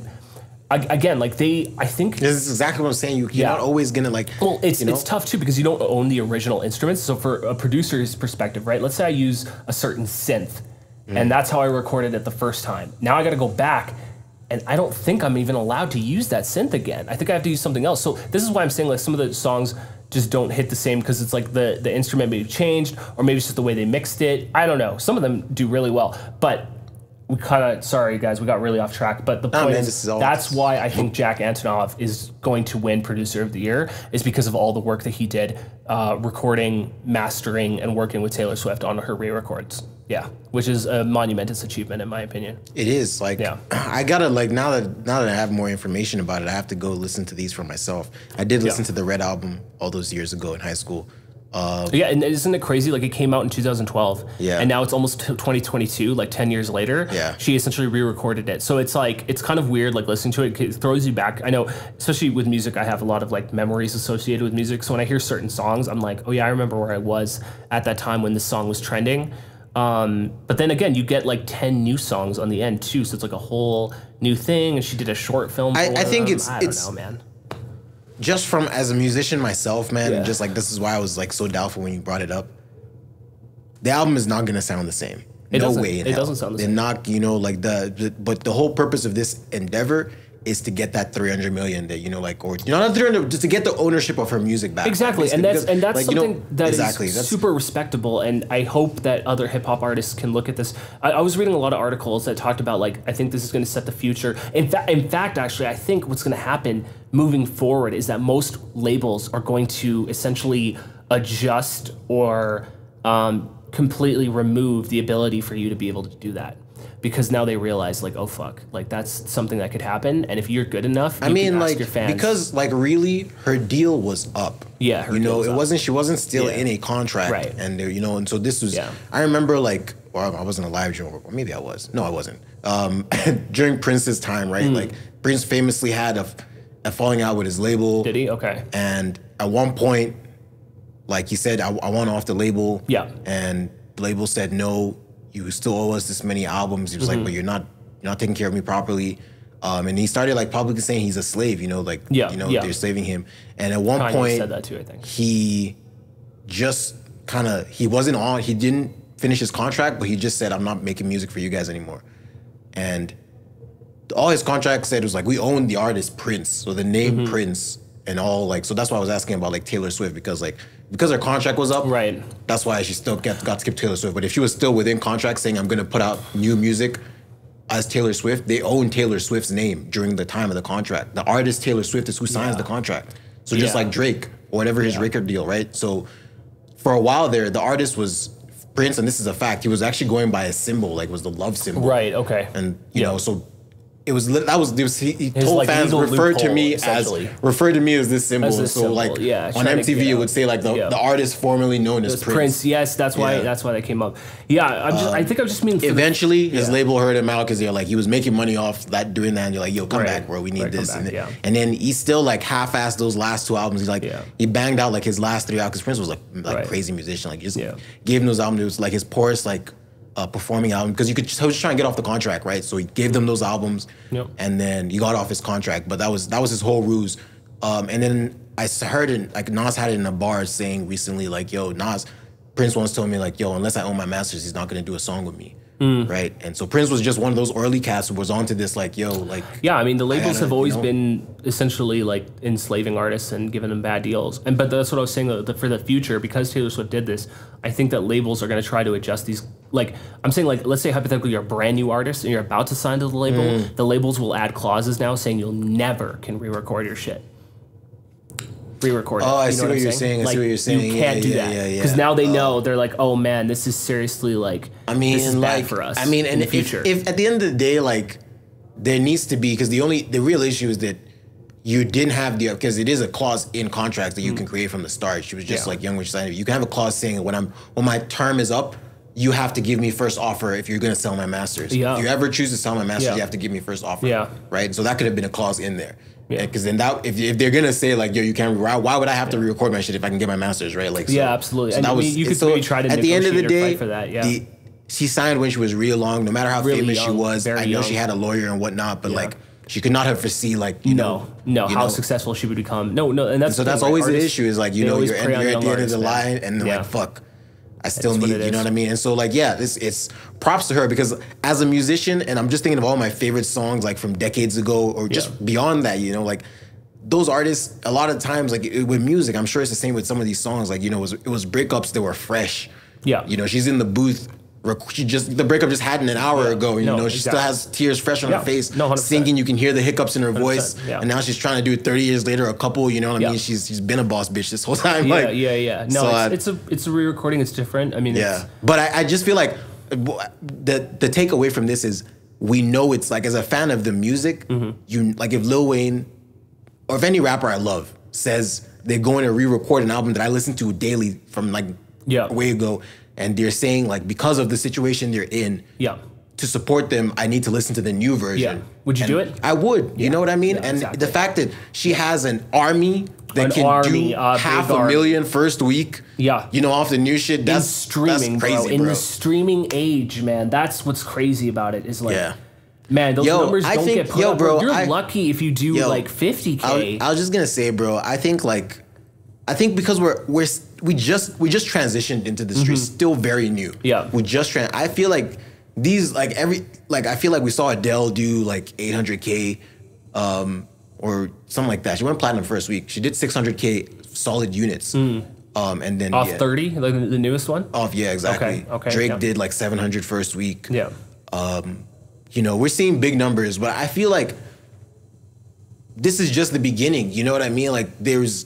again, like they, I think this is exactly what I'm saying. You, you're yeah. not always gonna like. Well, it's you know? it's tough too because you don't own the original instruments. So for a producer's perspective, right? Let's say I use a certain synth, mm. and that's how I recorded it the first time. Now I got to go back, and I don't think I'm even allowed to use that synth again. I think I have to use something else. So this is why I'm saying like some of the songs just don't hit the same because it's like the the instrument maybe changed, or maybe it's just the way they mixed it. I don't know. Some of them do really well, but. We kind of, sorry guys, we got really off track, but the point oh, man, is, is that's why I think Jack Antonoff is going to win Producer of the Year, is because of all the work that he did uh, recording, mastering, and working with Taylor Swift on her re-records. Yeah, which is a monumentous achievement in my opinion. It is, like, yeah. I gotta, like, now that now that I have more information about it, I have to go listen to these for myself. I did listen yeah. to the Red Album all those years ago in high school. Um, yeah, and isn't it crazy? Like, it came out in two thousand twelve, yeah, and now it's almost twenty twenty-two, like ten years later. Yeah, she essentially re-recorded it, so it's like it's kind of weird. Like listening to it, it throws you back. I know, especially with music, I have a lot of like memories associated with music. So when I hear certain songs, I'm like, oh yeah, I remember where I was at that time when this song was trending. Um, but then again, you get like ten new songs on the end too, so it's like a whole new thing. And she did a short film. I, I think it's I don't it's, know, man. Just from as a musician myself, man, yeah. and just like this is why I was like so doubtful when you brought it up. The album is not gonna sound the same. It no way. In it hell. doesn't sound the They're same. Not, you know, like the, the but the whole purpose of this endeavor is to get that three hundred million that you know, like, or you know, not three hundred, just to get the ownership of her music back. Exactly, like, and that's because, and that's like, something you know, that exactly, is that's, super respectable. And I hope that other hip hop artists can look at this. I, I was reading a lot of articles that talked about like I think this is going to set the future. In fact, in fact, actually, I think what's going to happen moving forward is that most labels are going to essentially adjust or um, completely remove the ability for you to be able to do that. Because now they realize, like, oh fuck, like that's something that could happen, and if you're good enough, you I mean, can ask like, your fans. Because, like, really, her deal was up. Yeah, her you deal know, was it up. wasn't. She wasn't still yeah. in a contract, right? And you know, and so this was. Yeah. I remember, like, well, I wasn't alive during, or maybe I was. No, I wasn't. Um, during Prince's time, right? Mm. Like, Prince famously had a, a falling out with his label. Did he? Okay. And at one point, like he said, I, I want off the label. Yeah. And the label said no. You still owe us this many albums. He was mm-hmm. like, but you're not, you're not taking care of me properly. Um, and he started like publicly saying he's a slave. You know, like yeah, you know yeah. they're slaving him. And at one Kanye point, said that too, I think. He just kind of he wasn't on. He didn't finish his contract, but he just said, "I'm not making music for you guys anymore." And all his contract said was like, "We own the artist Prince," so the name mm-hmm. Prince and all like. So that's why I was asking about like Taylor Swift because like. Because her contract was up, right? That's why she still got, got skipped Taylor Swift. But if she was still within contract, saying I'm going to put out new music as Taylor Swift, they own Taylor Swift's name during the time of the contract. The artist Taylor Swift is who signs yeah. the contract. So just yeah. like Drake, or whatever his yeah. record deal, right? So for a while there, the artist was Prince, and this is a fact. He was actually going by a symbol, like was the love symbol, right? Okay, and you yeah. know, so it was that was, was he, he told like fans refer to me as refer to me as this symbol. As this so symbol. like yeah, on M T V, to, yeah. it would say like the, yeah. the artist formerly known as Prince. Prince. Yes, that's why yeah. that's why that came up. Yeah, I'm just, um, I think I'm just mean. Eventually, the, his yeah. label heard him out because they're like he was making money off that doing that. And you're like, yo, come right. back, bro. We need right, this. Back, and, then, yeah. and then he still like half-assed those last two albums. He's like yeah. he banged out like his last three albums because Prince was like like right. crazy musician. Like he just yeah. gave him those albums. It was like his poorest like. Uh, performing album because you could just, I was just trying to get off the contract, right? So he gave them those albums, yep. and then he got off his contract. But that was that was his whole ruse. Um, and then I heard it like Nas had it in a bar saying recently, like, "Yo, Nas, Prince once told me like, yo, unless I own my masters, he's not gonna do a song with me." Mm. Right, and so Prince was just one of those early cats who was onto this, like, yo, like. Yeah, I mean, the labels gotta, have always you know? been essentially like enslaving artists and giving them bad deals, and but that's what I was saying though, that for the future, because Taylor Swift did this, I think that labels are going to try to adjust these. Like, I'm saying, like, let's say hypothetically you're a brand new artist and you're about to sign to the label, mm. the labels will add clauses now saying you'll never can re-record your shit. re-record it. Oh, I see what you're saying. I see what you're saying. You can't do that because now they know. They're like, oh man, this is seriously like. I mean, this is bad for us. I mean, and if, if at the end of the day, like, there needs to be because the only the real issue is that you didn't have the because it is a clause in contracts that you mm. can create from the start. She was just yeah. like Young Rich signing. You can have a clause saying when I'm when my term is up, you have to give me first offer if you're going to sell my masters. Yeah. If you ever choose to sell my masters, yeah. you have to give me first offer. Yeah. Right. So that could have been a clause in there. Yeah. Because then that if, if they're going to say like, yo, you can't. Why would I have yeah. to re-record my shit if I can get my masters right? Like. So, yeah, absolutely. So and that you, was, you could so maybe try to at the end of the day for that. Yeah. The, she signed when she was real long. No matter how really famous young, she was, I know young. she had a lawyer and whatnot, but yeah. like. She could not have foreseen, like, you no, know, no, you how know. successful she would become. No, no, and that's and so that's thing, always like, artists, the issue is like you know you're, end, you're at the end of the man. line and they're yeah. like fuck, I still that's need you is. know what I mean. And so like yeah, this it's props to her because as a musician and I'm just thinking of all my favorite songs like from decades ago or just yeah. beyond that, you know, like those artists a lot of times like it, with music I'm sure it's the same with some of these songs like you know it was, it was breakups that were fresh. Yeah, you know she's in the booth. She just the breakup just happened an hour yeah. ago. You no, know, she exactly. still has tears fresh on yeah. her face, no, singing. You can hear the hiccups in her voice, yeah. and now she's trying to do it thirty years later. A couple, you know what I yeah. mean? She's she's been a boss bitch this whole time. Yeah, like, yeah, yeah. No, so it's, I, it's a it's a re-recording. It's different. I mean, yeah. It's, but I, I just feel like the the takeaway from this is we know it's like as a fan of the music, mm-hmm. you like if Lil Wayne or if any rapper I love says they're going to re-record an album that I listen to daily from like yeah. way ago. And they're saying, like, because of the situation they're in, yeah. to support them, I need to listen to the new version. Yeah. Would you and do it? I would. Yeah. You know what I mean? Yeah, and exactly. the fact that she has an army that an can army, do uh, half a army. million first week, yeah. you know, off the new shit, that's, streaming, that's crazy, bro. In bro. the streaming age, man, that's what's crazy about it is, like, yeah. man, those yo, numbers I don't think, get put yo, up. Bro, You're I, lucky if you do, yo, like, fifty K. I, I was just going to say, bro, I think, like, I think because we're we're we just we just transitioned into the street, mm-hmm. still very new. Yeah, we just tran. I feel like these like every like I feel like we saw Adele do like eight hundred K, um, or something like that. She went platinum first week. She did six hundred K solid units, mm. um, and then off yeah. thirty, like the newest one. Off, yeah, exactly. Okay, okay. Drake yeah. did like seven hundred first week. Yeah, um, you know we're seeing big numbers, but I feel like this is just the beginning. You know what I mean? Like there's.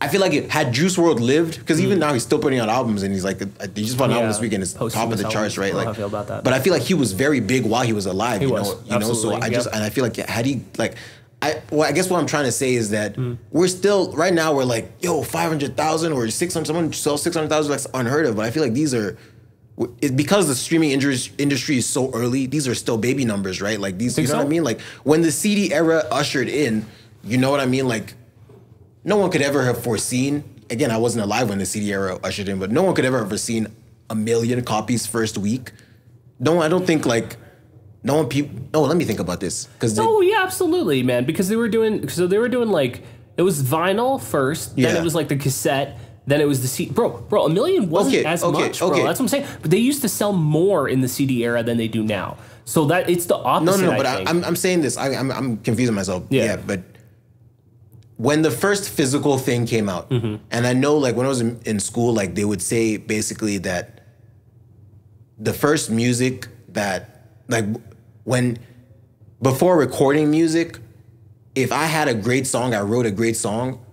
I feel like it had Juice world lived because mm. even now he's still putting out albums and he's like he just put an yeah. album this weekend it's Posting top of the album. charts right I like how I feel about that. But I feel like he was very big while he was alive he you was. know you Absolutely. know so I yep. just and I feel like had he like I well I guess what I'm trying to say is that mm. we're still right now we're like yo five hundred thousand or six hundred someone sells six hundred thousand that's unheard of but I feel like these are it, because the streaming industry is so early these are still baby numbers right like these you know so? what I mean like when the C D era ushered in you know what I mean like no one could ever have foreseen, again, I wasn't alive when the C D era ushered in, but no one could ever have foreseen a million copies first week. No, I don't think like, no one people, oh, let me think about this. Oh, yeah, absolutely, man. Because they were doing, so they were doing like, it was vinyl first, yeah. then it was like the cassette, then it was the C D. Bro, bro, a million wasn't okay, as okay, much, bro. Okay. That's what I'm saying. But they used to sell more in the C D era than they do now. So that, it's the opposite, No, no, no, but I, I'm, I'm saying this, I, I'm, I'm confusing myself. Yeah, yeah but. When the first physical thing came out, mm-hmm. and I know like when I was in, in school, like they would say basically that the first music that, like when, before recording music, if I had a great song, I wrote a great song,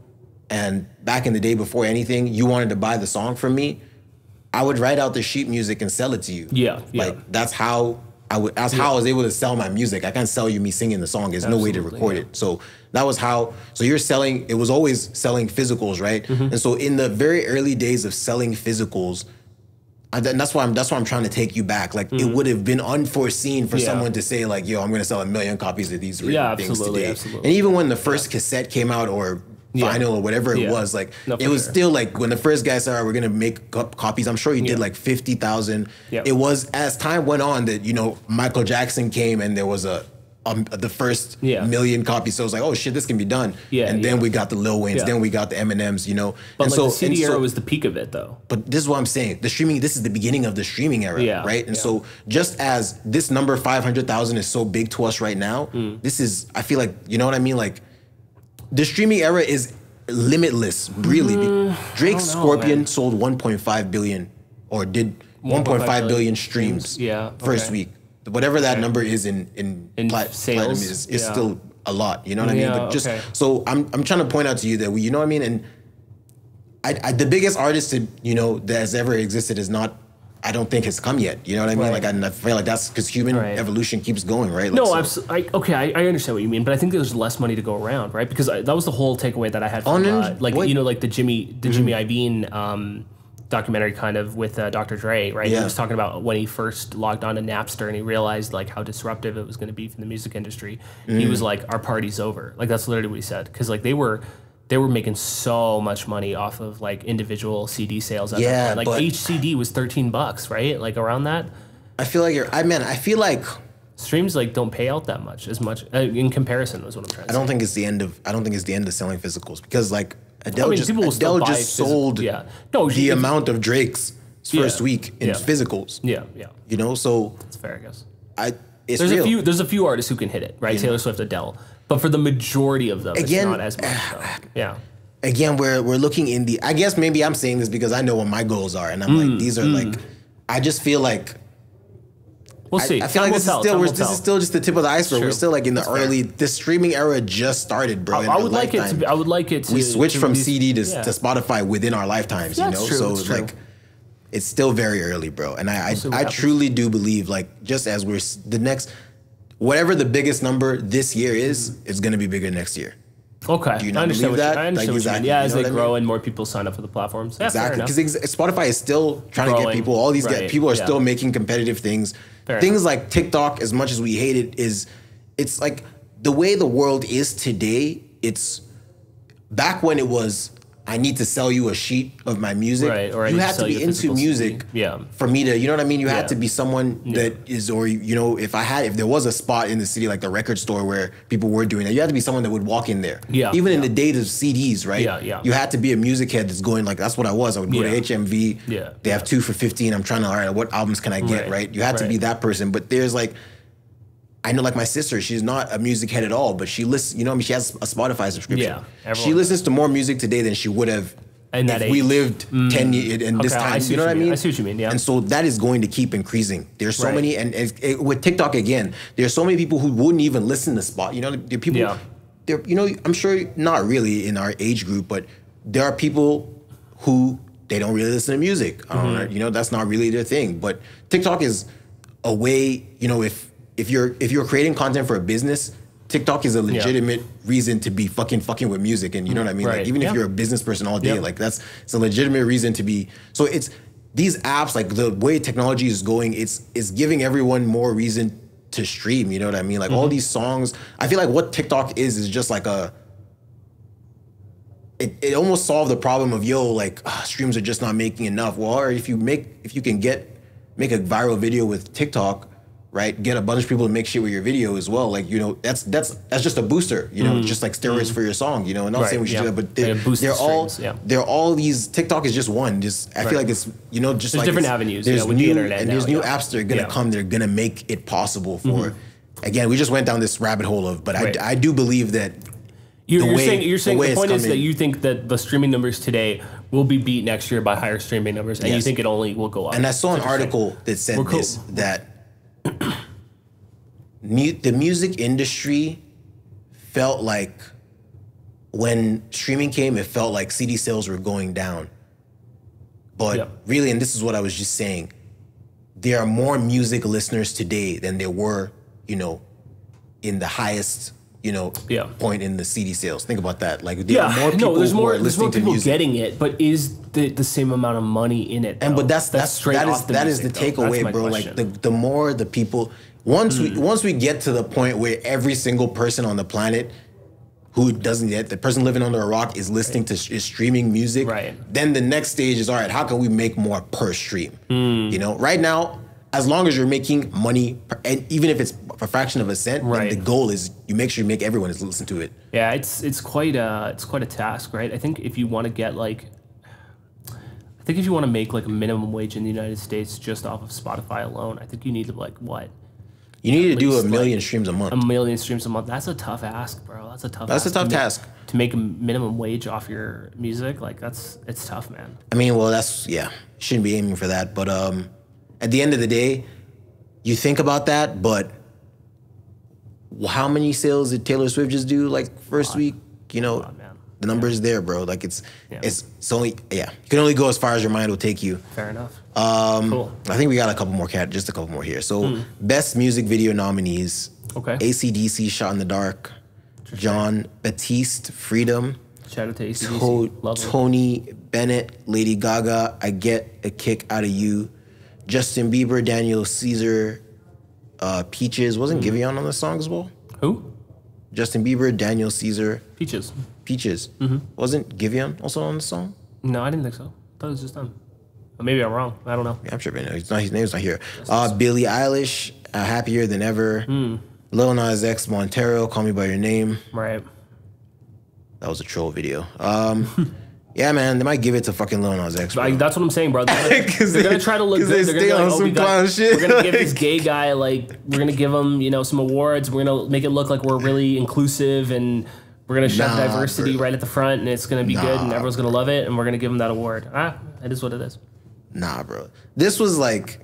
and back in the day before anything, you wanted to buy the song from me, I would write out the sheet music and sell it to you. Yeah, yeah. Like that's how I would, that's yeah. how I was able to sell my music. I can't sell you me singing the song. There's Absolutely, no way to record yeah. it. So that was how, so you're selling, it was always selling physicals, right? Mm-hmm. And so in the very early days of selling physicals, I, and that's why I'm, that's why I'm trying to take you back. Like mm-hmm. it would have been unforeseen for yeah. someone to say like, yo, I'm going to sell a million copies of these yeah, things absolutely, today. Absolutely. And even when the first yeah. cassette came out or vinyl yeah. or whatever it yeah. was, like Not it was sure. still like when the first guy said, all right, we're gonna make copies, I'm sure he yeah. did like fifty thousand. Yeah. It was as time went on that, you know, Michael Jackson came and there was a, a the first yeah. million copies. So it was like, oh shit, this can be done. Yeah, and yeah. then we got the Lil Wayne's, yeah. then we got the Eminems, you know. But and like so, the C D era so, was the peak of it though. But this is what I'm saying. The streaming, this is the beginning of the streaming era, yeah. right? And yeah. so just as this number five hundred thousand is so big to us right now, mm. this is, I feel like, you know what I mean? Like, the streaming era is limitless, really. Mm, Drake's know, Scorpion man. sold one point five billion or did one point five billion streams yeah, first okay. week. Whatever that okay. number is in in, in plat sales, platinum is, is yeah. still a lot. You know what yeah, I mean? But just okay. So I'm I'm trying to point out to you that we, you know what I mean? And I, I the biggest artist to, you know, that has ever existed is not, I don't think has come yet. You know what I mean? Right. Like I, I feel like that's because human right. evolution keeps going, right? Like, no, so. absolutely. Okay, I, I understand what you mean, but I think there's less money to go around, right? Because I, that was the whole takeaway that I had from, oh, uh, like what? you know, like the Jimmy the mm-hmm. Jimmy Iovine um, documentary, kind of with uh, Doctor Dre, right? Yeah. He was talking about when he first logged on to Napster and he realized like how disruptive it was going to be for the music industry. Mm-hmm. He was like, "Our party's over." Like that's literally what he said, because like they were. They were making so much money off of like individual C D sales. At yeah, that point. Like each C D was thirteen bucks, right? Like around that. I feel like you're. I mean, I feel like streams like don't pay out that much as much uh, in comparison. Was what I'm trying to say. I don't think it's the end of. I don't think it's the end of selling physicals because like Adele I mean, just Adele just sold yeah. no, the amount of Drake's first yeah. week in yeah. physicals. Yeah, yeah. You know, so that's fair, I guess. I it's there's real. a few there's a few artists who can hit it, right? Yeah. Taylor Swift, Adele. But for the majority of them, again, it's not as much. Though. Yeah. Again, we're we're looking in the. I guess maybe I'm saying this because I know what my goals are, and I'm mm, like, these are mm. like. I just feel like. We'll I, see. I feel Time like this, tell, is, still, we're, this is still just the tip of the iceberg. We're still like in the That's early. Fair. The streaming era just started, bro. I, I would like lifetime. it. To, I would like it. To, we switched to from these, C D to, yeah. to Spotify within our lifetimes. That's you know, true, so it's like. It's still very early, bro, and I we'll I, I truly do believe like just as we're the next. Whatever the biggest number this year is, it's going to be bigger next year. Okay. Do you not I understand believe that? I understand like, exactly, what you mean. Yeah, you know as they I mean? grow and more people sign up for the platforms. Yeah, exactly. Because ex Spotify is still trying Growing. to get people. All these right. get, people are yeah. still making competitive things. Fair things enough. Like TikTok, as much as we hate it, is it's like the way the world is today, it's back when it was, I need to sell you a sheet of my music. Right, or you had to, to be into music yeah. for me to, you know what I mean? You yeah. had to be someone that yeah. is, or, you know, if I had, if there was a spot in the city, like the record store where people were doing that, you had to be someone that would walk in there. Yeah, Even yeah. in the days of C Ds, right? Yeah, yeah. You had to be a music head that's going like, that's what I was. I would go yeah. to H M V. Yeah, they yeah. have two for fifteen. I'm trying to, all right, what albums can I get, right? right? You had right. to be that person. But there's like, I know like my sister, she's not a music head at all, but she listens, you know what I mean? She has a Spotify subscription. Yeah, she listens to more music today than she would have and if that we lived mm. ten years in okay, this time, you know what I mean? I see what you mean, yeah. And so that is going to keep increasing. There's so right. many, and, and it, with TikTok again, there's so many people who wouldn't even listen to Spot. You know, there are people, yeah. there, you know, I'm sure not really in our age group, but there are people who, they don't really listen to music. Mm -hmm. uh, you know, that's not really their thing. But TikTok is a way, you know, if, If you're if you're creating content for a business, TikTok is a legitimate yeah. reason to be fucking fucking with music, and you know what I mean. Right. Like even yeah. if you're a business person all day, yeah. like that's it's a legitimate reason to be. So it's these apps, like the way technology is going, it's it's giving everyone more reason to stream. You know what I mean? Like mm-hmm. all these songs, I feel like what TikTok is is just like a. It it almost solved the problem of yo like uh, streams are just not making enough. Well, or if you make if you can get make a viral video with TikTok. Right, get a bunch of people to make shit with your video as well. Like you know, that's that's that's just a booster. You know, mm. just like steroids mm. for your song. You know, and I'm not right. saying we should yeah. do that, but they're, they're all yeah. they're all these. TikTok is just one. Just I right. feel like it's you know just there's like different avenues. There's yeah, with new the internet and now, there's new yeah. apps that are gonna yeah. come. They're gonna make it possible for. Mm-hmm. Again, we just went down this rabbit hole of, but right. I I do believe that. You're, the you're way, saying you're saying the, the point is that you think that the streaming numbers today will be beat next year by higher streaming numbers, and yes. you think it only will go up. And I saw an article that said We're this cool. that. The music industry felt like when streaming came, it felt like C D sales were going down. But yeah. really, and this is what I was just saying, there are more music listeners today than there were, you know, in the highest, you know, yeah. point in the C D sales. Think about that. Like there yeah. are more people no, there's who more, are listening there's more people to music. Getting it, but is the, the same amount of money in it? Though? And but that's that's, that's straight that off is, the that music, is the takeaway, bro. Question. Like the the more the people. Once mm. we once we get to the point where every single person on the planet who doesn't yet, the person living under a rock is listening right. to is streaming music, right. then the next stage is, all right, how can we make more per stream? Mm. You know, right now, as long as you're making money, per, and even if it's a fraction of a cent, right. then the goal is you make sure you make everyone is listen to it. Yeah, it's it's quite a, it's quite a task, right? I think if you want to get like, I think if you want to make like a minimum wage in the United States just off of Spotify alone, I think you need to like, what? You need At to do a million like streams a month. A million streams a month. That's a tough ask, bro. That's a tough that's ask. That's a tough to task. Make, to make a minimum wage off your music, like that's, it's tough, man. I mean, well, that's, yeah. Shouldn't be aiming for that. But um, at the end of the day, you think about that, but how many sales did Taylor Swift just do? Like first week, you know, on, the numbers yeah. there, bro. Like it's yeah. it's it's only yeah. You can only go as far as your mind will take you. Fair enough. Um, cool. I think we got a couple more cat, just a couple more here. So mm. best music video nominees. Okay. A C D C, Shot in the Dark. John Batiste, Freedom. Shout out to A C D C. To Tony it. Bennett, Lady Gaga, I Get a Kick Out of You. Justin Bieber, Daniel Caesar, uh, Peaches. Wasn't mm. Giveon on the song as well? Who? Justin Bieber, Daniel Caesar. Peaches. Peaches. Mm-hmm. Wasn't Giveon also on the song? No, I didn't think so. I thought it was just them. Or maybe I'm wrong. I don't know. Yeah, I'm sure it's not, his name's not here. Uh, Billie Eilish, uh, Happier Than Ever. Mm. Lil Nas X, Montero, Call Me By Your Name. Right. That was a troll video. Um... Yeah, man, they might give it to fucking Lil Nas X. Like, that's what I'm saying, bro. They're gonna, they're they, gonna try to look good. They they're stay gonna be on like, some oh, clown shit. We're gonna give this gay guy like we're gonna give him, you know, some awards. We're gonna make it look like we're really inclusive and we're gonna shove nah, diversity bro. right at the front, and it's gonna be nah, good, and everyone's gonna love it, and we're gonna give him that award. Ah, that is what it is. Nah, bro. This was like,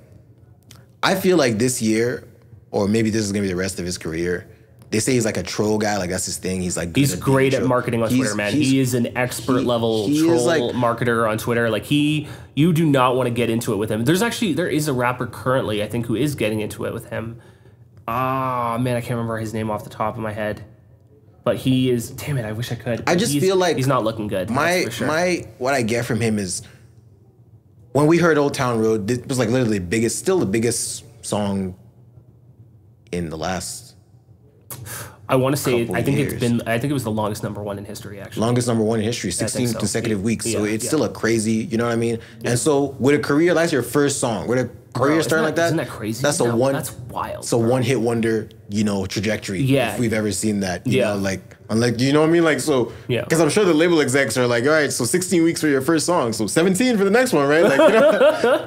I feel like this year, or maybe this is gonna be the rest of his career. They say he's like a troll guy, like that's his thing. He's like he's great at marketing on Twitter, man. He is an expert level troll marketer on Twitter. Like he, you do not want to get into it with him. There's actually there is a rapper currently I think who is getting into it with him. Ah, man, I can't remember his name off the top of my head, but he is. Damn it, I wish I could. I just feel like he's not looking good. My my what I get from him is when we heard Old Town Road, this was like literally the biggest, still the biggest song in the last. I want to say, I think years. it's been, I think it was the longest number one in history, actually. Longest number one in history, sixteen so. consecutive yeah. weeks. So yeah. it's yeah. still a crazy, you know what I mean? Yeah. And so with a career, that's your first song. With a career bro, starting that, like that. Isn't that crazy? That's no, a one. That's wild. So one hit wonder, you know, trajectory. Yeah. If we've ever seen that. You yeah. know, like, I'm like, you know what I mean? Like, so, yeah. Because I'm sure the label execs are like, all right, so sixteen weeks for your first song. So seventeen for the next one, right? Like, you know,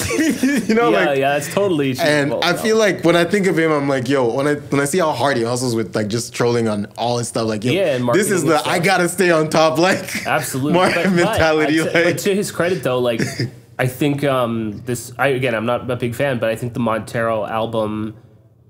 you know yeah, like. Yeah, it's totally true. And well, I no. feel like when I think of him, I'm like, yo, when I when I see how hard he hustles with like just trolling on all his stuff, like, yo, yeah, and this is the, stuff. I gotta stay on top, like. Absolutely. More but, mentality. But, like. But to his credit though, like, I think um, this, I again, I'm not a big fan, but I think the Montero album,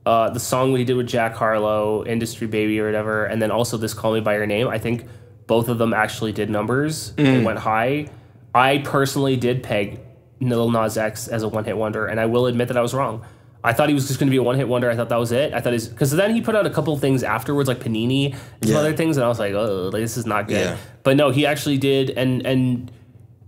Uh, the song we did with Jack Harlow, Industry Baby or whatever, and then also this Call Me By Your Name, I think both of them actually did numbers. Mm. They went high. I personally did peg Lil Nas X as a one-hit wonder, and I will admit that I was wrong. I thought he was just going to be a one-hit wonder. I thought that was it. I thought his because then he put out a couple of things afterwards, like Panini and yeah. some other things, and I was like, oh, like, this is not good. Yeah. But no, he actually did, and and...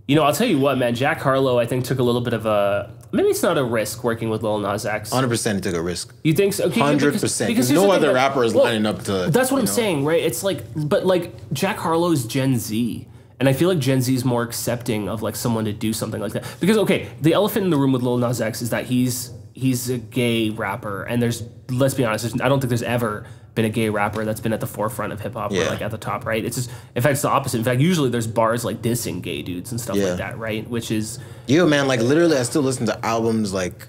You know, I'll tell you what, man. Jack Harlow, I think, took a little bit of a... Maybe it's not a risk working with Lil Nas X. one hundred percent he took a risk. You think so? Okay, one hundred percent. Because, because no other rapper is well, lining up to... That's what I'm know. saying, right? It's like... But, like, Jack Harlow is Gen Z. And I feel like Gen Z is more accepting of, like, someone to do something like that. Because, okay, the elephant in the room with Lil Nas X is that he's he's a gay rapper. And there's... Let's be honest. I don't think there's ever... been a gay rapper that's been at the forefront of hip hop yeah. or like at the top, right? It's just, in fact, it's the opposite. In fact, usually there's bars like dissing gay dudes and stuff yeah. like that, right? Which is, yo, man, like literally, I still listen to albums like,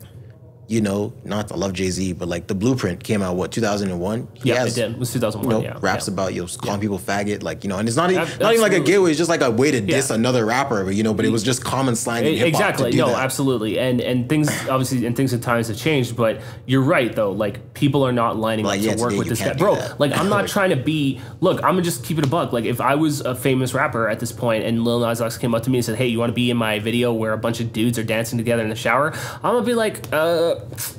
you know, not I love Jay Z, but like The Blueprint came out what two thousand one. Yeah, it did. It was two thousand one. You know, yeah, raps yeah. about yo calling yeah. people faggot, like you know, and it's not even, not even like a gay way. It's just like a way to diss yeah. another rapper, but you know, but it was just common slang in hip hop. Exactly. To do no, that. absolutely, and and things obviously and things and times have changed, but you're right though. Like. People are not lining like, up to yeah, work with this guy. Bro, like, I'm not trying to be... Look, I'm going to just keep it a buck. Like, if I was a famous rapper at this point and Lil Nas X came up to me and said, hey, you want to be in my video where a bunch of dudes are dancing together in the shower? I'm going to be like, uh,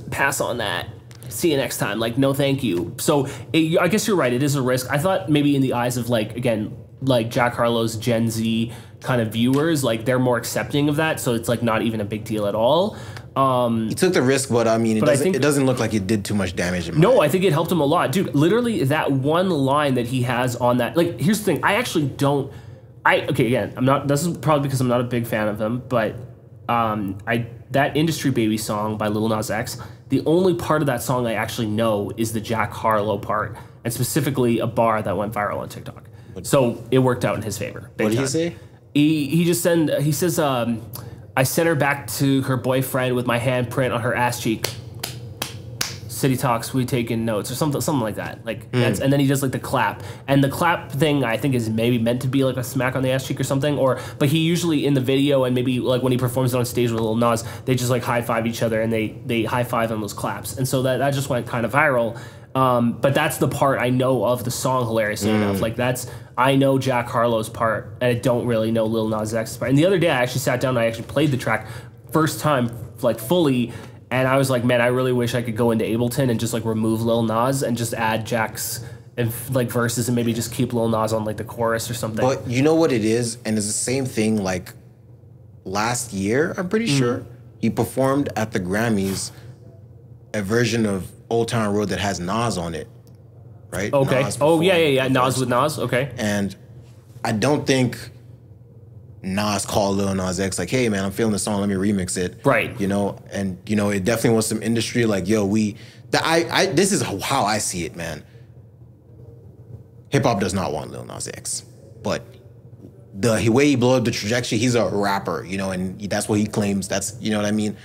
pass on that. See you next time. Like, no, thank you. So, it, I guess you're right. It is a risk. I thought maybe in the eyes of, like, again, like Jack Harlow's Gen Z kind of viewers, like, they're more accepting of that. So it's, like, not even a big deal at all. Um, he took the risk, but I mean, it, but doesn't, I think, it doesn't look like it did too much damage. In no, mind. I think it helped him a lot. Dude, literally that one line that he has on that. Like, here's the thing. I actually don't. I OK, again, I'm not. This is probably because I'm not a big fan of him. But um, I that Industry Baby song by Lil Nas X, the only part of that song I actually know is the Jack Harlow part and specifically a bar that went viral on TikTok. What, so it worked out in his favor. What did he say? He, he just send he says, um, I sent her back to her boyfriend with my handprint on her ass cheek. City talks, we taking notes or something, something like that. Like, mm. that's, and then he does like the clap, and the clap thing I think is maybe meant to be like a smack on the ass cheek or something. Or, but he usually in the video and maybe like when he performs it on stage with Lil Nas, they just like high five each other and they they high five on those claps, and so that that just went kind of viral. Um, but that's the part I know of the song, hilariously mm. enough. Like, that's, I know Jack Harlow's part, and I don't really know Lil Nas X's part. And the other day, I actually sat down and I actually played the track first time, like, fully, and I was like, man, I really wish I could go into Ableton and just, like, remove Lil Nas and just add Jack's, and, like, verses and maybe just keep Lil Nas on, like, the chorus or something. But you know what it is? And it's the same thing, like, last year, I'm pretty mm. sure, he performed at the Grammys a version of Old Town Road that has Nas on it, right? Okay. Nas oh, yeah, yeah, yeah. Nas with Nas, okay. And I don't think Nas called Lil Nas X like, hey, man, I'm feeling the song, let me remix it. Right. You know, and, you know, it definitely was some industry like, yo, we, the, I, I, this is how I see it, man. Hip-hop does not want Lil Nas X, but the way he blew up the trajectory, he's a rapper, you know, and that's what he claims. That's, you know what I mean?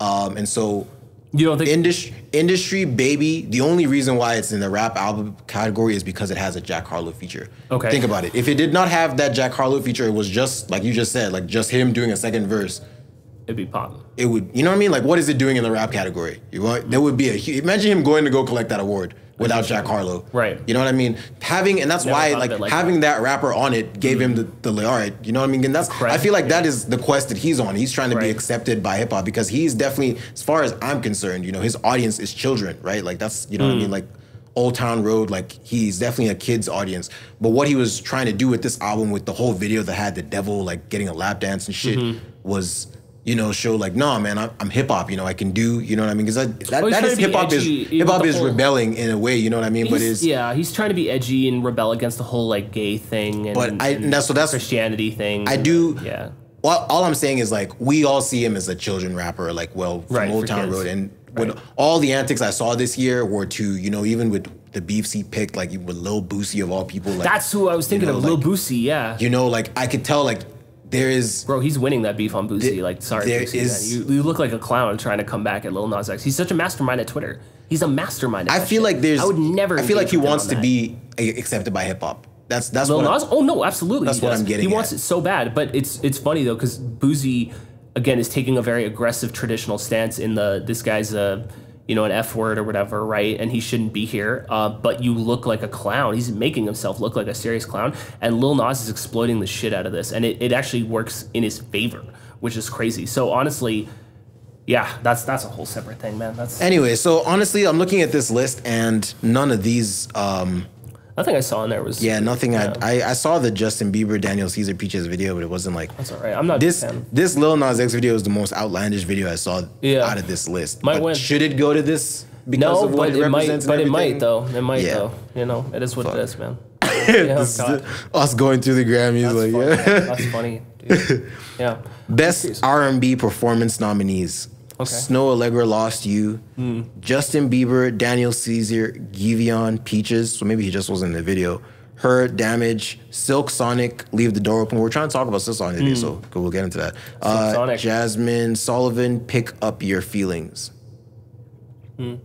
Um, and so... You don't think industry, industry baby? The only reason why it's in the rap album category is because it has a Jack Harlow feature. Okay, think about it. If it did not have that Jack Harlow feature, it was just like you just said, like just him doing a second verse. It'd be pop. It would, you know what I mean? Like, what is it doing in the rap category? You want, there would be a imagine him going to go collect that award without Jack Harlow. Right. You know what I mean? Having and that's Never why like, like having that. that rapper on it gave mm-hmm. him the, the all right. You know what I mean? And that's Correct. I feel like that is the quest that he's on. He's trying to right. be accepted by hip hop because he's definitely, as far as I'm concerned, you know, his audience is children, right? Like that's you know mm. what I mean? Like Old Town Road, like he's definitely a kid's audience. But what he was trying to do with this album, with the whole video that had the devil like getting a lap dance and shit, mm-hmm. was. You know, show like, nah, man, I'm, I'm hip hop. You know, I can do. You know what I mean? Because that, that, oh, that is hip hop edgy, is hip hop is whole, rebelling in a way. You know what I mean? But it's yeah, he's trying to be edgy and rebel against the whole like gay thing. And, but I and that's so that's Christianity thing. I and, do. Yeah. Well, all I'm saying is like we all see him as a children rapper. Like, well, from right, Old Town kids. Road, and right. when all the antics I saw this year were to, you know, even with the beefs he picked, like with Lil Boosie of all people. Like, that's who I was thinking you know, of, like, Lil Boosie. Yeah. You know, like I could tell, like. There is... Bro, he's winning that beef on Boosie. Th like, sorry, there Boosie, is, you, you look like a clown trying to come back at Lil Nas X. He's such a mastermind at Twitter. He's a mastermind at I feel shit. like there's... I would never... I feel like he wants to be accepted by hip-hop. That's that's Lil what... Nas? I'm, oh, no, absolutely. That's what I'm getting He wants at. it so bad, but it's it's funny, though, because Boosie, again, is taking a very aggressive traditional stance in the... This guy's a... you know, an F word or whatever, right? And he shouldn't be here, uh, but you look like a clown. He's making himself look like a serious clown, and Lil Nas is exploiting the shit out of this, and it, it actually works in his favor, which is crazy. So honestly, yeah, that's that's a whole separate thing, man. That's Anyway, so honestly, I'm looking at this list, and none of these... Um, nothing I saw in there was... Yeah, nothing. You know. I, I I saw the Justin Bieber, Daniel Caesar Peaches video, but it wasn't like... That's all right. I'm not... This, this Lil Nas X video is the most outlandish video I saw yeah. out of this list. Might but win. Should it go to this because no, of what it represents? No, but it might, though. It might, yeah. though. You know, it is what Fuck. it is, man. You know, the, us going through the Grammys. That's like, funny, yeah. That's funny, dude. Yeah. Best R and B performance nominees. Okay. Snow Allegra Lost You, mm. Justin Bieber, Daniel Caesar, Giveon, Peaches. So maybe he just wasn't in the video. Her, Damage, Silk Sonic, Leave the Door Open. We're trying to talk about Silk Sonic mm. today, so we'll get into that. Uh, Jasmine Sullivan, Pick Up Your Feelings. Mm.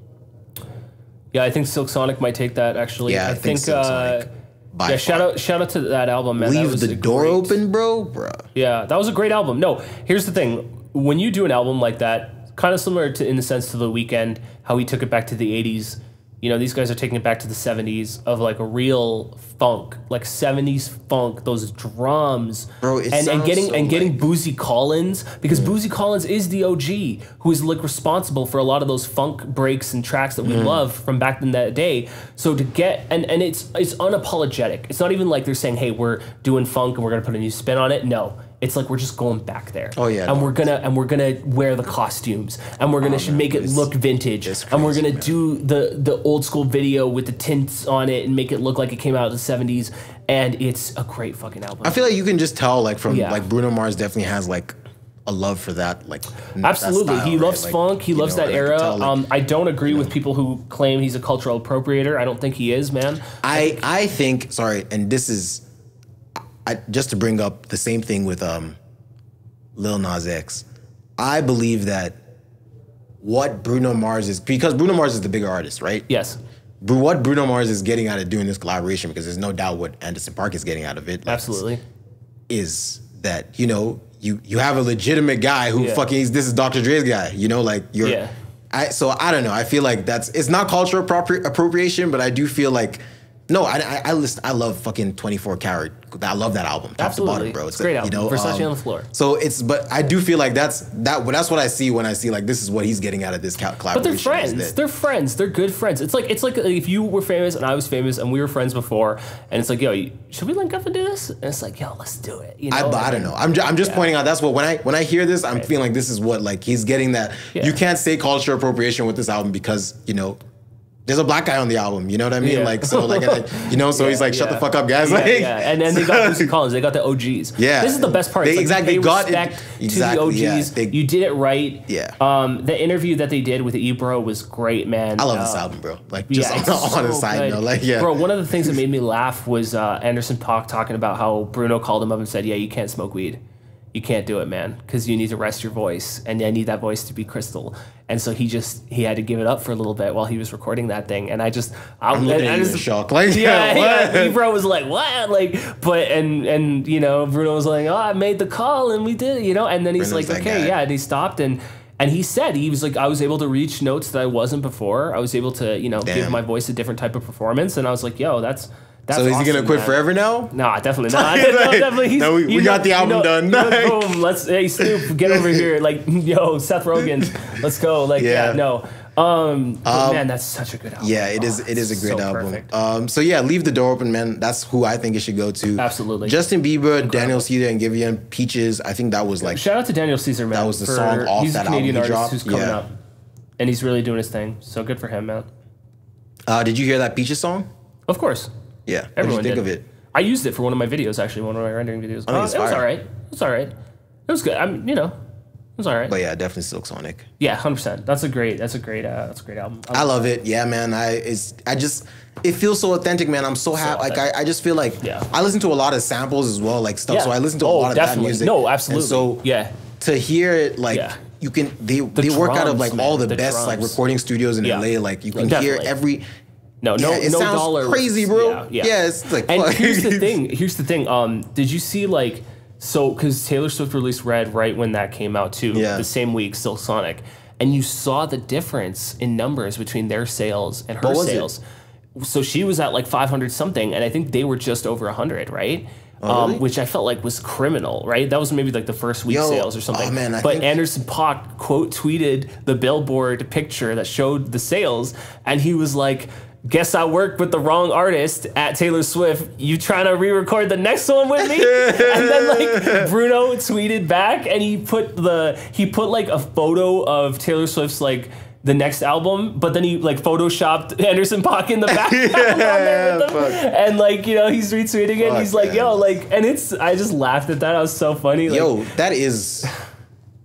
Yeah, I think Silk Sonic might take that, actually. Yeah, I, I think, think Silk uh, Sonic. By yeah, far. shout out, shout out to that album, man. Leave the Door great, Open, bro, bro. Yeah, that was a great album. No, here's the thing. When you do an album like that, kind of similar to, in the sense to The Weeknd, how he took it back to the eighties. You know, these guys are taking it back to the seventies of like a real funk, like seventies funk, those drums. Bro, it and, and getting so and getting like... Boozy Collins, because mm. Boozy Collins is the O G who is like responsible for a lot of those funk breaks and tracks that we mm. love from back in that day. So to get and, and it's it's unapologetic. It's not even like they're saying, hey, we're doing funk and we're gonna put a new spin on it. No. It's like we're just going back there. Oh yeah. And no, we're gonna and we're gonna wear the costumes and we're gonna oh, man, make it look vintage crazy, and we're gonna man. do the the old school video with the tints on it and make it look like it came out of the seventies, and it's a great fucking album. I feel like you can just tell like from yeah. like Bruno Mars definitely has like a love for that like absolutely that style, he loves right? funk like, he loves know, that era. I, tell, like, um, I don't agree with know. people who claim he's a cultural appropriator. I don't think he is, man. I I think sorry, and this is. I, just to bring up the same thing with um, Lil Nas X, I believe that what Bruno Mars is, because Bruno Mars is the bigger artist, right? Yes. But what Bruno Mars is getting out of doing this collaboration, because there's no doubt what Anderson .Paak is getting out of it. Like, Absolutely. Is that, you know, you, you have a legitimate guy who yeah. fucking, this is Doctor Dre's guy, you know, like you're, yeah. I, so I don't know. I feel like that's, it's not cultural appropri- appropriation, but I do feel like, no, I, I, I listen, I love fucking twenty-four karat. I love that album, top Absolutely. to bottom, bro. It's, it's a great album. You know, Versace um, on the floor. So it's, but I do feel like that's that. That's what I see when I see like this is what he's getting out of this collaboration. But they're friends. They're friends. They're good friends. It's like it's like if you were famous and I was famous and we were friends before, and it's like, yo, should we link up and do this? And it's like, yo, let's do it. You know? I, but I don't know. I'm ju- I'm just yeah. pointing out that's what when I when I hear this, I'm right. feeling like this is what like he's getting that. Yeah. You can't say cultural appropriation with this album because you know. There's a black guy on the album, you know what I mean? Yeah. Like so, like you know, so yeah, he's like, "Shut yeah. the fuck up, guys!" Yeah, like, yeah. And then they got Lucy Collins, they got the O Gs. Yeah, this is the best part. They, like exactly, they got respect it. Exactly, to the O Gs. Yeah, they, you did it right. Yeah. Um, the interview that they did with Ebro was great, man. I love uh, this album, bro. Like, just yeah, on, on so a side note, like, yeah, bro. One of the things that made me laugh was uh, Anderson .Paak talking about how Bruno called him up and said, "Yeah, you can't smoke weed. You can't do it, man, because you need to rest your voice, and I need that voice to be crystal." And so he just he had to give it up for a little bit while he was recording that thing. And I just I, I'm looking I, at I you just, in shock, like yeah, yeah, yeah. Ebro was like, what? Like, but and and you know, Bruno was like, oh, I made the call and we did it, you know. And then he's Bruno's like, okay, guy. yeah, and he stopped and and he said he was like, I was able to reach notes that I wasn't before. I was able to you know Damn. give my voice a different type of performance, and I was like, yo, that's. That's so is awesome, he gonna quit man. forever now? Nah, definitely not. Like, no, definitely. He's, no, we, we got know, the album you know, done. Like. You know, boom, let's hey Snoop, get over here. Like yo, Seth Rogen, let's go. Like yeah, yeah no. Um, um, man, that's such a good album. Yeah, it oh, is. It is a great so album. Um, so yeah, leave the door open, man. That's who I think it should go to. Absolutely. Justin Bieber, Incredible. Daniel Caesar, and Giveon, Peaches. I think that was like shout out to Daniel Caesar, man. That was the for, song off he's that a Canadian album artist who's coming yeah. up, and he's really doing his thing. So good for him, man. Uh, did you hear that Peaches song? Of course. Yeah, everyone think did. of it. I used it for one of my videos, actually, one of my rendering videos. Oh, uh, it was all right. It was all right. It was good. I'm, you know, it was all right. But yeah, definitely Silk Sonic. Yeah, one hundred percent. That's a great. That's a great. Uh, that's a great album. I, I love it. Yeah, man. I it's. I just. It feels so authentic, man. I'm so, so happy. Like I, I just feel like. Yeah. I listen to a lot of samples as well, like stuff. Yeah. So I listen to oh, a lot definitely. of that music. No, absolutely. And so yeah, to hear it like. Yeah. You can they the they drums, work out of like man, all the, the best drums. like recording studios in yeah. L A. Like you can like, hear every. No, no, yeah, it no sounds dollars. crazy, bro. Yeah, yeah. yeah it's like. And here's the thing. Here's the thing. Um, did you see like so? Because Taylor Swift released Red right when that came out too. Yeah. The same week, Silk Sonic, and you saw the difference in numbers between their sales and her what was sales. It? So she was at like five hundred something, and I think they were just over one hundred, right? Oh, really? Um, which I felt like was criminal, right? That was maybe like the first week Yo, sales or something. Oh man, I but think Anderson .Paak quote tweeted the billboard picture that showed the sales, and he was like, guess I worked with the wrong artist at Taylor Swift. You trying to re-record the next one with me? And then like Bruno tweeted back and he put the he put like a photo of Taylor Swift's like the next album, but then he like photoshopped Anderson .Paak in the background yeah, on there with them. And like, you know, he's retweeting it. Fuck, he's like, man. yo, like, and it's I just laughed at that. That was so funny. Like, yo, that is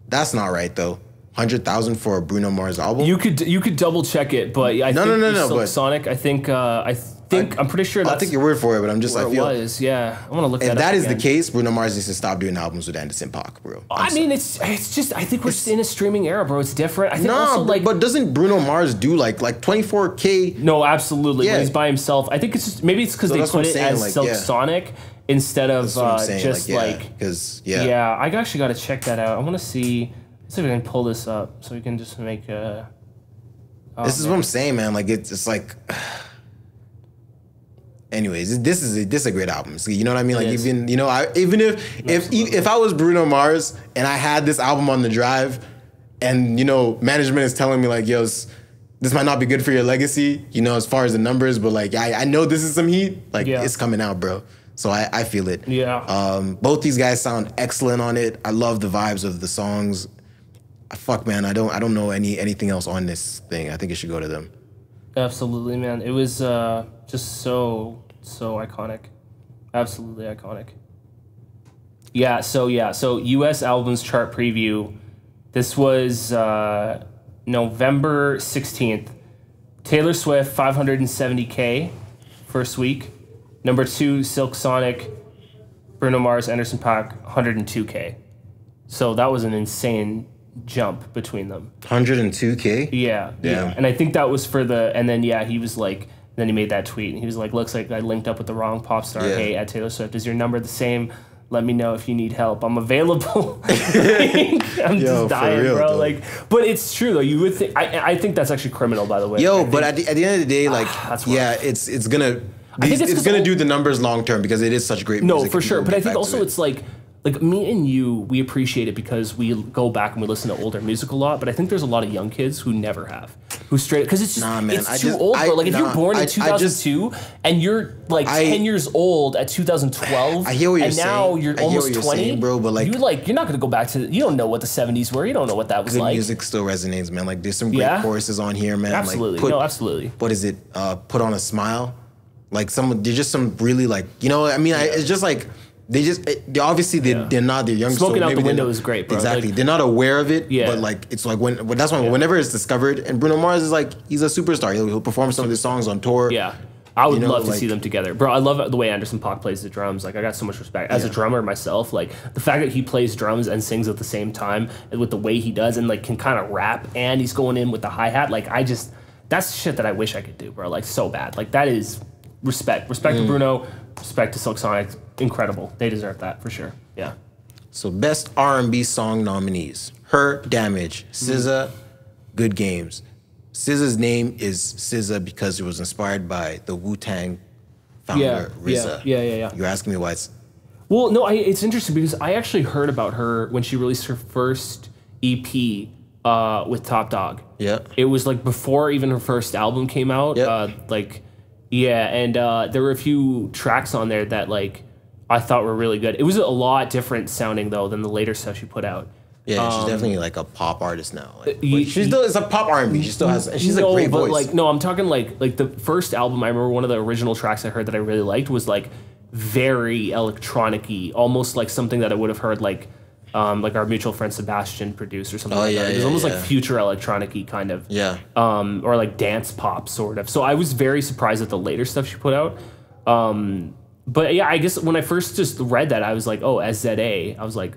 that's not right though. one hundred thousand for a Bruno Mars album? You could you could double check it, but I no, think no, no, no, Silk Sonic, I think uh, I think I, I'm pretty sure that's I'll take your word for it, but I'm just I feel it was, yeah. I want to look at that. If that is again. the case, Bruno Mars needs to stop doing albums with Anderson .Paak, bro. I'm I mean, it's it's just I think we're it's, in a streaming era, bro. It's different. I think nah, also like but doesn't Bruno Mars do like like twenty-four K? No, absolutely. Yeah. When he's by himself. I think it's just maybe it's cuz so they put it saying, as like, Silk yeah. Sonic instead of uh, just like, like yeah, cuz yeah. Yeah, I actually got to check that out. I want to see Let's see if we can pull this up so we can just make a. Oh, this is man. what I'm saying, man. Like it's, it's like. Anyways, this is a, this is a great album. So, you know what I mean? Like even you know, I, even if no, if absolutely. if I was Bruno Mars and I had this album on the drive, and you know management is telling me like, yo, this might not be good for your legacy, you know, as far as the numbers, but like I I know this is some heat. Like yeah. it's coming out, bro. So I, I feel it. Yeah. Um, both these guys sound excellent on it. I love the vibes of the songs. Fuck man, I don't I don't know any anything else on this thing. I think it should go to them. Absolutely, man. It was uh, just so so iconic. Absolutely iconic. Yeah, so yeah, so U S albums chart preview. This was uh, November sixteenth. Taylor Swift five hundred seventy K first week. Number two, Silk Sonic, Bruno Mars, Anderson .Paak one hundred two K. So that was an insane jump between them. one hundred two K? Yeah, yeah. Yeah. And I think that was for the, and then, yeah, he was like, then he made that tweet and he was like, looks like I linked up with the wrong pop star. Yeah. Hey, at Taylor Swift, is your number the same? Let me know if you need help. I'm available. I'm Yo, just dying, real, bro. Though. Like, but it's true though. You would think. I, I think that's actually criminal, by the way. Yo, I but think, at, the, at the end of the day, like, ah, yeah, it's it's gonna I these, think it's gonna do the numbers long term because it is such great music. No, for sure. But I think also it's like. Like, me and you, we appreciate it because we go back and we listen to older music a lot, but I think there's a lot of young kids who never have. Who straight because it's just, nah, man, it's I too just, old, bro. Like, I, if nah, you're born in I, two thousand two I just, and you're, like, I, ten years old at two thousand twelve, I hear what you're and saying. now you're I almost you're twenty, saying, bro, but like, you're, like, you're not going to go back to, the, you don't know what the seventies were. You don't know what that was good like. Music still resonates, man. Like, there's some great yeah? choruses on here, man. Absolutely. Like, put, no, absolutely. What is it? Uh, put on a smile. Like, some, there's just some really, like, you know, I mean, yeah. I, it's just, like... They just they obviously they, yeah. they're not they're young. Smoking so out the window is great, bro. Exactly, like, they're not aware of it. Yeah, but like it's like when that's when yeah. whenever it's discovered. And Bruno Mars is like he's a superstar. He'll, he'll perform some of his songs on tour. Yeah, I would you know, love like, to see them together, bro. I love the way Anderson .Paak plays the drums. Like I got so much respect as yeah. a drummer myself. Like the fact that he plays drums and sings at the same time with the way he does, and like can kind of rap and he's going in with the hi hat. Like I just that's shit that I wish I could do, bro. Like so bad. Like that is respect, respect mm. to Bruno, respect to Silk Sonic. Incredible. They deserve that for sure. Yeah. So best R and B song nominees. Her, Damage, S Z A, Good Games. S Z A's name is S Z A because it was inspired by the Wu-Tang founder, yeah, R Z A. Yeah, yeah, yeah, yeah. You're asking me why it's... Well, no, I, it's interesting because I actually heard about her when she released her first E P uh, with Top Dog. Yeah. It was like before even her first album came out. Yep. Uh, like, yeah, and uh, there were a few tracks on there that like... I thought were really good. It was a lot different sounding though than the later stuff she put out. Yeah, um, she's definitely like a pop artist now. Like, you, she's still it's a pop R and B. She still has. And she's no, a great but voice. Like no, I'm talking like like the first album. I remember one of the original tracks I heard that I really liked was like very electronic-y, almost like something that I would have heard like um, like our mutual friend Sebastian produced or something. Oh, like yeah, that. It was yeah, almost yeah. like future electronic-y kind of. Yeah. Um, or like dance pop sort of. So I was very surprised at the later stuff she put out. Um, But yeah, I guess when I first just read that, I was like, oh, S Z A. I was like,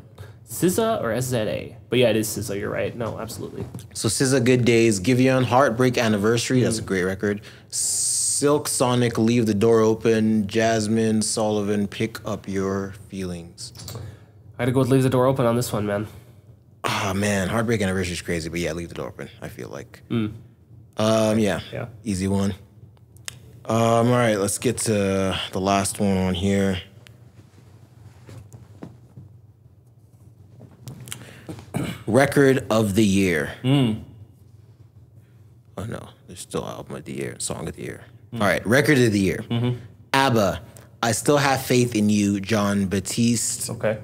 S Z A or S Z A? But yeah, it is S Z A, you're right. No, absolutely. So S Z A, Good Days, Giveon, Heartbreak Anniversary, mm. that's a great record. Silk Sonic, Leave the Door Open, Jasmine Sullivan, Pick Up Your Feelings. I gotta go with Leave the Door Open on this one, man. Ah, oh, man, Heartbreak Anniversary is crazy, but yeah, Leave the Door Open, I feel like. Mm. Um, yeah. yeah, easy one. Um, all right, let's get to the last one on here. Record of the year. Mm. Oh, no, there's still album of the year, song of the year. Mm. All right, record of the year. Mm-hmm. ABBA, I Still Have Faith in You, John Batiste. Okay.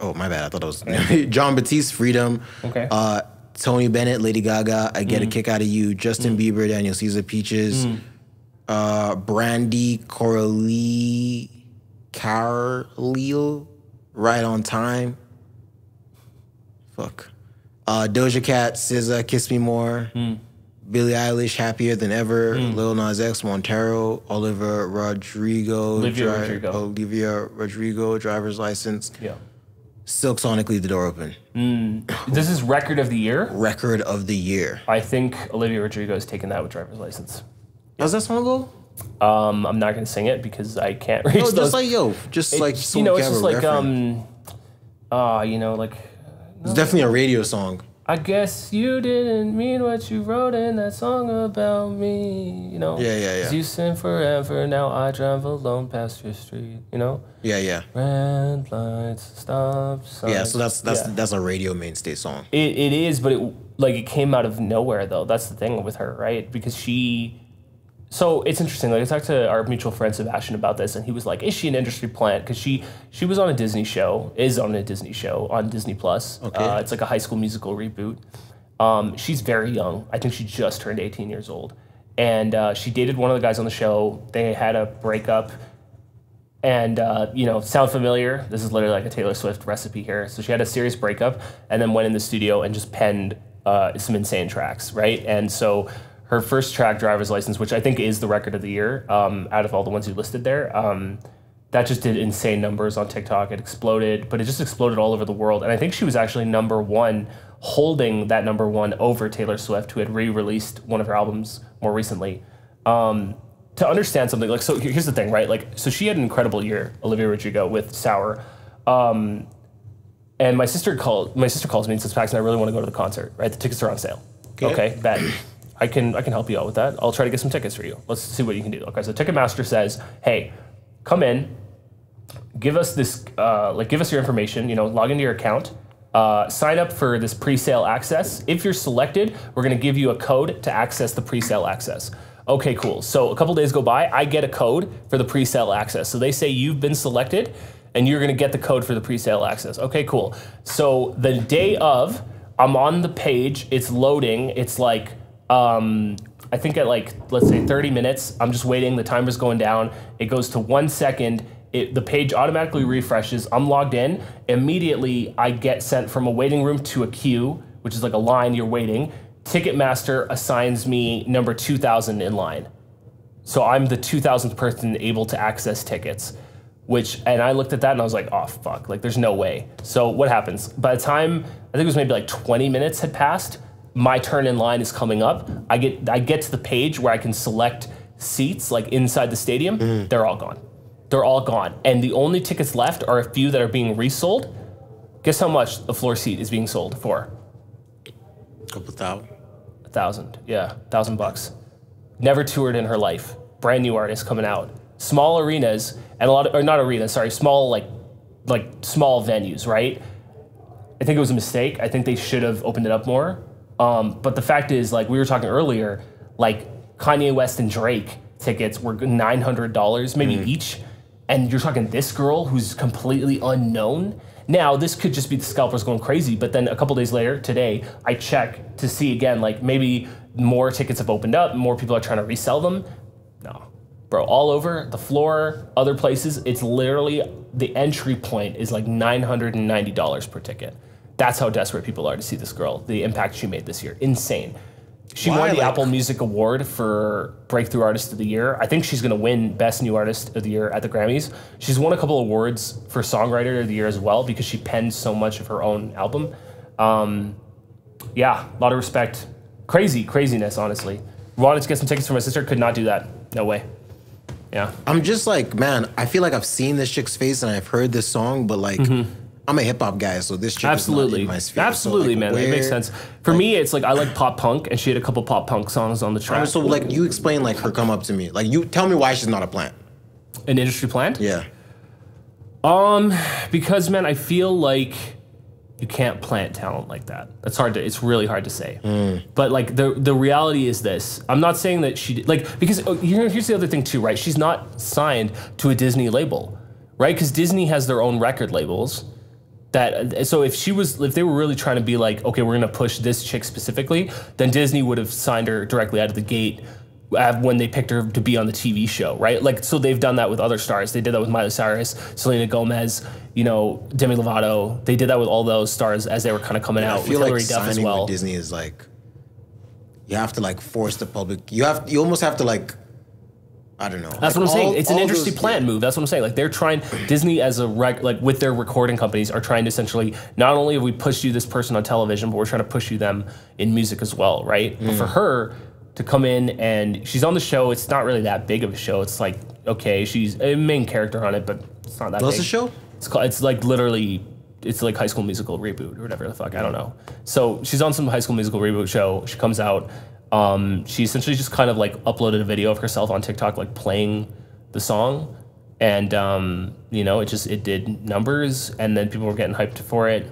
Oh, my bad, I thought it was okay. John Batiste, Freedom. Okay. Uh, Tony Bennett, Lady Gaga, I Get mm. a Kick Out of You, Justin mm. Bieber, Daniel Caesar, Peaches. Mm. Uh, Brandy, Coralie, Carlile, Right on Time. Fuck. Uh, Doja Cat, S Z A, Kiss Me More. Mm. Billie Eilish, Happier Than Ever. Mm. Lil Nas X, Montero. Oliver Rodrigo. Olivia Rodrigo. Olivia Rodrigo, Driver's License. Yeah. Silk Sonic, Leave the Door Open. Mm. This is record of the year? Record of the year. I think Olivia Rodrigo has taken that with Driver's License. How's that song go? Um, I'm not gonna sing it because I can't reach no, those. Just like yo, just it, like so you know, it's just like reference. um, uh, you know, like. No, it's definitely a radio song. I guess you didn't mean what you wrote in that song about me. You know. Yeah, yeah, yeah. 'Cause you sent forever. Now I drive alone past your street. You know. Yeah, yeah. Red lights, stop signs. Yeah, so that's that's yeah. that's a radio mainstay song. It it is, but it like it came out of nowhere though. That's the thing with her, right? Because she. So it's interesting. Like I talked to our mutual friend Sebastian about this, and he was like, "Is she an industry plant?" Because she she was on a Disney show, is on a Disney show on Disney Plus. Okay. Uh, it's like a High School Musical reboot. Um, she's very young. I think she just turned eighteen years old, and uh, she dated one of the guys on the show. They had a breakup, and uh, you know, sound familiar? This is literally like a Taylor Swift recipe here. So she had a serious breakup, and then went in the studio and just penned uh, some insane tracks, right? And so. Her first track, Driver's License, which I think is the record of the year, um, out of all the ones you listed there, um, that just did insane numbers on TikTok. It exploded, but it just exploded all over the world. And I think she was actually number one, holding that number one over Taylor Swift, who had re-released one of her albums more recently. Um, to understand something, like, so here's the thing, right? Like, so she had an incredible year, Olivia Rodrigo, with Sour. Um, and my sister called. My sister calls me and says, "Paxton, I really want to go to the concert. Right, the tickets are on sale. Okay, okay bet. I can I can help you out with that. I'll try to get some tickets for you. Let's see what you can do." Okay, so Ticketmaster says, "Hey, come in, give us this, uh, like, give us your information. You know, log into your account, uh, sign up for this pre-sale access. If you're selected, we're gonna give you a code to access the pre-sale access." Okay, cool. So a couple days go by, I get a code for the pre-sale access. So they say you've been selected, and you're gonna get the code for the pre-sale access. Okay, cool. So the day of, I'm on the page. It's loading. It's like. Um, I think at like, let's say thirty minutes, I'm just waiting, the timer's going down, it goes to one second, it, the page automatically refreshes, I'm logged in, immediately I get sent from a waiting room to a queue, which is like a line, you're waiting, Ticketmaster assigns me number two thousand in line. So I'm the two thousandth person able to access tickets, which, and I looked at that and I was like, oh fuck, like there's no way. So what happens? By the time, I think it was maybe like twenty minutes had passed, my turn in line is coming up. I get I get to the page where I can select seats like inside the stadium. Mm. They're all gone. They're all gone. And the only tickets left are a few that are being resold. Guess how much the floor seat is being sold for? A couple thousand. A thousand, yeah, a thousand bucks. Never toured in her life. Brand new artist coming out. Small arenas and a lot of, or not arenas, sorry, small like like small venues, right? I think it was a mistake. I think they should have opened it up more. Um, but the fact is, like we were talking earlier, like Kanye West and Drake tickets were nine hundred dollars maybe mm. each. And you're talking this girl who's completely unknown. Now, this could just be the scalpers going crazy. But then a couple days later, today, I check to see again, like maybe more tickets have opened up. More people are trying to resell them. No, bro, all over the floor, other places. It's literally the entry point is like nine hundred ninety dollars per ticket. That's how desperate people are to see this girl, the impact she made this year. Insane. She Why, won the like, Apple Music Award for Breakthrough Artist of the Year. I think she's gonna win Best New Artist of the Year at the Grammys. She's won a couple awards for Songwriter of the Year as well because she penned so much of her own album. Um, yeah, a lot of respect. Crazy, craziness, honestly. Wanted to get some tickets for my sister, could not do that. No way. Yeah. I'm just like, man, I feel like I've seen this chick's face and I've heard this song, but like, mm-hmm. I'm a hip hop guy, so this chick absolutely. Is not in my sphere. Absolutely, so like, man, where, it makes sense. For like, me, it's like I like pop punk, and she had a couple pop punk songs on the track. So, like, you explain like her come up to me, like you tell me why she's not a plant, an industry plant. Yeah. Um, because man, I feel like you can't plant talent like that. That's hard to. It's really hard to say. Mm. But like the the reality is this. I'm not saying that she like because oh, here's the other thing too, right? She's not signed to a Disney label, right? Because Disney has their own record labels. That so if she was if they were really trying to be like, okay, we're gonna push this chick specifically, then Disney would have signed her directly out of the gate when they picked her to be on the T V show, right? Like, so they've done that with other stars. They did that with Miley Cyrus, Selena Gomez, you know, Demi Lovato. They did that with all those stars as they were kind of coming yeah, out. I feel with like Hillary Duff as well. With Disney is like you have to like force the public. You have you almost have to like. I don't know. That's like what I'm all, saying. It's an industry plan move. That's what I'm saying. Like they're trying, Disney as a rec, like with their recording companies are trying to essentially, not only have we pushed you this person on television, but we're trying to push you them in music as well, right? Mm. But for her to come in and she's on the show, it's not really that big of a show. It's like, okay, she's a main character on it, but it's not that What's big. What's the show? It's called, it's like literally, it's like High School Musical Reboot or whatever the fuck, I don't know. So she's on some High School Musical Reboot show. She comes out. Um, she essentially just kind of like uploaded a video of herself on TikTok, like playing the song, and um, you know, it just it did numbers, and then people were getting hyped for it. And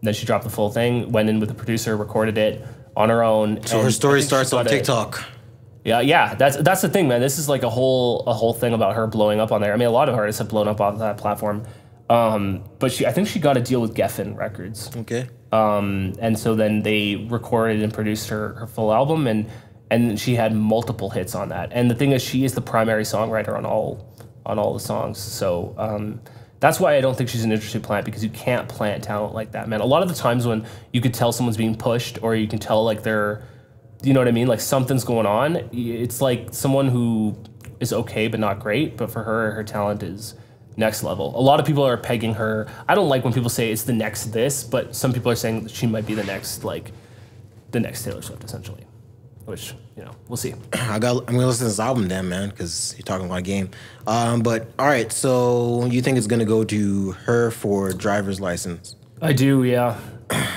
then she dropped the full thing, went in with the producer, recorded it on her own. So her story starts on TikTok. It. Yeah, yeah, that's that's the thing, man. This is like a whole a whole thing about her blowing up on there. I mean, a lot of artists have blown up off that platform, um, but she I think she got a deal with Geffen Records. Okay. Um, and so then they recorded and produced her, her full album, and and she had multiple hits on that. And the thing is, she is the primary songwriter on all on all the songs. So um, that's why I don't think she's an industry plant, because you can't plant talent like that, man. A lot of the times when you could tell someone's being pushed, or you can tell like they're, you know what I mean, like something's going on. It's like someone who is okay but not great, but for her, her talent is. Next level. A lot of people are pegging her. I don't like when people say it's the next this, but some people are saying that she might be the next, like, the next Taylor Swift, essentially. which, you know, we'll see. I got, I'm gonna listen to this album then, man, because you're talking about game. Um, but all right, so you think it's gonna go to her for driver's license? I do, yeah.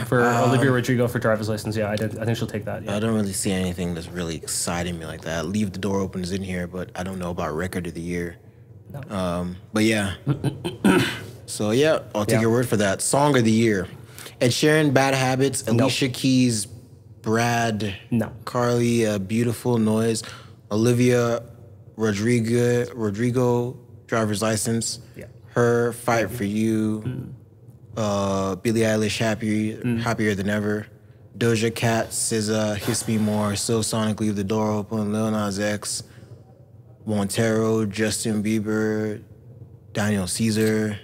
For um, Olivia Rodrigo for driver's license, yeah, I, did, I think she'll take that. Yeah. I don't really see anything that's really exciting me like that. Leave the Door Opens in here, but I don't know about record of the year. No. Um, but yeah. So yeah, I'll take yeah. your word for that. Song of the year. Ed Sheeran, Bad Habits. Alicia nope. Keys, Brad. No. Carly, uh, Beautiful Noise. Olivia Rodrigo, Rodrigo, driver's license. Yeah. Her, Fight for You. Mm. Uh, Billie Eilish, happy, mm. Happier Than Ever. Doja Cat, S Z A, Kiss Me More, So Sonic, Leave the Door Open, Lil Nas X, Montero, Justin Bieber, Daniel Caesar,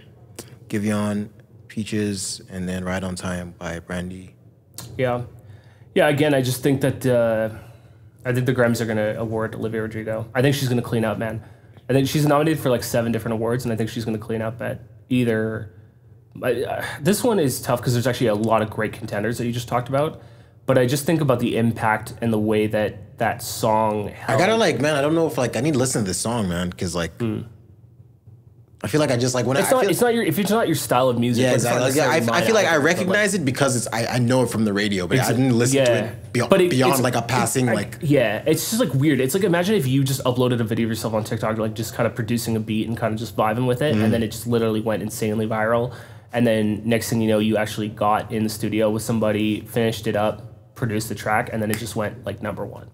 Giveon, Peaches, and then Ride on Time by Brandy. Yeah. Yeah, again, I just think that, uh, I think the Grammys are going to award Olivia Rodrigo. I think she's going to clean up, man. I think she's nominated for like seven different awards, and I think she's going to clean up at either... I, uh, this one is tough because there's actually a lot of great contenders that you just talked about, but I just think about the impact and the way that that song held. I gotta like, man, I don't know if like I need to listen to this song, man, because like mm. I feel like I just like when it's I, not, I feel, it's not your if it's not your style of music. Yeah, exactly. Like, yeah, I, I feel like I recognize like, it because it's I, I know it from the radio, but I didn't listen yeah. to it beyond, it, beyond like a passing I, like. Yeah, it's just like weird. It's like imagine if you just uploaded a video of yourself on TikTok, like just kind of producing a beat and kind of just vibing with it, mm. and then it just literally went insanely viral. And then next thing you know, you actually got in the studio with somebody, finished it up, produced the track, and then it just went like number one,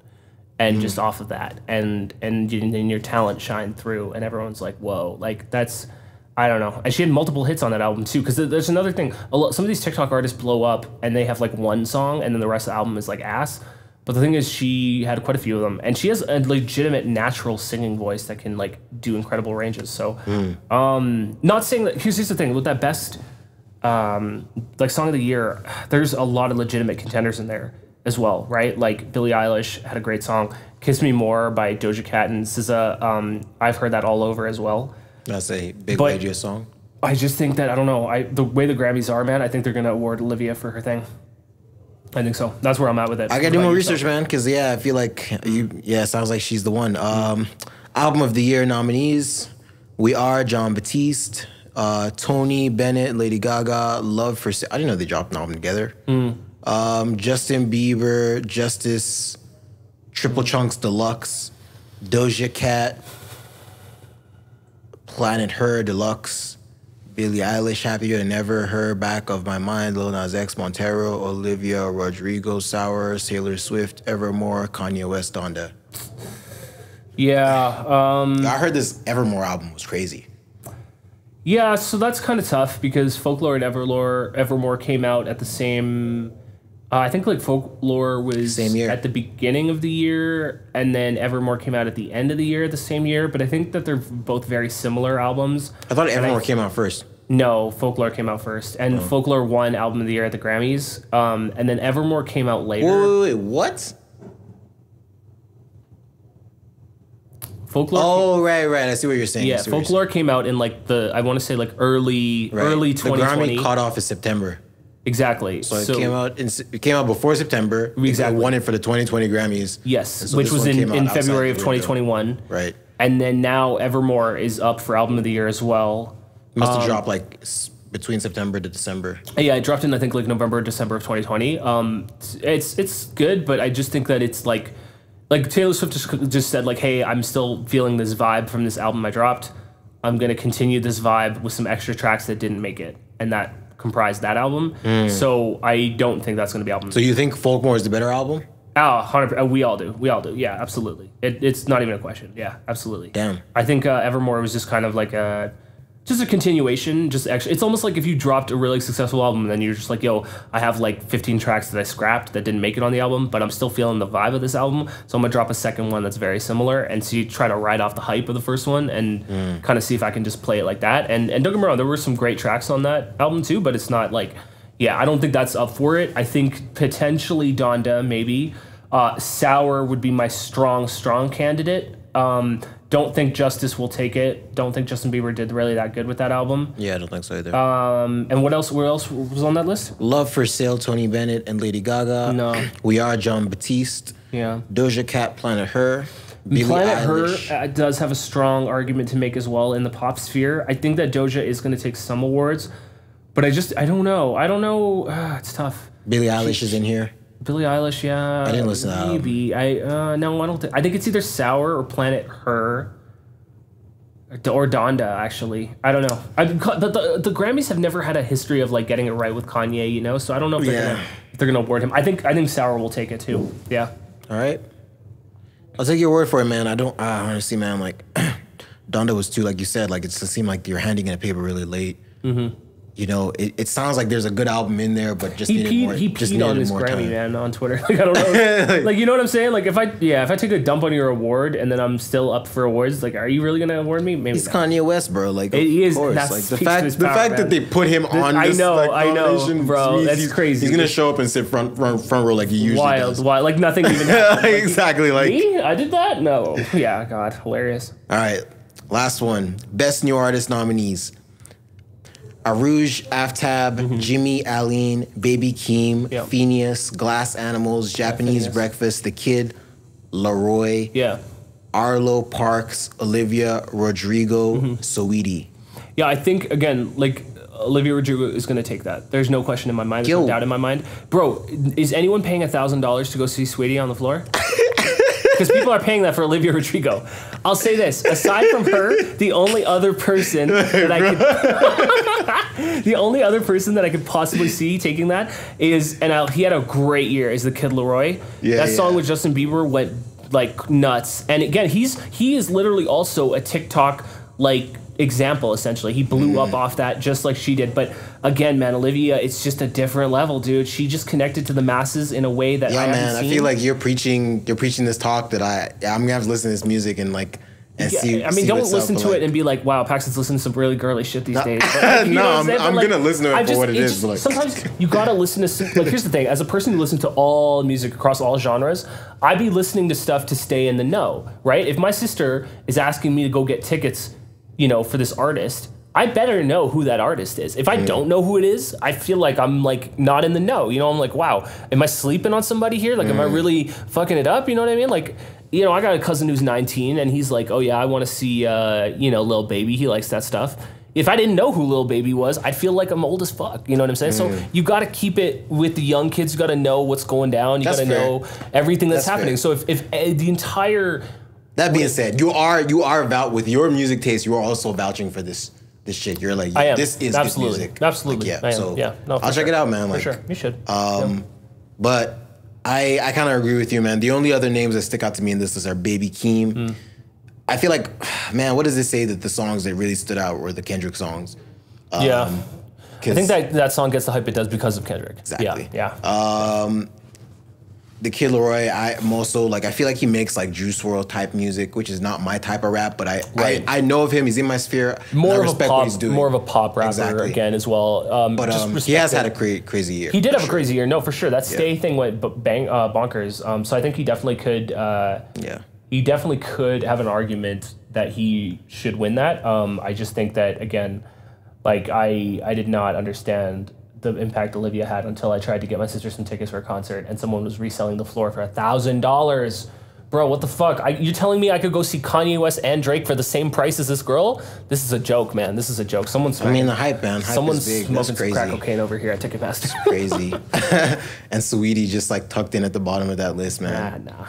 and mm-hmm. just off of that, and and then your talent shined through, and everyone's like, whoa, like that's, I don't know. And she had multiple hits on that album too, because there's another thing. A lot, some of these TikTok artists blow up, and they have like one song, and then the rest of the album is like ass. But the thing is, she had quite a few of them, and she has a legitimate natural singing voice that can like do incredible ranges. So, mm. um, not saying that. Here's, here's the thing with that best, um, like song of the year. There's a lot of legitimate contenders in there as well, right? Like Billie Eilish had a great song, "Kiss Me More" by Doja Cat and S Z A. Um, I've heard that all over as well. That's a big major song. I just think that I don't know. I the way the Grammys are, man. I think they're gonna award Olivia for her thing. I think so. That's where I'm at with it. I gotta do more research, man, because, yeah, I feel like, you, yeah, it sounds like she's the one. Um, album of the Year nominees, We Are, Jon Batiste, uh, Tony Bennett, Lady Gaga, Love for... I didn't know they dropped an album together. Mm. Um, Justin Bieber, Justice, Triple Chunks Deluxe, Doja Cat, Planet Her Deluxe, Billie Eilish, Happier Than Ever, Her, Back of My Mind, Lil Nas X, Montero, Olivia Rodrigo, Sour, Taylor Swift, Evermore, Kanye West, Donda. Yeah. Um, I heard this Evermore album was crazy. Yeah, so that's kind of tough because Folklore and Evermore, Evermore came out at the same... Uh, I think like Folklore was same year. At the beginning of the year, and then Evermore came out at the end of the year, the same year. But I think that they're both very similar albums. I thought Evermore I, came out first. No, Folklore came out first, and oh. Folklore won Album of the Year at the Grammys, um, and then Evermore came out later. Wait, wait, wait what? Folklore. Oh, came, right, right. I see what you're saying. Yeah, Folklore came out in like the I want to say like early, right. early twenty twenty. The Grammy caught off in September. Exactly. So it so, came out. In, it came out before September. Exactly. It won it for the twenty twenty Grammys. Yes, so which was in, in February of twenty twenty-one. Right. And then now Evermore is up for Album of the Year as well. It must have um, dropped like between September to December. Yeah, it dropped in I think like November, December of twenty twenty. Um, it's it's good, but I just think that it's like like Taylor Swift just just said like, hey, I'm still feeling this vibe from this album I dropped. I'm gonna continue this vibe with some extra tracks that didn't make it, and that. Comprise that album, mm. so I don't think that's going to be album. So you think Folklore is the better album? Oh, one hundred percent. We all do. We all do. Yeah, absolutely. It, it's not even a question. Yeah, absolutely. Damn. I think uh, Evermore was just kind of like a, just a continuation. Just actually, it's almost like if you dropped a really successful album, and then you're just like, yo, I have like fifteen tracks that I scrapped that didn't make it on the album, but I'm still feeling the vibe of this album, so I'm gonna drop a second one that's very similar, and so you try to ride off the hype of the first one and mm. kind of see if I can just play it like that. And and don't get me wrong, there were some great tracks on that album too, but it's not like, yeah, I don't think that's up for it. I think potentially Donda, maybe. Uh, Sour would be my strong, strong candidate. Um, don't think Justice will take it. Don't think Justin Bieber did really that good with that album. Yeah, I don't think so either. Um, and what else? What else was on that list? Love for Sale, Tony Bennett and Lady Gaga. No. We Are, John Batiste. Yeah. Doja Cat, Planet Her. Billie Planet Eilish. Her does have a strong argument to make as well in the pop sphere. I think that Doja is going to take some awards, but I just I don't know. I don't know. Uh, it's tough. Billie Eilish is in here. Billie Eilish, yeah. I didn't listen to maybe. I uh, no, I don't think. I think it's either Sour or Planet Her, or Donda. Actually, I don't know. I the, the the Grammys have never had a history of like getting it right with Kanye, you know. So I don't know if they're yeah. gonna if they're gonna award him. I think I think Sour will take it too. Yeah. All right. I'll take your word for it, man. I don't. Uh, honestly, man, I'm like Donda was too. Like you said, like it's, it seemed like you're handing in a paper really late. Mm-hmm. You know, it, it sounds like there's a good album in there, but just he needed peed, more. He peed just on his Grammy, time. Man, on Twitter. Like I don't know, like, like you know what I'm saying? Like if I, yeah, if I take a dump on your award and then I'm still up for awards, like are you really gonna award me? Maybe he's not. Kanye West, bro. Like it, he is. Of course. That like, the fact, power, the fact man. that they put him this, on this, I know, like, I know, bro. That's he's, crazy. He's gonna show up and sit front front, front row like he usually wild, does. Wild, like nothing even happened. Like, exactly. Like me, I did that. No, yeah, God, hilarious. All right, last one. Best New Artist nominees. Aruj, Aftab, mm-hmm. Jimmy, Aline, Baby Keem, yep. Phineas, Glass Animals, Japanese yeah, Breakfast, The Kid, Leroy, yeah. Arlo Parks, Olivia Rodrigo, mm-hmm. Saweetie. Yeah, I think, again, like, Olivia Rodrigo is going to take that. There's no question in my mind. There's Yo. no doubt in my mind. Bro, is anyone paying a thousand dollars to go see Saweetie on the floor? Because people are paying that for Olivia Rodrigo. I'll say this. Aside from her, the only other person that I could... the only other person that I could possibly see taking that is... And I'll, he had a great year, is The Kid Laroi. Yeah, that yeah. song with Justin Bieber went, like, nuts. And, again, he's he is literally also a TikTok, like, example, essentially. He blew mm. up off that just like she did. But, again, man, Olivia, it's just a different level, dude. She just connected to the masses in a way that yeah, I haven't man, seen. I feel like you're preaching, you're preaching this talk that I, I'm gonna have to listen to this music and like, and yeah, see. I mean, see don't listen up, to like, it and be like, "Wow, Paxton's listening to some really girly shit these days." But, like, no, I'm, I'm, I'm like, gonna listen to it just, for what it, it is. Just, like. Sometimes you gotta listen to. Some, like, here's the thing: as a person who listens to all music across all genres, I be listening to stuff to stay in the know, right? If my sister is asking me to go get tickets, you know, for this artist, I better know who that artist is. If I mm. don't know who it is, I feel like I'm like not in the know. You know, I'm like, wow, am I sleeping on somebody here? Like, mm. am I really fucking it up? You know what I mean? Like, you know, I got a cousin who's nineteen and he's like, oh yeah, I want to see, uh, you know, Lil Baby. He likes that stuff. If I didn't know who Lil Baby was, I'd feel like I'm old as fuck. You know what I'm saying? Mm. So you got to keep it with the young kids. You got to know what's going down. You got to know everything that's, that's happening. Fair. So if, if uh, the entire... That being said, you are, you are about with your music taste. You are also vouching for this. This shit, you're like, yeah, this is absolutely. good music. Absolutely, like, yeah. So yeah, no, I'll sure. check it out, man. Like, for sure, you should. Um, yeah. But I, I kind of agree with you, man. The only other names that stick out to me in this list are Baby Keem. Mm. I feel like, man, what does it say that the songs that really stood out were the Kendrick songs? Um, yeah, I think that that song gets the hype it does because of Kendrick. Exactly. Yeah. yeah. Um, The Kid Laroi, I'm also like, I feel like he makes like Juice world type music, which is not my type of rap, but I right. I, I know of him. He's in my sphere. More and I respect of a pop, what he's doing. More of a pop rapper exactly. again as well. Um, but um, just he has it. had a cra crazy year. He did have sure. a crazy year. No, for sure. That Stay yeah. thing went bang uh, bonkers. Um, so I think he definitely could. Uh, yeah. He definitely could have an argument that he should win that. Um, I just think that again, like I I did not understand the impact Olivia had until I tried to get my sister some tickets for a concert and someone was reselling the floor for a thousand dollars. Bro, what the fuck? I, you're telling me I could go see Kanye West and Drake for the same price as this girl? This is a joke, man. This is a joke. Someone's I mean, the hype, man. Hype someone's is big. Smoking That's crazy. Crack cocaine over here. I took it fast. It's crazy. And Saweetie just like tucked in at the bottom of that list, man. Nah, nah.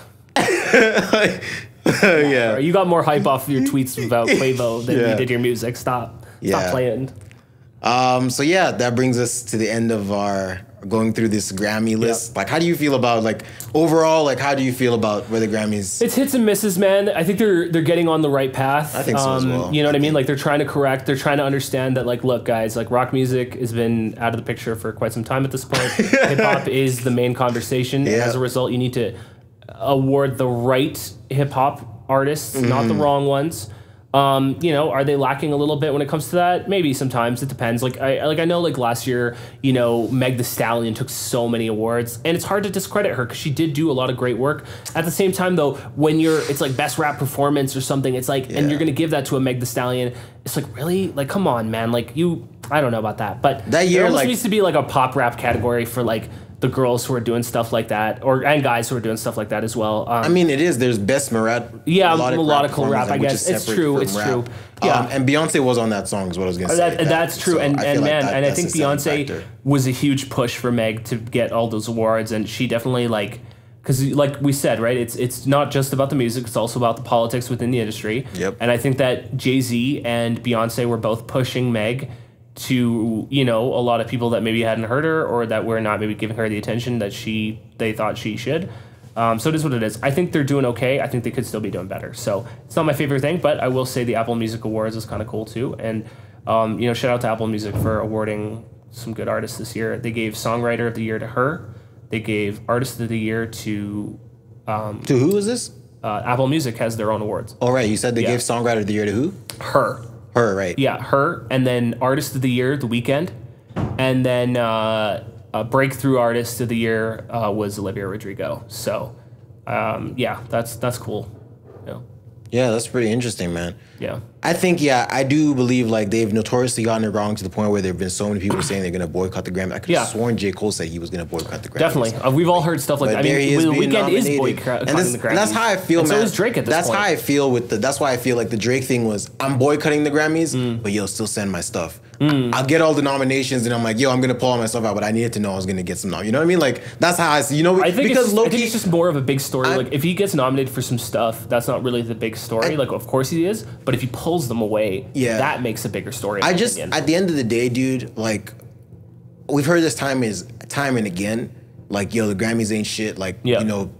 like, yeah. Bro, you got more hype off your tweets about Quavo than yeah. you did your music. Stop. Yeah. Stop playing. Um, so yeah, that brings us to the end of our going through this Grammy list. Yep. Like, how do you feel about like overall? Like, how do you feel about where the Grammys? It's hits and misses, man. I think they're they're getting on the right path. I think um, so as well. You know I what think. I mean? Like, they're trying to correct. They're trying to understand that, like, look, guys, like rock music has been out of the picture for quite some time at this point. Hip hop is the main conversation. Yep. And as a result, you need to award the right hip hop artists, mm-hmm. not the wrong ones. Um, you know, are they lacking a little bit when it comes to that? Maybe sometimes. It depends. Like I like I know like last year, you know, Meg Thee Stallion took so many awards, and it's hard to discredit her because she did do a lot of great work. At the same time, though, when you're it's like best rap performance or something, it's like, yeah. and you're gonna give that to a Meg Thee Stallion. It's like, really? Like, come on, man. Like, you, I don't know about that, but that year, there almost like, needs to be like a pop rap category for like the girls who are doing stuff like that, or and guys who are doing stuff like that as well. Um, I mean, it is. There's best melodic yeah, melodical rap, rap I guess. It's true. It's rap. true. Yeah, um, and Beyonce was on that song, is what I was gonna that, say. That, that's true. So and and man, like that, and I think Beyonce factor. was a huge push for Meg to get all those awards, and she definitely like. Because, like we said, right, it's it's not just about the music; it's also about the politics within the industry. Yep. And I think that Jay-Z and Beyonce were both pushing Meg to, you know, a lot of people that maybe hadn't heard her or that were not maybe giving her the attention that she they thought she should. Um, so it is what it is. I think they're doing okay. I think they could still be doing better. So it's not my favorite thing, but I will say the Apple Music Awards is kind of cool too. And um, you know, shout out to Apple Music for awarding some good artists this year. They gave Songwriter of the Year to her. They gave Artist of the Year to... Um, to who is this? Uh, Apple Music has their own awards. Oh, right. You said they yeah. gave Songwriter of the Year to who? Her. Her, right. Yeah, her. And then Artist of the Year, The Weeknd. And then uh, uh, Breakthrough Artist of the Year uh, was Olivia Rodrigo. So, um, yeah, that's that's cool. Yeah. yeah, that's pretty interesting, man. Yeah. I think, yeah, I do believe, like, they've notoriously gotten it wrong to the point where there have been so many people saying they're going to boycott the Grammys. I could have yeah. sworn J. Cole said he was going to boycott the Grammys. Definitely. Uh, we've all heard stuff like but that. I mean, The Weeknd is boycotting and this, the Grammys. And that's how I feel, and man. so is Drake at this that's point. That's how I feel with the... That's why I feel like the Drake thing was, I'm boycotting the Grammys, mm. but, yo, still send my stuff. Mm. I'll get all the nominations, and I'm like, yo, I'm going to pull all my stuff out, but I needed to know I was going to get some nom. You know what I mean? Like, that's how I see... You know, I think, because it's, Loki, I think it's just more of a big story. I, like, if he gets nominated for some stuff, that's not really the big story. I, like, of course he is, but if he pulls... them away, yeah, that makes a bigger story. I just opinion. At the end of the day, dude, like we've heard this time is time and again, like, yo, the Grammys ain't shit, like, yeah. you know,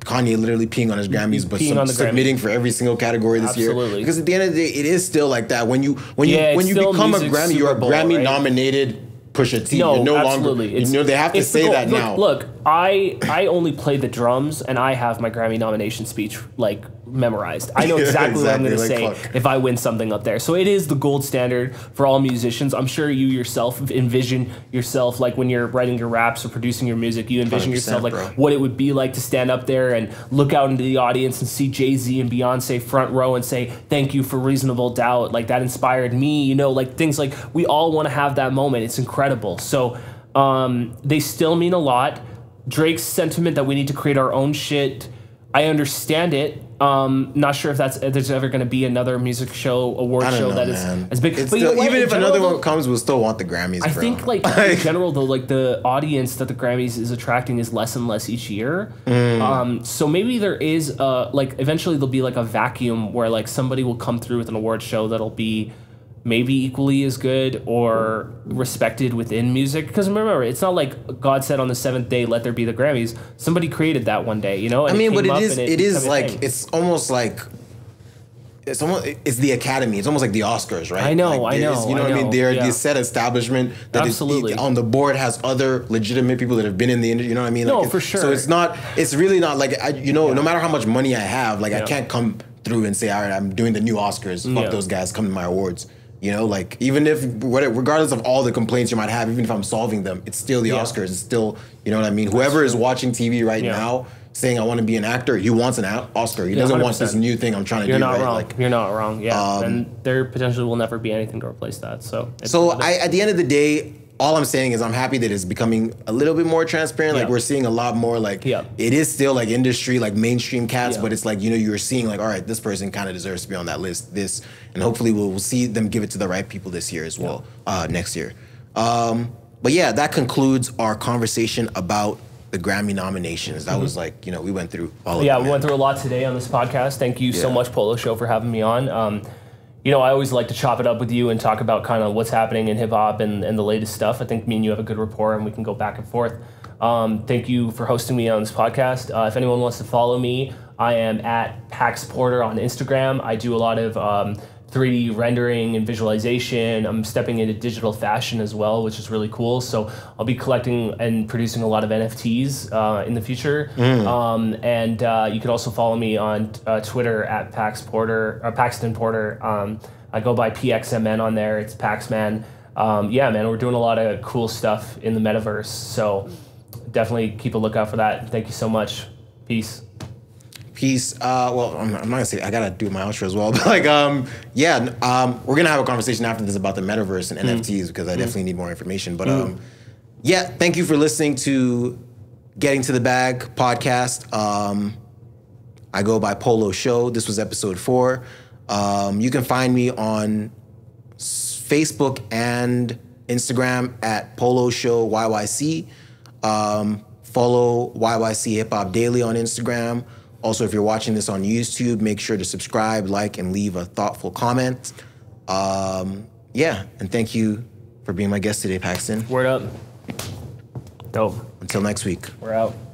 Kanye literally peeing on his Grammys, but sub submitting Grammys. for every single category this Absolutely. year. Because at the end of the day, it is still like that. When you when yeah, you when you become a Grammy, you're a Grammy right? nominated Pusha T. No, you're no absolutely. longer. It's, you know, they have to say that look, now. Look, I I only play the drums, and I have my Grammy nomination speech like memorized. I know exactly, yeah, exactly what I'm going like, to say fuck. if I win something up there. So it is the gold standard for all musicians. I'm sure you yourself envision yourself, like when you're writing your raps or producing your music, you envision yourself like bro. what it would be like to stand up there and look out into the audience and see Jay-Z and Beyonce front row and say, thank you for Reasonable Doubt. Like, that inspired me, you know, like things like we all want to have that moment. It's incredible. So um, they still mean a lot. Drake's sentiment that we need to create our own shit, I understand it. Um, not sure if that's if there's ever going to be another music show award show know, that man. is as big. But still, you know, even if general, another one comes, we'll still want the Grammys. I bro. think, like, in general, though, like the audience that the Grammys is attracting is less and less each year. Mm. Um, so maybe there is uh like eventually there'll be like a vacuum where like somebody will come through with an award show that'll be maybe equally as good or respected within music. Because remember, it's not like God said on the seventh day, let there be the Grammys. Somebody created that one day, you know? And I mean, it but it is, it, it is like, things. it's almost like, it's almost, it's the Academy. It's almost like the Oscars, right? I know, like I know. Is, you know I what know, I mean? They're yeah. the set establishment that Absolutely. is on the board has other legitimate people that have been in the industry, you know what I mean? Like, no, for sure. So it's not, it's really not like, I, you know, yeah. no matter how much money I have, like yeah. I can't come through and say, all right, I'm doing the new Oscars. Fuck yeah. those guys, come to my awards. You know, like, even if, regardless of all the complaints you might have, even if I'm solving them, it's still the yeah. Oscars. It's still, you know what I mean? Whoever is watching T V right yeah. now saying, I want to be an actor, he wants an Oscar. He yeah, doesn't one hundred percent. Want this new thing I'm trying to You're do. Not right? wrong. Like, You're not wrong. Yeah. Um, and there potentially will never be anything to replace that. So, so I, at the end of the day, all I'm saying is I'm happy that it's becoming a little bit more transparent. Yeah. Like, we're seeing a lot more, like, yeah. it is still, like, industry, like, mainstream cats, yeah. but it's like, you know, you're seeing, like, all right, this person kind of deserves to be on that list, this, and hopefully we'll, we'll see them give it to the right people this year as well, yeah. uh, next year. Um, but, yeah, that concludes our conversation about the Grammy nominations. That mm-hmm. was, like, you know, we went through all of yeah, them. Yeah, we went through a lot today on this podcast. Thank you yeah. so much, Polo Show, for having me on. Um, You know, I always like to chop it up with you and talk about kind of what's happening in hip-hop and, and the latest stuff. I think me and you have a good rapport, and we can go back and forth. Um, thank you for hosting me on this podcast. Uh, if anyone wants to follow me, I am at Pax Porter on Instagram. I do a lot of um, three D rendering and visualization. I'm stepping into digital fashion as well, which is really cool. So I'll be collecting and producing a lot of N F Ts uh, in the future. Mm. Um, and uh, you can also follow me on uh, Twitter at Pax Porter, or Paxton Porter. Um, I go by P X M N on there. It's Paxman. Um, yeah, man, we're doing a lot of cool stuff in the metaverse. So definitely keep a lookout for that. Thank you so much. Peace. Peace. Uh, well, I'm, I'm not gonna say I gotta do my outro as well, but like, um, yeah, um, we're gonna have a conversation after this about the metaverse and mm. N F Ts because I mm. definitely need more information. But mm. um, yeah, thank you for listening to Getting to the Bag podcast. Um, I go by Polo Show. This was episode four. Um, you can find me on Facebook and Instagram at Polo Show Y Y C. Um, follow Y Y C Hip Hop Daily on Instagram. Also, if you're watching this on YouTube, make sure to subscribe, like, and leave a thoughtful comment. Um, yeah, and thank you for being my guest today, Paxton. Word up. Dope. Until next week. We're out.